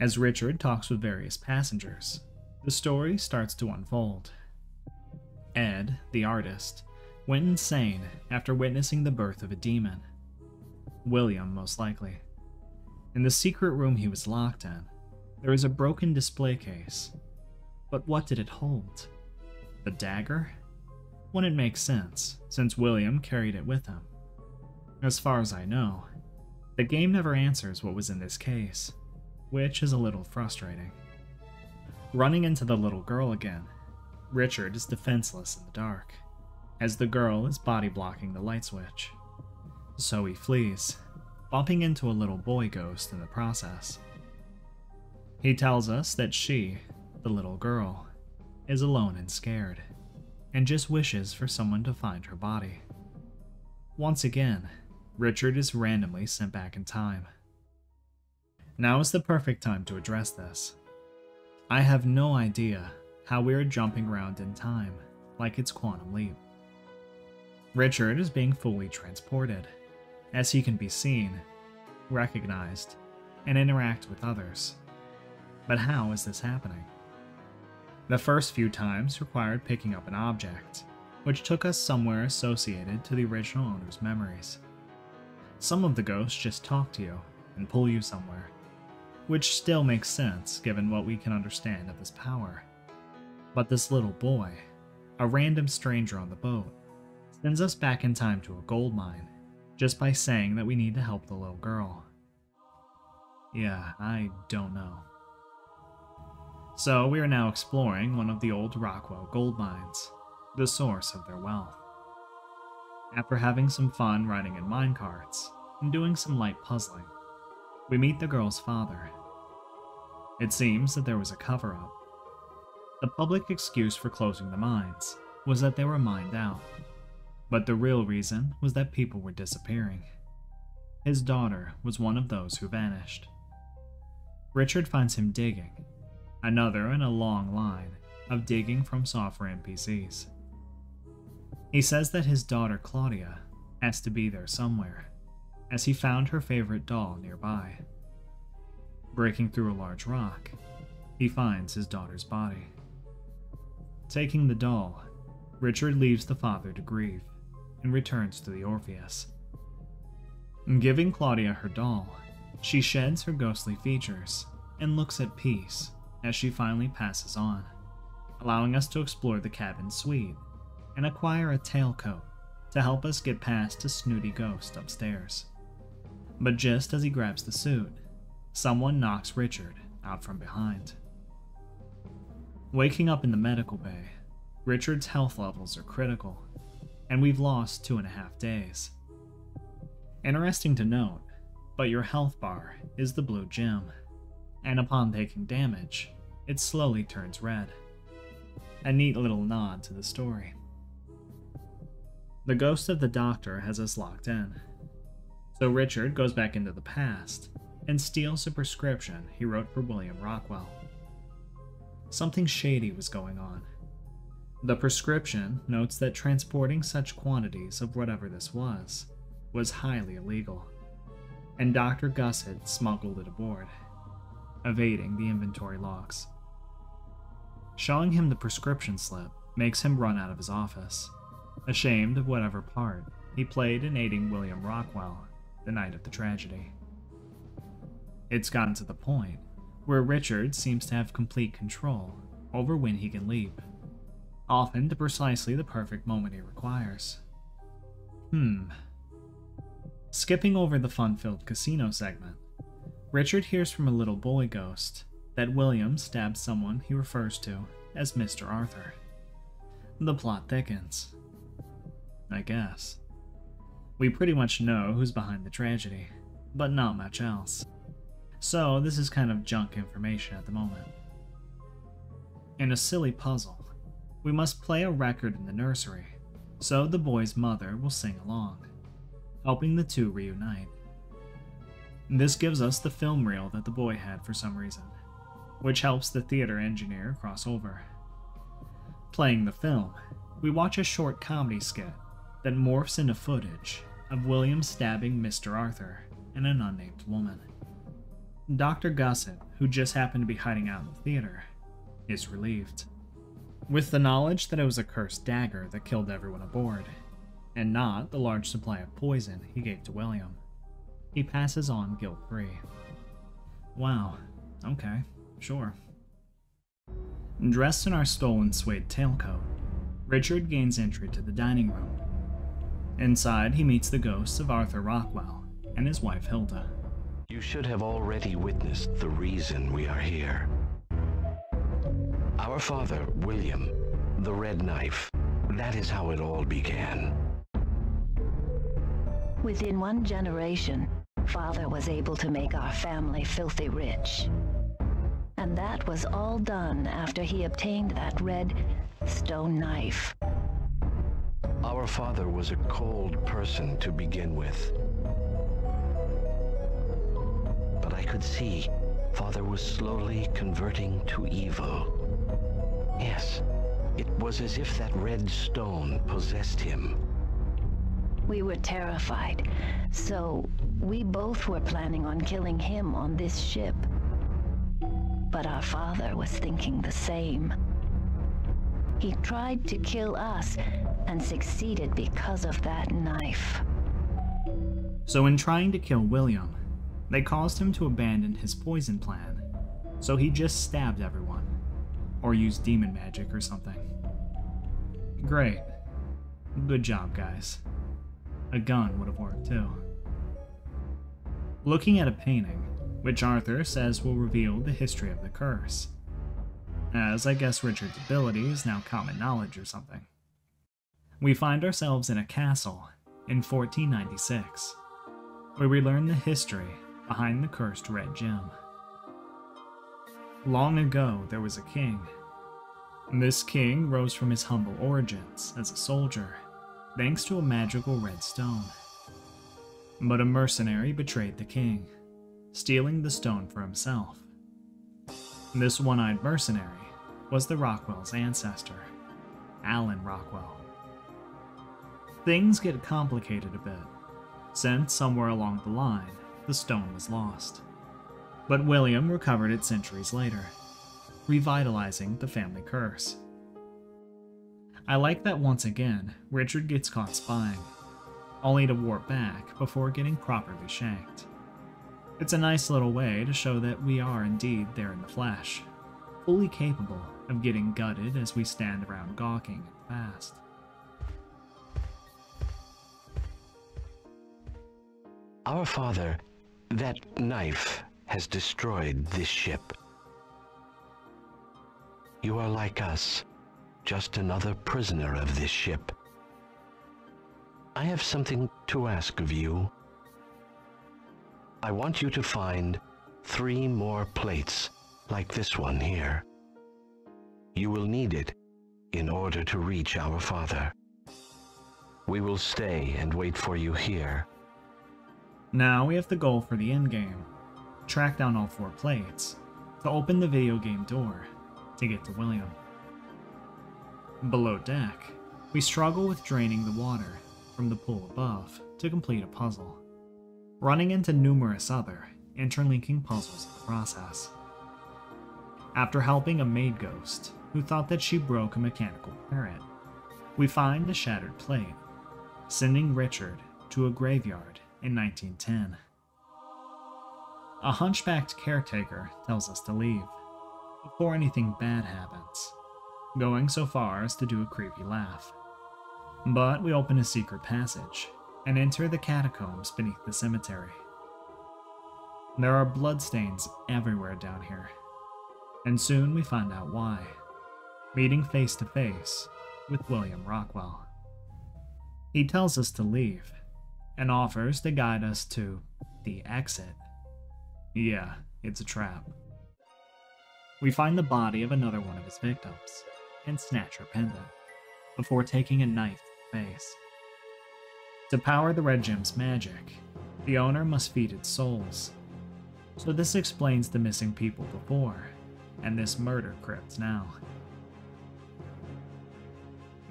As Richard talks with various passengers, the story starts to unfold. Ed, the artist, went insane after witnessing the birth of a demon. William, most likely. In the secret room he was locked in, there is a broken display case. But what did it hold? The dagger? Wouldn't make sense, since William carried it with him. As far as I know, the game never answers what was in this case, which is a little frustrating. Running into the little girl again, Richard is defenseless in the dark, as the girl is body-blocking the light switch. So he flees, bumping into a little boy ghost in the process. He tells us that she, the little girl, is alone and scared, and just wishes for someone to find her body. Once again, Richard is randomly sent back in time. Now is the perfect time to address this. I have no idea how we are jumping around in time, like it's Quantum Leap. Richard is being fully transported, as he can be seen, recognized, and interact with others. But how is this happening? The first few times required picking up an object, which took us somewhere associated to the original owner's memories. Some of the ghosts just talk to you and pull you somewhere, which still makes sense given what we can understand of his power. But this little boy, a random stranger on the boat, sends us back in time to a gold mine, just by saying that we need to help the little girl. Yeah, I don't know. So we are now exploring one of the old Rockwell gold mines, the source of their wealth. After having some fun riding in minecarts and doing some light puzzling, we meet the girl's father. It seems that there was a cover-up. The public excuse for closing the mines was that they were mined out, but the real reason was that people were disappearing. His daughter was one of those who vanished. Richard finds him digging, another in a long line of digging from software N P Cs. He says that his daughter Claudia has to be there somewhere, as he found her favorite doll nearby. Breaking through a large rock, he finds his daughter's body. Taking the doll, Richard leaves the father to grieve and returns to the Orpheus. Giving Claudia her doll, she sheds her ghostly features and looks at peace as she finally passes on, allowing us to explore the cabin suite and acquire a tailcoat to help us get past a snooty ghost upstairs. But just as he grabs the suit, someone knocks Richard out from behind. Waking up in the medical bay, Richard's health levels are critical, and we've lost two and a half days. Interesting to note, but your health bar is the blue gem, and upon taking damage, it slowly turns red. A neat little nod to the story. The ghost of the doctor has us locked in, so Richard goes back into the past and steals a prescription he wrote for William Rockwell. Something shady was going on. The prescription notes that transporting such quantities of whatever this was, was highly illegal, and Doctor Gus had smuggled it aboard, evading the inventory logs. Showing him the prescription slip makes him run out of his office, ashamed of whatever part he played in aiding William Rockwell the night of the tragedy. It's gotten to the point where Richard seems to have complete control over when he can leap, often to precisely the perfect moment he requires. Hmm. Skipping over the fun-filled casino segment, Richard hears from a little boy ghost that William stabbed someone he refers to as Mister Arthur. The plot thickens, I guess. We pretty much know who's behind the tragedy, but not much else. So this is kind of junk information at the moment. In a silly puzzle, we must play a record in the nursery, so the boy's mother will sing along, helping the two reunite. This gives us the film reel that the boy had for some reason, which helps the theater engineer cross over. Playing the film, we watch a short comedy skit that morphs into footage of William stabbing Mister Arthur and an unnamed woman. Doctor Gossett, who just happened to be hiding out in the theater, is relieved, with the knowledge that it was a cursed dagger that killed everyone aboard, and not the large supply of poison he gave to William. He passes on guilt-free. Wow, okay, sure. Dressed in our stolen suede tailcoat, Richard gains entry to the dining room. Inside, he meets the ghosts of Arthur Rockwell and his wife Hilda. You should have already witnessed the reason we are here. Our father, William, the Red Knife. That is how it all began. Within one generation, Father was able to make our family filthy rich. And that was all done after he obtained that red stone knife. Our father was a cold person to begin with. But I could see Father was slowly converting to evil. Yes, it was as if that red stone possessed him. We were terrified, so we both were planning on killing him on this ship. But our father was thinking the same. He tried to kill us and succeeded because of that knife. So in trying to kill William, they caused him to abandon his poison plan, so he just stabbed everyone, or use demon magic or something. Great. Good job, guys. A gun would have worked, too. Looking at a painting, which Arthur says will reveal the history of the curse. As I guess Richard's ability is now common knowledge or something. We find ourselves in a castle in fourteen ninety-six, where we learn the history behind the cursed red gem. Long ago, there was a king. This king rose from his humble origins as a soldier, thanks to a magical red stone. But a mercenary betrayed the king, stealing the stone for himself. This one-eyed mercenary was the Rockwell's ancestor, Alan Rockwell. Things get complicated a bit, since somewhere along the line, the stone was lost. But William recovered it centuries later, revitalizing the family curse. I like that once again, Richard gets caught spying, only to warp back before getting properly shanked. It's a nice little way to show that we are indeed there in the flesh, fully capable of getting gutted as we stand around gawking at the past. Our father, that knife, has destroyed this ship. You are like us, just another prisoner of this ship. I have something to ask of you. I want you to find three more plates like this one here. You will need it in order to reach our father. We will stay and wait for you here. Now we have the goal for the endgame. Track down all four plates to open the video game door to get to William. Below deck, we struggle with draining the water from the pool above to complete a puzzle, running into numerous other interlinking puzzles in the process. After helping a maid ghost who thought that she broke a mechanical parrot, we find the shattered plate, sending Richard to a graveyard in nineteen ten. A hunchbacked caretaker tells us to leave before anything bad happens, going so far as to do a creepy laugh. But we open a secret passage and enter the catacombs beneath the cemetery. There are bloodstains everywhere down here, and soon we find out why, meeting face to face with William Rockwell. He tells us to leave, and offers to guide us to the exit. Yeah, it's a trap. We find the body of another one of his victims, and snatch her pendant, before taking a knife to the face. To power the red gem's magic, the owner must feed its souls. So this explains the missing people before, and this murder crypt now.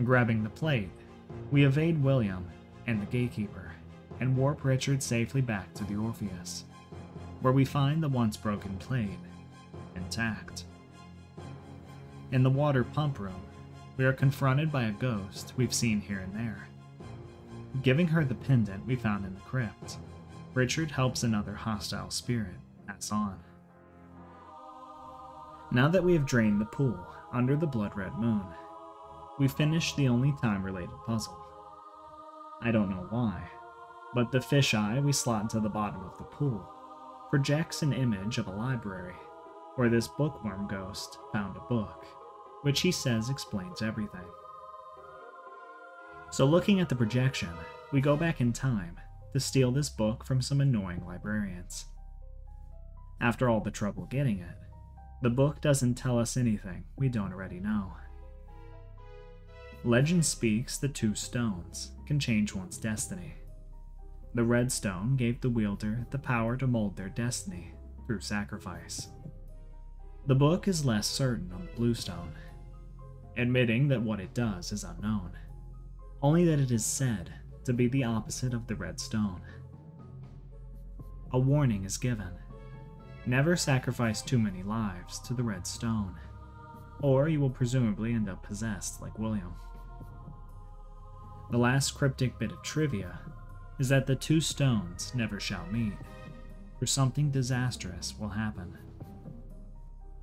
Grabbing the plate, we evade William and the gatekeeper, and warp Richard safely back to the Orpheus, where we find the once broken plate intact. In the water pump room, we are confronted by a ghost we've seen here and there. Giving her the pendant we found in the crypt, Richard helps another hostile spirit pass on. Now that we have drained the pool under the blood-red moon, we finish the only time-related puzzle. I don't know why, but the fisheye we slot into the bottom of the pool projects an image of a library where this bookworm ghost found a book, which he says explains everything. So looking at the projection, we go back in time to steal this book from some annoying librarians. After all the trouble getting it, the book doesn't tell us anything we don't already know. Legend speaks the two stones can change one's destiny. The red stone gave the wielder the power to mold their destiny through sacrifice. The book is less certain on the blue stone, admitting that what it does is unknown, only that it is said to be the opposite of the red stone. A warning is given. Never sacrifice too many lives to the red stone, or you will presumably end up possessed like William. The last cryptic bit of trivia is that the two stones never shall meet, or something disastrous will happen.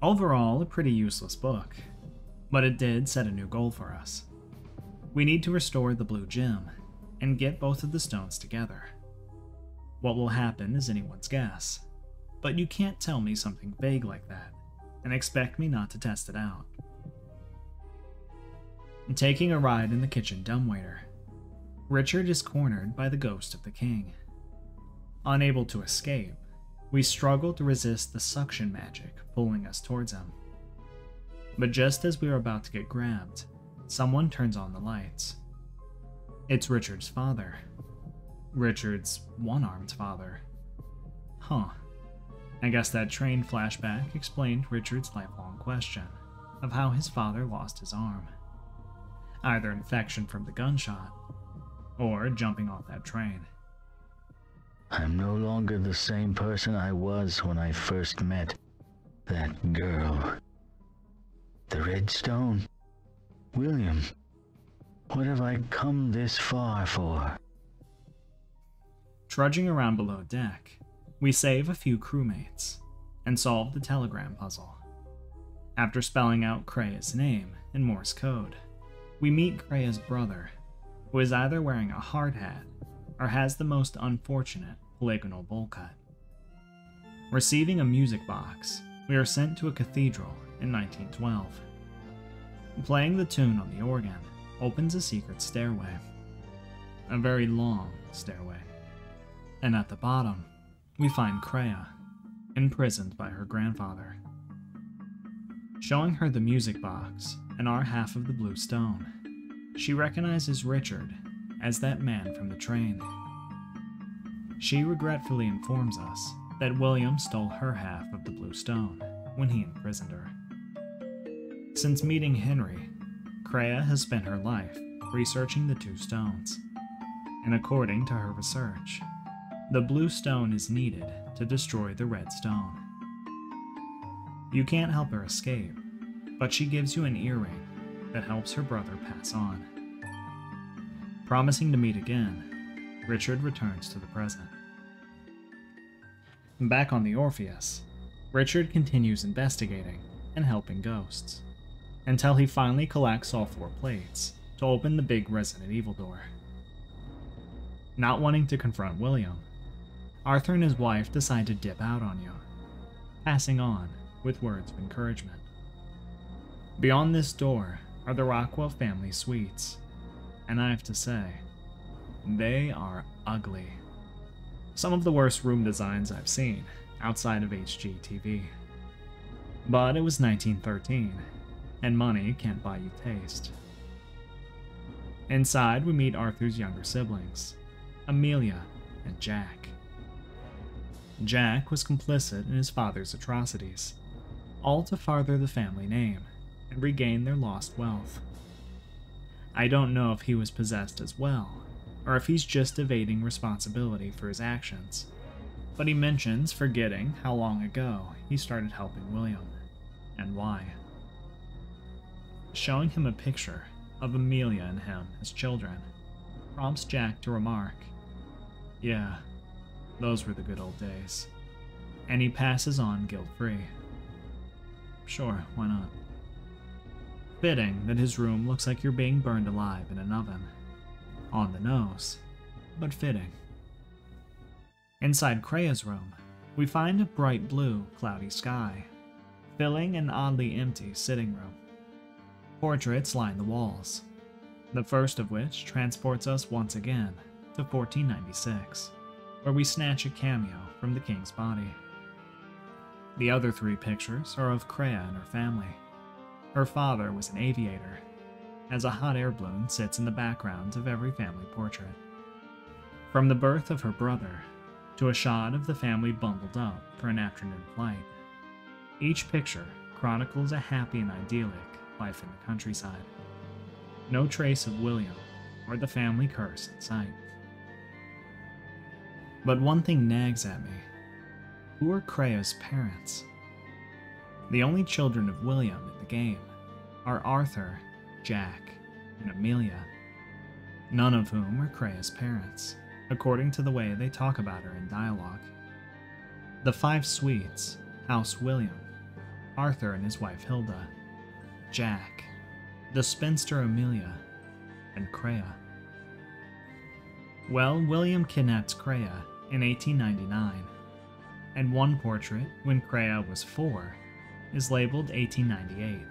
Overall, a pretty useless book, but it did set a new goal for us. We need to restore the blue gem, and get both of the stones together. What will happen is anyone's guess, but you can't tell me something vague like that, and expect me not to test it out. Taking a ride in the kitchen dumbwaiter, Richard is cornered by the ghost of the king. Unable to escape, we struggle to resist the suction magic pulling us towards him. But just as we are about to get grabbed, someone turns on the lights. It's Richard's father. Richard's one-armed father. Huh. I guess that train flashback explained Richard's lifelong question of how his father lost his arm. Either infection from the gunshot, or jumping off that train. I'm no longer the same person I was when I first met that girl. The Red Stone. William. What have I come this far for? Trudging around below deck, we save a few crewmates, and solve the telegram puzzle. After spelling out Kreia's name in Morse code, we meet Kreia's brother, who is either wearing a hard hat or has the most unfortunate polygonal bowl cut. Receiving a music box, we are sent to a cathedral in nineteen twelve. Playing the tune on the organ opens a secret stairway, a very long stairway, and at the bottom, we find Kreia, imprisoned by her grandfather. Showing her the music box and our half of the blue stone, she recognizes Richard as that man from the train. She regretfully informs us that William stole her half of the blue stone when he imprisoned her. Since meeting Henry, Kreia has spent her life researching the two stones, and according to her research, the blue stone is needed to destroy the red stone. You can't help her escape, but she gives you an earring that helps her brother pass on. Promising to meet again, Richard returns to the present. Back on the Orpheus, Richard continues investigating and helping ghosts, until he finally collects all four plates to open the big Resident Evil door. Not wanting to confront William, Arthur and his wife decide to dip out on you, passing on with words of encouragement. Beyond this door are the Rockwell family suites, and I have to say, they are ugly. Some of the worst room designs I've seen outside of H G T V. But it was nineteen thirteen, and money can't buy you taste. Inside, we meet Arthur's younger siblings, Amelia and Jack. Jack was complicit in his father's atrocities, all to further the family name and regain their lost wealth. I don't know if he was possessed as well, or if he's just evading responsibility for his actions, but he mentions forgetting how long ago he started helping William, and why. Showing him a picture of Amelia and him as children prompts Jack to remark, "Yeah, those were the good old days," and he passes on guilt-free. Sure, why not? Fitting that his room looks like you're being burned alive in an oven. On the nose, but fitting. Inside Kreia's room, we find a bright blue, cloudy sky, filling an oddly empty sitting room. Portraits line the walls, the first of which transports us once again to fourteen ninety-six, where we snatch a cameo from the king's body. The other three pictures are of Kreia and her family. Her father was an aviator, as a hot air balloon sits in the background of every family portrait. From the birth of her brother, to a shot of the family bundled up for an afternoon flight, each picture chronicles a happy and idyllic life in the countryside. No trace of William or the family curse in sight. But one thing nags at me. Who are Kreia's parents? The only children of William in the game are Arthur, Jack, and Amelia, none of whom are Kreia's parents, according to the way they talk about her in dialogue. The five suites house William, Arthur and his wife Hilda, Jack, the spinster Amelia, and Kreia. Well, William kidnapped Kreia in eighteen ninety-nine, and one portrait, when Kreia was four, is labeled eighteen ninety-eight.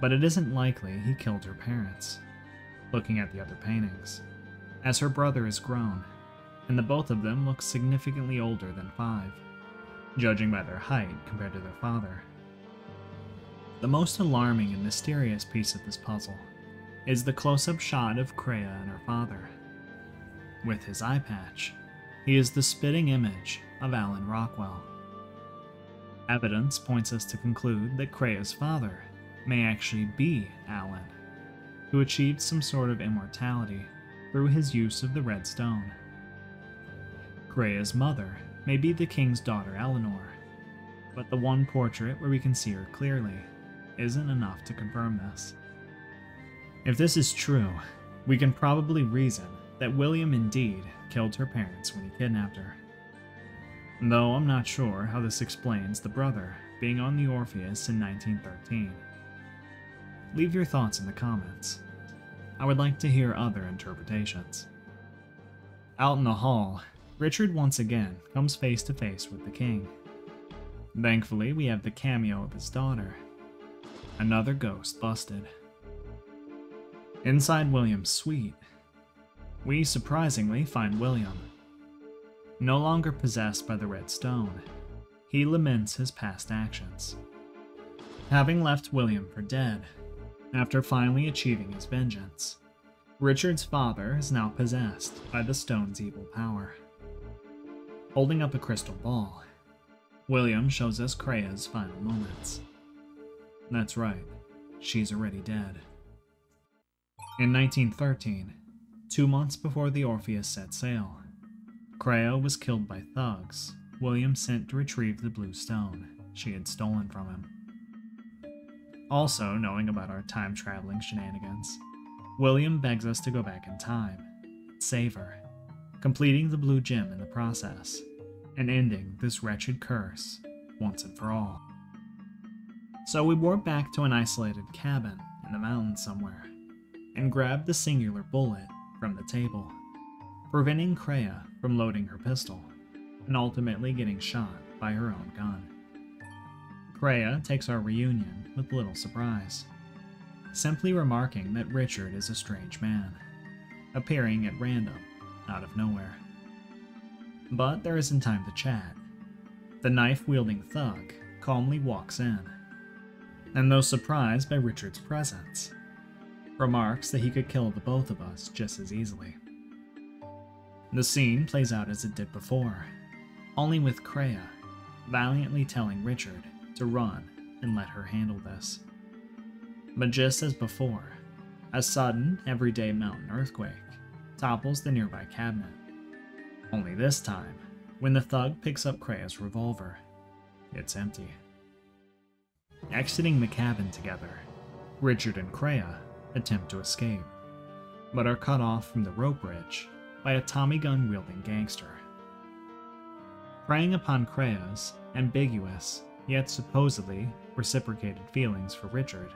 But it isn't likely he killed her parents, looking at the other paintings, as her brother is grown, and the both of them look significantly older than five, judging by their height compared to their father. The most alarming and mysterious piece of this puzzle is the close-up shot of Kreia and her father. With his eye patch, he is the spitting image of Alan Rockwell. Evidence points us to conclude that Kreia's father may actually be Alan, who achieved some sort of immortality through his use of the red stone. Kreia's mother may be the king's daughter Eleanor, but the one portrait where we can see her clearly isn't enough to confirm this. If this is true, we can probably reason that William indeed killed her parents when he kidnapped her. Though I'm not sure how this explains the brother being on the Orpheus in nineteen thirteen. Leave your thoughts in the comments. I would like to hear other interpretations. Out in the hall, Richard once again comes face to face with the king. Thankfully, we have the cameo of his daughter. Another ghost busted. Inside William's suite, we surprisingly find William. No longer possessed by the red stone, he laments his past actions, having left William for dead. After finally achieving his vengeance, Richard's father is now possessed by the stone's evil power. Holding up a crystal ball, William shows us Kreia's final moments. That's right, she's already dead. In nineteen thirteen, two months before the Orpheus set sail, Kreia was killed by thugs William sent to retrieve the blue stone she had stolen from him. Also, knowing about our time-traveling shenanigans, William begs us to go back in time, save her, completing the blue gem in the process, and ending this wretched curse once and for all. So we warp back to an isolated cabin in the mountains somewhere, and grab the singular bullet from the table, preventing Kreia from loading her pistol, and ultimately getting shot by her own gun. Kreia takes our reunion with little surprise, simply remarking that Richard is a strange man, appearing at random, out of nowhere. But there isn't time to chat. The knife-wielding thug calmly walks in, and though surprised by Richard's presence, remarks that he could kill the both of us just as easily. The scene plays out as it did before, only with Kreia valiantly telling Richard to run and let her handle this. But just as before, a sudden, everyday mountain earthquake topples the nearby cabinet. Only this time, when the thug picks up Kreia's revolver, it's empty. Exiting the cabin together, Richard and Kreia attempt to escape, but are cut off from the rope bridge by a Tommy gun-wielding gangster. Preying upon Kreia's ambiguous yet supposedly reciprocated feelings for Richard,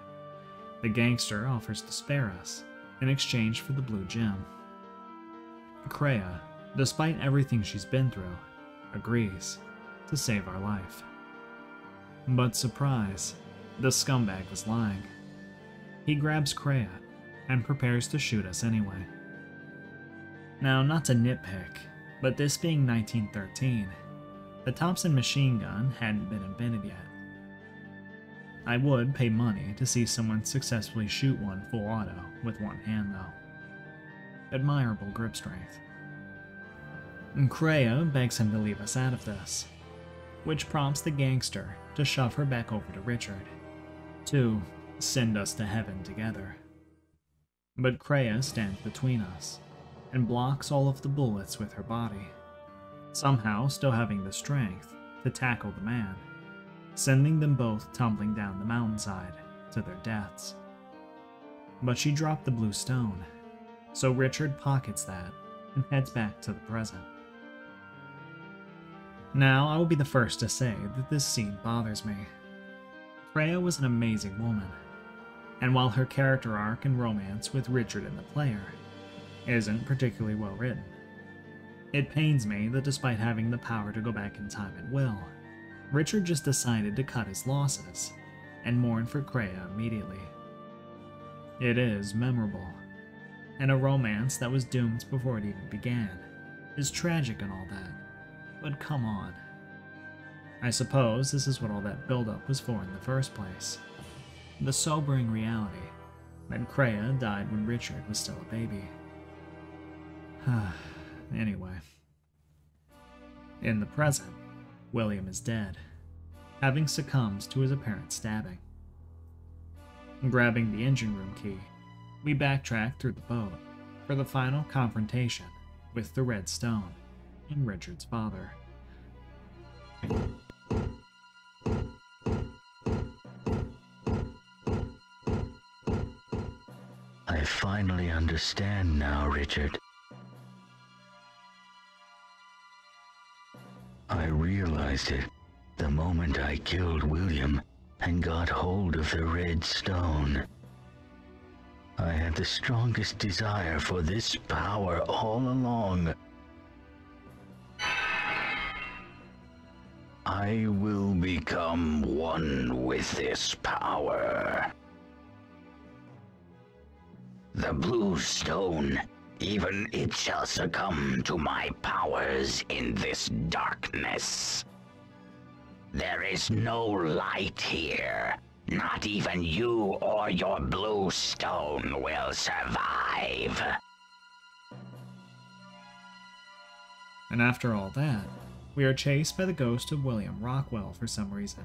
the gangster offers to spare us in exchange for the blue gem. Kreia, despite everything she's been through, agrees to save our life. But surprise, the scumbag was lying. He grabs Kreia and prepares to shoot us anyway. Now, not to nitpick, but this being nineteen thirteen, the Thompson machine gun hadn't been invented yet. I would pay money to see someone successfully shoot one full auto with one hand, though. Admirable grip strength. And Kreia begs him to leave us out of this, which prompts the gangster to shove her back over to Richard, to send us to heaven together. But Kreia stands between us, and blocks all of the bullets with her body, somehow still having the strength to tackle the man, sending them both tumbling down the mountainside to their deaths. But she dropped the blue stone, so Richard pockets that and heads back to the present. Now, I will be the first to say that this scene bothers me. Kreia was an amazing woman, and while her character arc and romance with Richard and the player isn't particularly well written, it pains me that despite having the power to go back in time at will, Richard just decided to cut his losses and mourn for Kreia immediately. It is memorable, and a romance that was doomed before it even began is tragic and all that, but come on. I suppose this is what all that buildup was for in the first place. The sobering reality that Kreia died when Richard was still a baby. Anyway. In the present, William is dead, having succumbed to his apparent stabbing. Grabbing the engine room key, we backtrack through the boat for the final confrontation with the Red Stone and Richard's father. I finally understand now, Richard. I realized it the moment I killed William and got hold of the Red Stone. I had the strongest desire for this power all along. I will become one with this power. The Blue Stone, even it shall succumb to my powers in this darkness. There is no light here. Not even you or your Blue Stone will survive. And after all that, we are chased by the ghost of William Rockwell for some reason,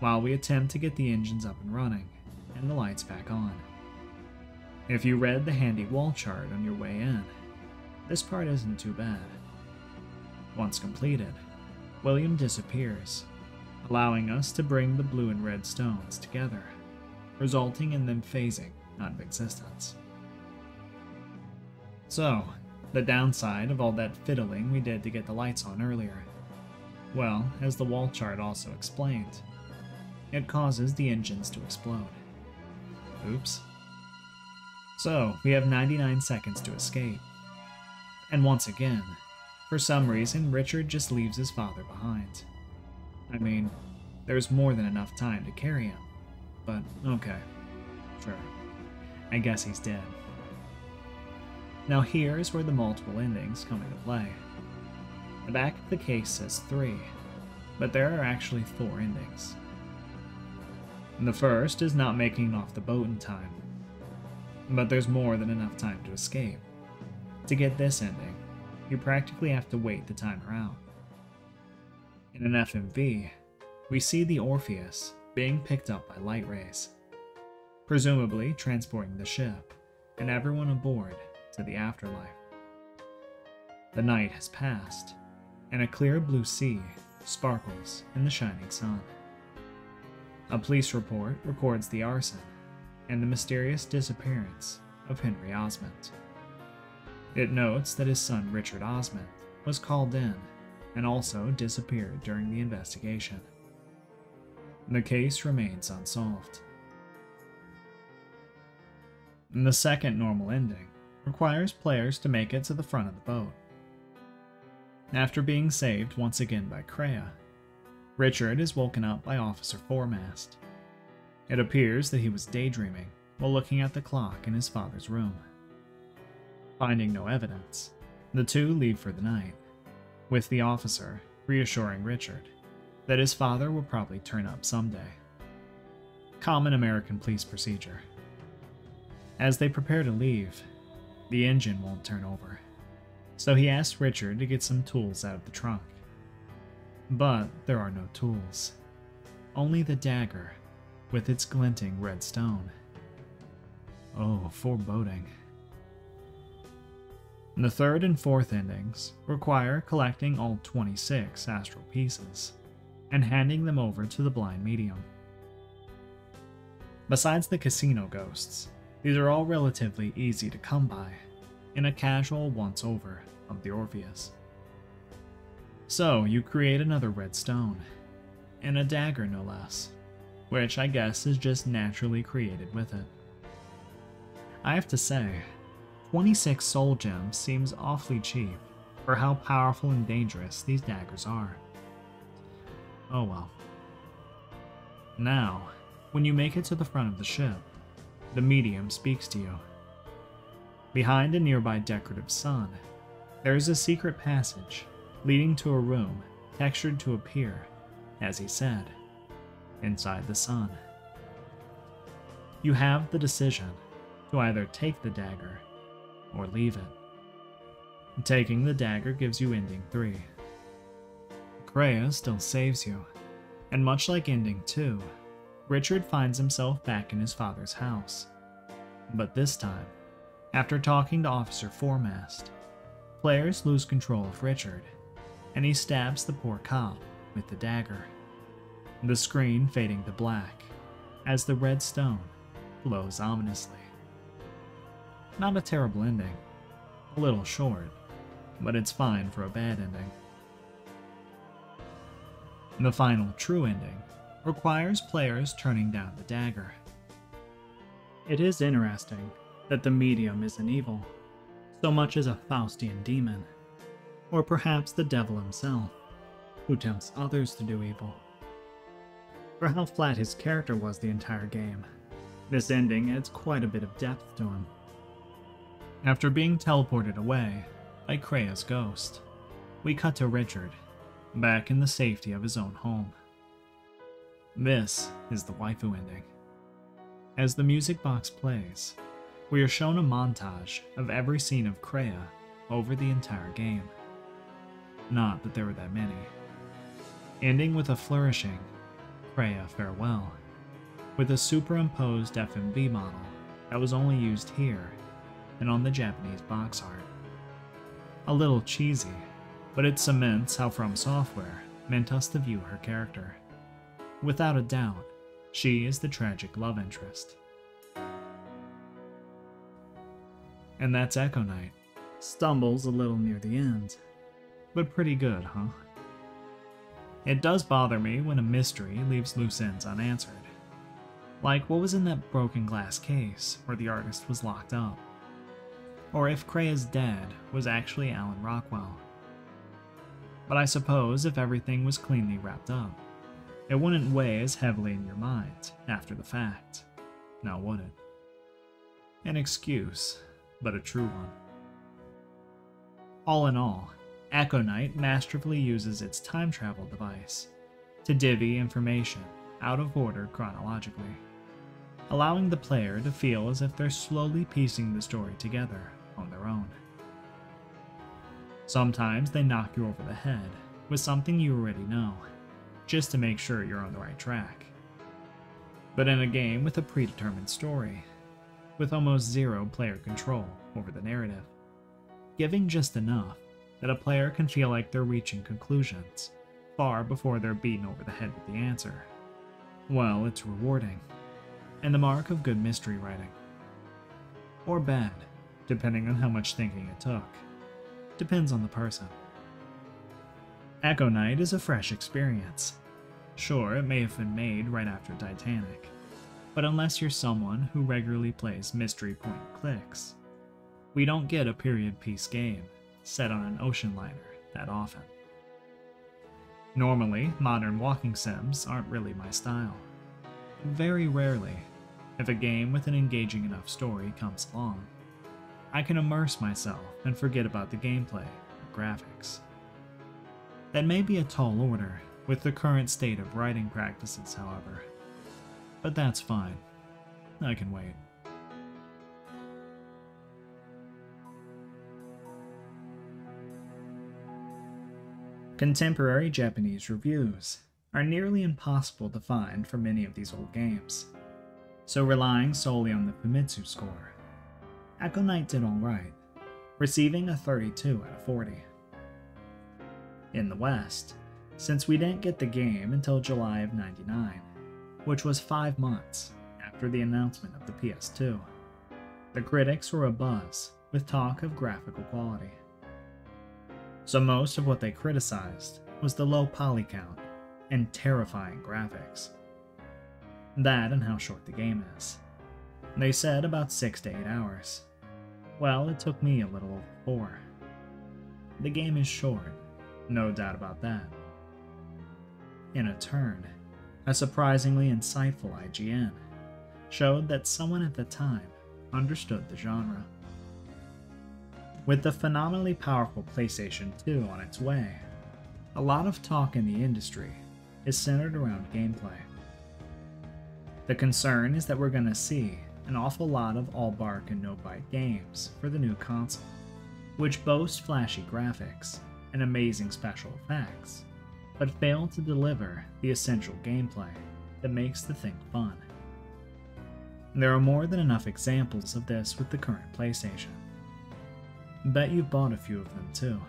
while we attempt to get the engines up and running, and the lights back on. If you read the handy wall chart on your way in, this part isn't too bad. Once completed, William disappears, allowing us to bring the blue and red stones together, resulting in them phasing out of existence. So, the downside of all that fiddling we did to get the lights on earlier. Well, as the wall chart also explained, it causes the engines to explode. Oops. So, we have ninety-nine seconds to escape. And once again, for some reason, Richard just leaves his father behind. I mean, there's more than enough time to carry him, but okay, sure. I guess he's dead. Now here is where the multiple endings come into play. The back of the case says three, but there are actually four endings. And the first is not making it off the boat in time, but there's more than enough time to escape. To get this ending, you practically have to wait the timer out. In an F M V, we see the Orpheus being picked up by light rays, presumably transporting the ship and everyone aboard to the afterlife. The night has passed, and a clear blue sea sparkles in the shining sun. A police report records the arson and the mysterious disappearance of Henry Osmond. It notes that his son Richard Osmond was called in and also disappeared during the investigation. The case remains unsolved. And the second normal ending requires players to make it to the front of the boat. After being saved once again by Kreia, Richard is woken up by Officer Foremast. It appears that he was daydreaming while looking at the clock in his father's room. Finding no evidence, the two leave for the night, with the officer reassuring Richard that his father will probably turn up someday. Common American police procedure. As they prepare to leave, the engine won't turn over, so he asks Richard to get some tools out of the trunk. But there are no tools, only the dagger with its glinting red stone. Oh, foreboding. The third and fourth endings require collecting all twenty-six astral pieces and handing them over to the blind medium. Besides the casino ghosts, these are all relatively easy to come by in a casual once-over of the Orpheus. So you create another red stone, and a dagger no less, which I guess is just naturally created with it. I have to say, twenty-six soul gems seems awfully cheap for how powerful and dangerous these daggers are. Oh well. Now, when you make it to the front of the ship, the medium speaks to you. Behind a nearby decorative sun, there is a secret passage leading to a room textured to appear, as he said, inside the sun. You have the decision to either take the dagger or leave it. Taking the dagger gives you ending three. Kreia still saves you, and much like ending two, Richard finds himself back in his father's house. But this time, after talking to Officer Foremast, players lose control of Richard, and he stabs the poor cop with the dagger, the screen fading to black as the red stone glows ominously. Not a terrible ending, a little short, but it's fine for a bad ending. The final true ending requires players turning down the dagger. It is interesting that the medium isn't evil, so much as a Faustian demon, or perhaps the devil himself, who tempts others to do evil. For how flat his character was the entire game, this ending adds quite a bit of depth to him. After being teleported away by Kreia's ghost, we cut to Richard, back in the safety of his own home. This is the waifu ending. As the music box plays, we are shown a montage of every scene of Kreia over the entire game. Not that there were that many. Ending with a flourishing Kreia farewell, with a superimposed F M V model that was only used here and on the Japanese box art. A little cheesy, but it cements how From Software meant us to view her character. Without a doubt, she is the tragic love interest. And that's Echo Night. Stumbles a little near the end, but pretty good, huh? It does bother me when a mystery leaves loose ends unanswered. Like what was in that broken glass case where the artist was locked up? Or if Kreia's dad was actually Alan Rockwell. But I suppose if everything was cleanly wrapped up, it wouldn't weigh as heavily in your mind after the fact, now would it? An excuse, but a true one. All in all, Echo Night masterfully uses its time travel device to divvy information out of order chronologically, allowing the player to feel as if they're slowly piecing the story together on their own. Sometimes they knock you over the head with something you already know, just to make sure you're on the right track. But in a game with a predetermined story, with almost zero player control over the narrative, giving just enough that a player can feel like they're reaching conclusions far before they're beaten over the head with the answer. Well, it's rewarding, and the mark of good mystery writing. Or bad, depending on how much thinking it took. Depends on the person. Echo Night is a fresh experience. Sure, it may have been made right after Titanic, but unless you're someone who regularly plays mystery point clicks, we don't get a period piece game set on an ocean liner that often. Normally, modern walking sims aren't really my style. Very rarely, if a game with an engaging enough story comes along, I can immerse myself and forget about the gameplay or graphics. That may be a tall order with the current state of writing practices, however. But that's fine. I can wait. Contemporary Japanese reviews are nearly impossible to find for many of these old games, so relying solely on the Famitsu score, Echo Night did alright, receiving a thirty-two out of forty. In the West, since we didn't get the game until July of ninety-nine, which was five months after the announcement of the P S two, the critics were abuzz with talk of graphical quality. So most of what they criticized was the low poly count and terrifying graphics. That and how short the game is. They said about six to eight hours. Well, it took me a little over four. The game is short, no doubt about that. In a turn, a surprisingly insightful I G N showed that someone at the time understood the genre. With the phenomenally powerful PlayStation two on its way, a lot of talk in the industry is centered around gameplay. The concern is that we're going to see an awful lot of all bark and no bite games for the new console, which boast flashy graphics and amazing special effects, but fail to deliver the essential gameplay that makes the thing fun. There are more than enough examples of this with the current PlayStation. Bet you've bought a few of them too.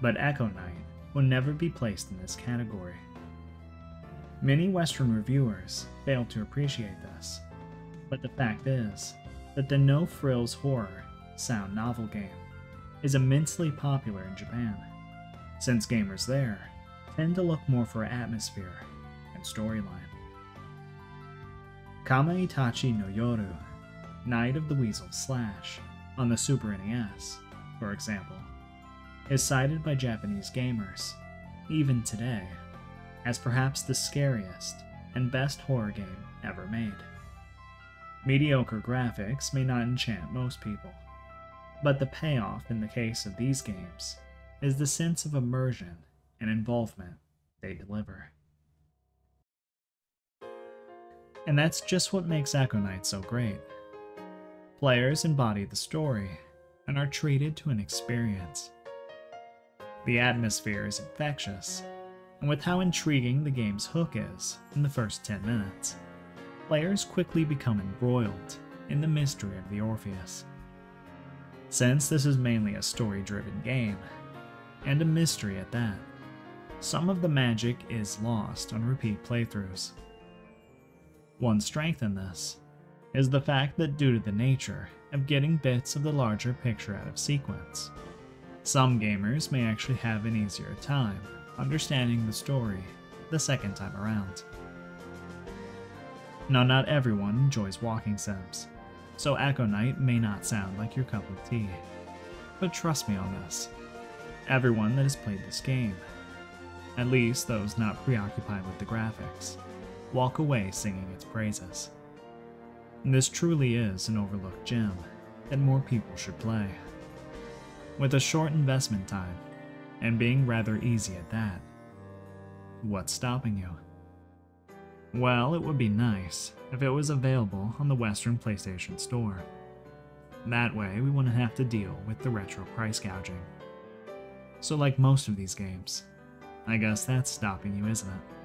But Echo Night will never be placed in this category. Many Western reviewers fail to appreciate this, but the fact is that the no-frills horror sound novel game is immensely popular in Japan, since gamers there tend to look more for atmosphere and storyline. Kama Itachi no Yoru, Night of the Weasel Slash, on the Super N E S, for example, is cited by Japanese gamers, even today, as perhaps the scariest and best horror game ever made. Mediocre graphics may not enchant most people, but the payoff in the case of these games is the sense of immersion and involvement they deliver. And that's just what makes Echo Night so great. Players embody the story and are treated to an experience. The atmosphere is infectious, and with how intriguing the game's hook is in the first ten minutes, players quickly become embroiled in the mystery of the Orpheus. Since this is mainly a story-driven game, and a mystery at that, some of the magic is lost on repeat playthroughs. One strength in this is the fact that due to the nature of getting bits of the larger picture out of sequence, some gamers may actually have an easier time understanding the story the second time around. Now, not everyone enjoys walking sims, so Echo Night may not sound like your cup of tea, but trust me on this, everyone that has played this game, at least those not preoccupied with the graphics, walk away singing its praises. And this truly is an overlooked gem that more people should play. With a short investment time, and being rather easy at that, what's stopping you? Well, it would be nice if it was available on the Western PlayStation Store. That way, we wouldn't have to deal with the retro price gouging. So like most of these games, I guess that's stopping you, isn't it?